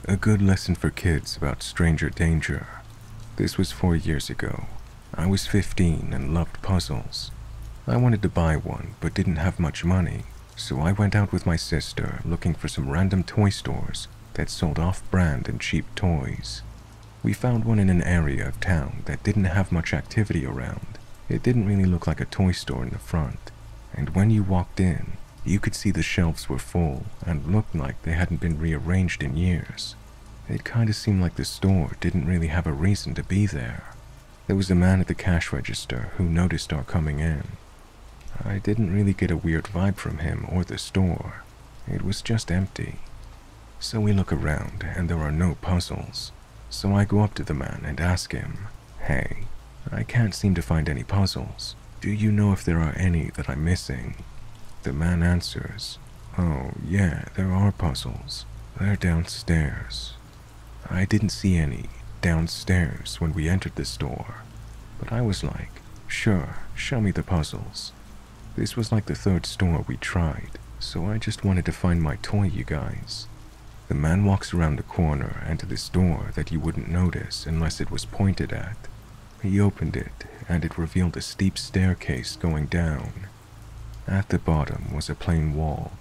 A good lesson for kids about stranger danger. This was 4 years ago. I was 15 and loved puzzles. I wanted to buy one but didn't have much money, so I went out with my sister looking for some random toy stores that sold off-brand and cheap toys. We found one in an area of town that didn't have much activity around, It didn't really look like a toy store in the front, and when you walked in, you could see the shelves were full and looked like they hadn't been rearranged in years. It kind of seemed like the store didn't really have a reason to be there. There was a man at the cash register who noticed our coming in. I didn't really get a weird vibe from him or the store. It was just empty. So we look around and there are no puzzles. So I go up to the man and ask him, "Hey, I can't seem to find any puzzles. Do you know if there are any that I'm missing?" The man answers, "Oh, yeah, there are puzzles. They're downstairs." I didn't see any downstairs when we entered the store, but I was like, "Sure, show me the puzzles." This was like the third store we tried, so I just wanted to find my toy, you guys. The man walks around the corner and to this door that you wouldn't notice unless it was pointed at. He opened it, and it revealed a steep staircase going down. At the bottom was a plain wall.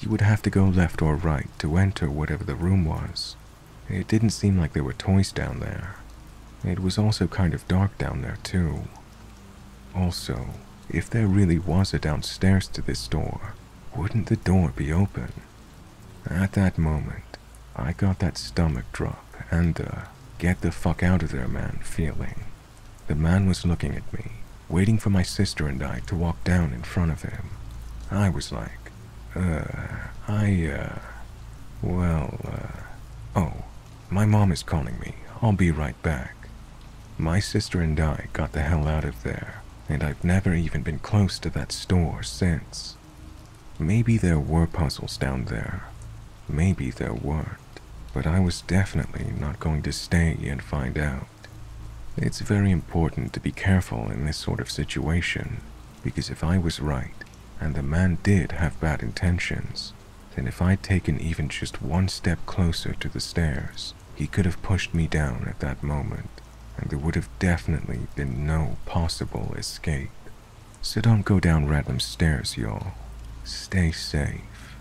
You would have to go left or right to enter whatever the room was. It didn't seem like there were toys down there. It was also kind of dark down there too. Also, if there really was a downstairs to this door, wouldn't the door be open? At that moment, I got that stomach drop and the "get the fuck out of there, man" feeling. The man was looking at me, waiting for my sister and I to walk down in front of him. I was like, oh. My mom is calling me. I'll be right back." My sister and I got the hell out of there, and I've never even been close to that store since. Maybe there were puzzles down there. Maybe there weren't, but I was definitely not going to stay and find out. It's very important to be careful in this sort of situation, because if I was right, and the man did have bad intentions, then if I'd taken even just one step closer to the stairs, he could have pushed me down at that moment, and there would have definitely been no possible escape. So don't go down random stairs, y'all. Stay safe.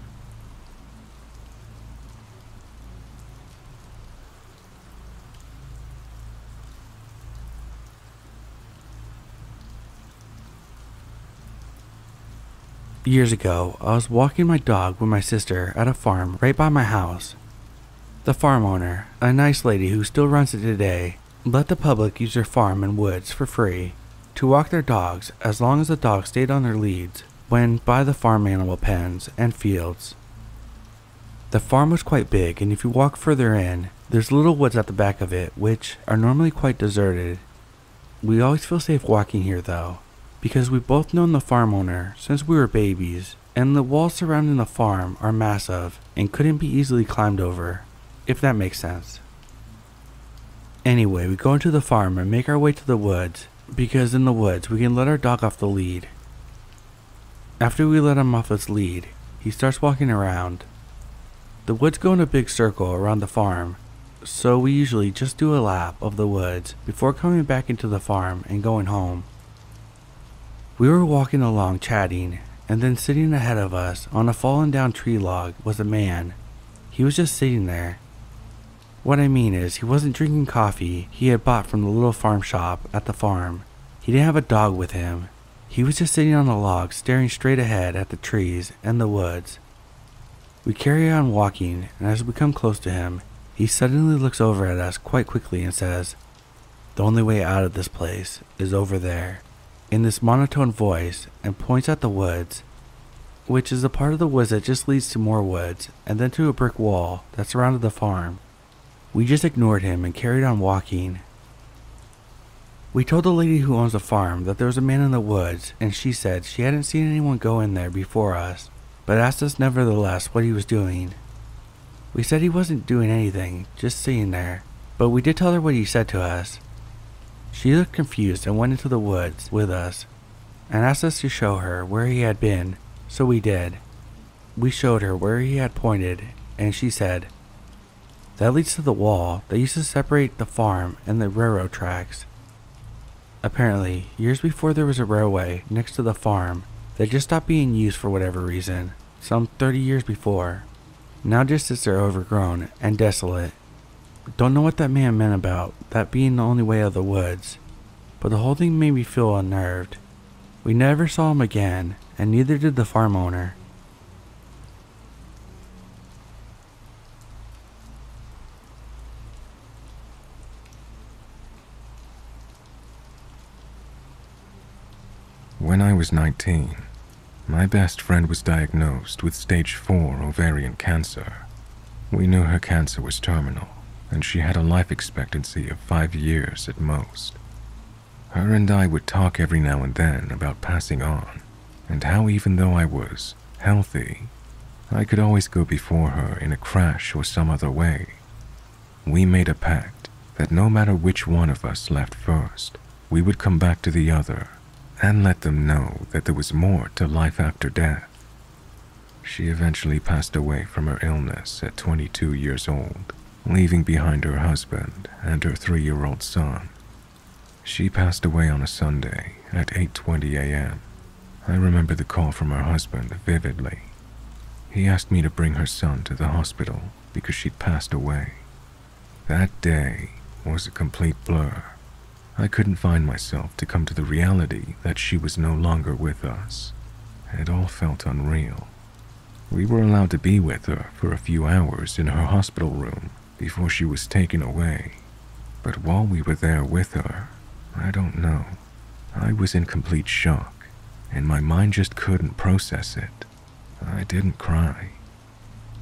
Years ago, I was walking my dog with my sister at a farm right by my house. The farm owner, a nice lady who still runs it today, let the public use their farm and woods for free to walk their dogs as long as the dogs stayed on their leads when by the farm animal pens and fields. The farm was quite big, and if you walk further in, there's little woods at the back of it which are normally quite deserted. We always feel safe walking here though, because we've both known the farm owner since we were babies, and the walls surrounding the farm are massive and couldn't be easily climbed over, if that makes sense. Anyway, we go into the farm and make our way to the woods, because in the woods we can let our dog off the lead. After we let him off his lead, he starts walking around. The woods go in a big circle around the farm, so we usually just do a lap of the woods before coming back into the farm and going home. We were walking along chatting, and then sitting ahead of us on a fallen down tree log was a man. He was just sitting there. What I mean is, he wasn't drinking coffee he had bought from the little farm shop at the farm. He didn't have a dog with him. He was just sitting on a log staring straight ahead at the trees and the woods. We carry on walking, and as we come close to him, he suddenly looks over at us quite quickly and says, "The only way out of this place is over there," in this monotone voice, and points at the woods, which is a part of the woods that just leads to more woods and then to a brick wall that surrounded the farm. We just ignored him and carried on walking. We told the lady who owns the farm that there was a man in the woods, and she said she hadn't seen anyone go in there before us, but asked us nevertheless what he was doing. We said he wasn't doing anything, just sitting there, but we did tell her what he said to us. She looked confused and went into the woods with us and asked us to show her where he had been, so we did. We showed her where he had pointed, and she said, "That leads to the wall that used to separate the farm and the railroad tracks." Apparently, years before, there was a railway next to the farm that just stopped being used for whatever reason, some 30 years before. Now just sits there overgrown and desolate. Don't know what that man meant about that being the only way out of the woods. but the whole thing made me feel unnerved. We never saw him again, and neither did the farm owner. When I was 19, my best friend was diagnosed with stage 4 ovarian cancer. We knew her cancer was terminal, and she had a life expectancy of 5 years at most. Her and I would talk every now and then about passing on, and how even though I was healthy, I could always go before her in a crash or some other way. We made a pact that no matter which one of us left first, we would come back to the other and let them know that there was more to life after death. She eventually passed away from her illness at 22 years old, leaving behind her husband and her 3-year-old son. She passed away on a Sunday at 8:20 a.m. I remember the call from her husband vividly. He asked me to bring her son to the hospital because she'd passed away. That day was a complete blur. I couldn't find myself to come to the reality that she was no longer with us. It all felt unreal. We were allowed to be with her for a few hours in her hospital room before she was taken away. But while we were there with her, I don't know, I was in complete shock, and my mind just couldn't process it. I didn't cry.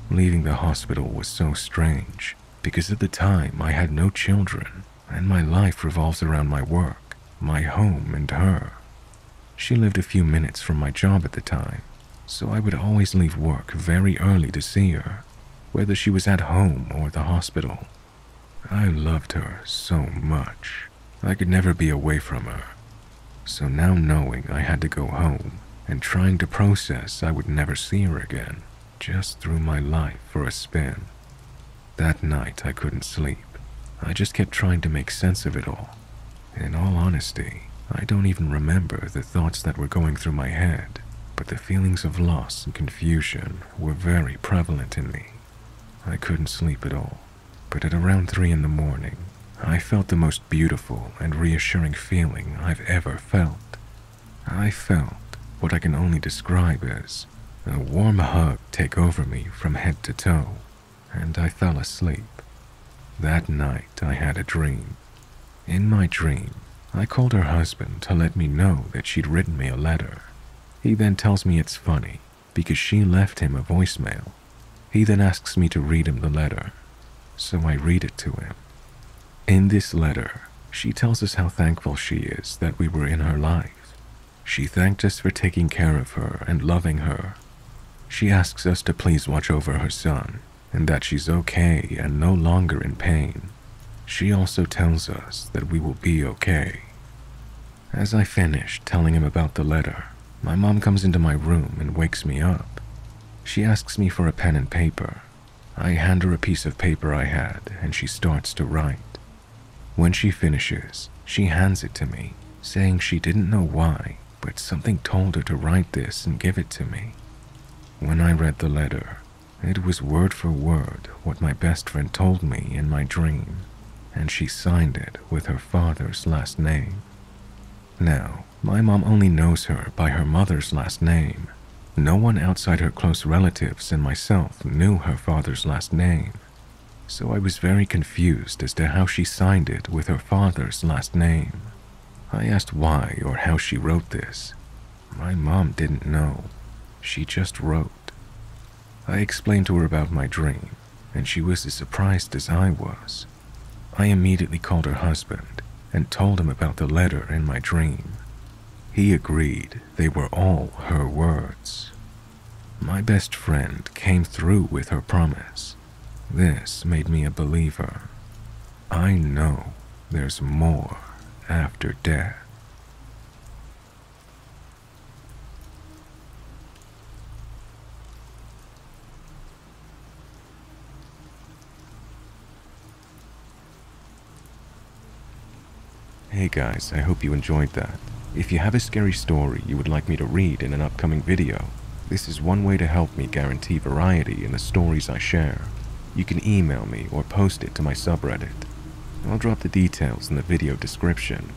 Leaving the hospital was so strange, because at the time I had no children, and my life revolves around my work, my home, and her. She lived a few minutes from my job at the time, so I would always leave work very early to see her, whether she was at home or the hospital. I loved her so much. I could never be away from her. So now knowing I had to go home and trying to process I would never see her again just threw my life for a spin. That night I couldn't sleep. I just kept trying to make sense of it all. In all honesty, I don't even remember the thoughts that were going through my head, but the feelings of loss and confusion were very prevalent in me. I couldn't sleep at all, but at around 3 a.m, I felt the most beautiful and reassuring feeling I've ever felt. I felt what I can only describe as a warm hug take over me from head to toe, and I fell asleep. That night, I had a dream. In my dream, I called her husband to let me know that she'd written me a letter. He then tells me it's funny because she left him a voicemail. He then asks me to read him the letter, so I read it to him. In this letter, she tells us how thankful she is that we were in her life. She thanked us for taking care of her and loving her. She asks us to please watch over her son, and that she's okay and no longer in pain. She also tells us that we will be okay. As I finished telling him about the letter, my mom comes into my room and wakes me up. She asks me for a pen and paper. I hand her a piece of paper I had, and she starts to write. When she finishes, she hands it to me, saying she didn't know why, but something told her to write this and give it to me. When I read the letter, it was word for word what my best friend told me in my dream, and she signed it with her father's last name. Now, my mom only knows her by her mother's last name. No one outside her close relatives and myself knew her father's last name, so I was very confused as to how she signed it with her father's last name. I asked why or how she wrote this. My mom didn't know. She just wrote. I explained to her about my dream, and she was as surprised as I was. I immediately called her husband and told him about the letter in my dream. He agreed they were all her words. My best friend came through with her promise. This made me a believer. I know there's more after death. Hey guys, I hope you enjoyed that. If you have a scary story you would like me to read in an upcoming video, this is one way to help me guarantee variety in the stories I share. You can email me or post it to my subreddit. I'll drop the details in the video description.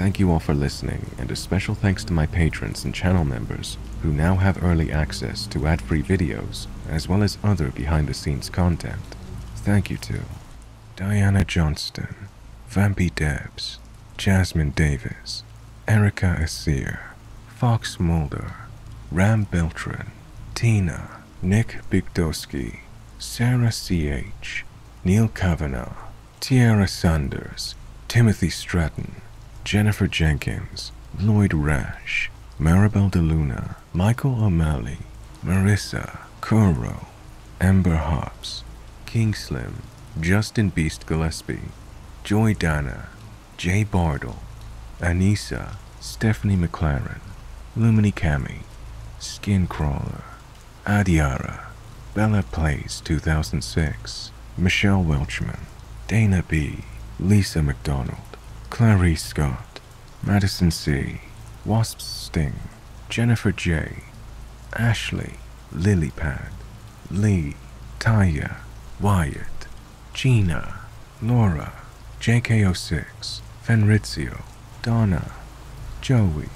thank you all for listening, and a special thanks to my patrons and channel members who now have early access to ad-free videos as well as other behind-the-scenes content. Thank you to Diana Johnston, Vampy Debs, Jasmine Davis, Erica Asir, Fox Mulder, Ram Beltran, Tina, Nick Bigdowski, Sarah C.H., Neil Kavanaugh, Tiara Sanders, Timothy Stratton, Jennifer Jenkins, Lloyd Rash, Maribel DeLuna, Michael O'Malley, Marissa, Kuro, Amber Hobbs, King Slim, Justin Beast Gillespie, Joy Dana, Jay Bardle, Anissa, Stephanie McLaren, Lumini Cami, Skincrawler, Adiara, Bella Plays 2006, Michelle Welchman, Dana B, Lisa McDonald, Clarice Scott, Madison C, Wasp's Sting, Jennifer J, Ashley, Lilypad, Lee, Taya, Wyatt, Gina, Laura, JK06, Fenrizio, Donna, Joey,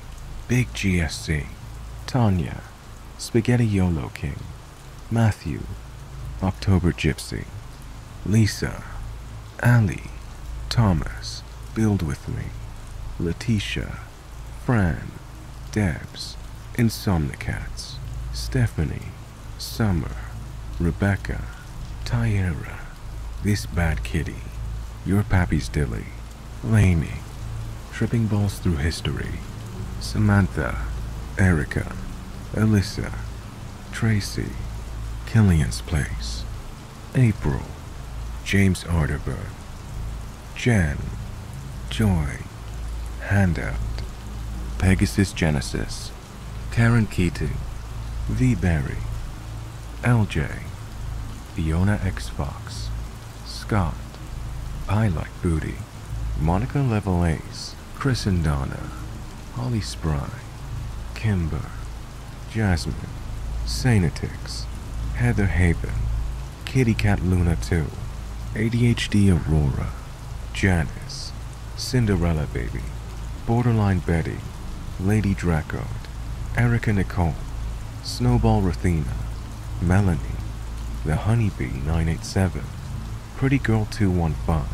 Big GSC, Tanya, Spaghetti YOLO King, Matthew, October Gypsy, Lisa, Ali, Thomas, Build With Me, Letitia, Fran, Debs, Insomnicats, Stephanie, Summer, Rebecca, Tyera, This Bad Kitty, Your Pappy's Dilly, Lainey, Tripping Balls Through History, Samantha, Erica, Alyssa, Tracy, Killian's Place, April, James Arterburn, Jen, Joy, Handout, Pegasus Genesis, Karen Keating, V. Berry, LJ, Fiona X. Fox, Scott, I Like Booty, Monica Level Ace, Chris and Donna, Holly Spry, Kimber, Jasmine, Sanatix, Heather Haven, Kitty Cat Luna 2, ADHD Aurora, Janice, Cinderella Baby, Borderline Betty, Lady Dracard, Erica Nicole, Snowball Rathina, Melanie, The Honeybee 987, Pretty Girl 215,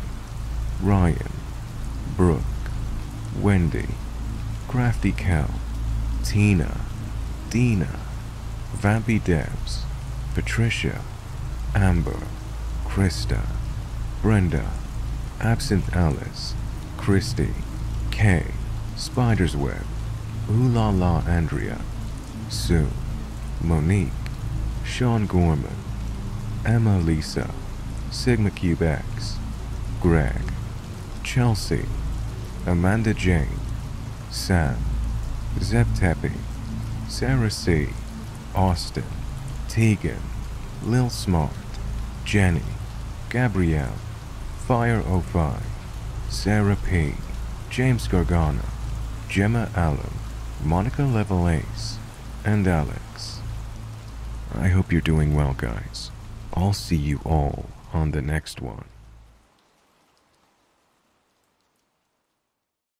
Ryan, Brooke, Wendy, Crafty Cow, Tina, Dina, Vampy Debs, Patricia, Amber, Krista, Brenda, Absinthe Alice, Christy, Kay, Spider's Web, Ooh La La Andrea, Sue, Monique, Sean Gorman, Emma Lisa, Sigma Cube X, Greg, Chelsea, Amanda Jane, Sam, Zeb Tepe, Sarah C, Austin, Tegan, Lil Smart, Jenny, Gabrielle, Fire05, Sarah P, James Gargano, Gemma Allen, Monica Level Ace, and Alex. I hope you're doing well, guys. I'll see you all on the next one.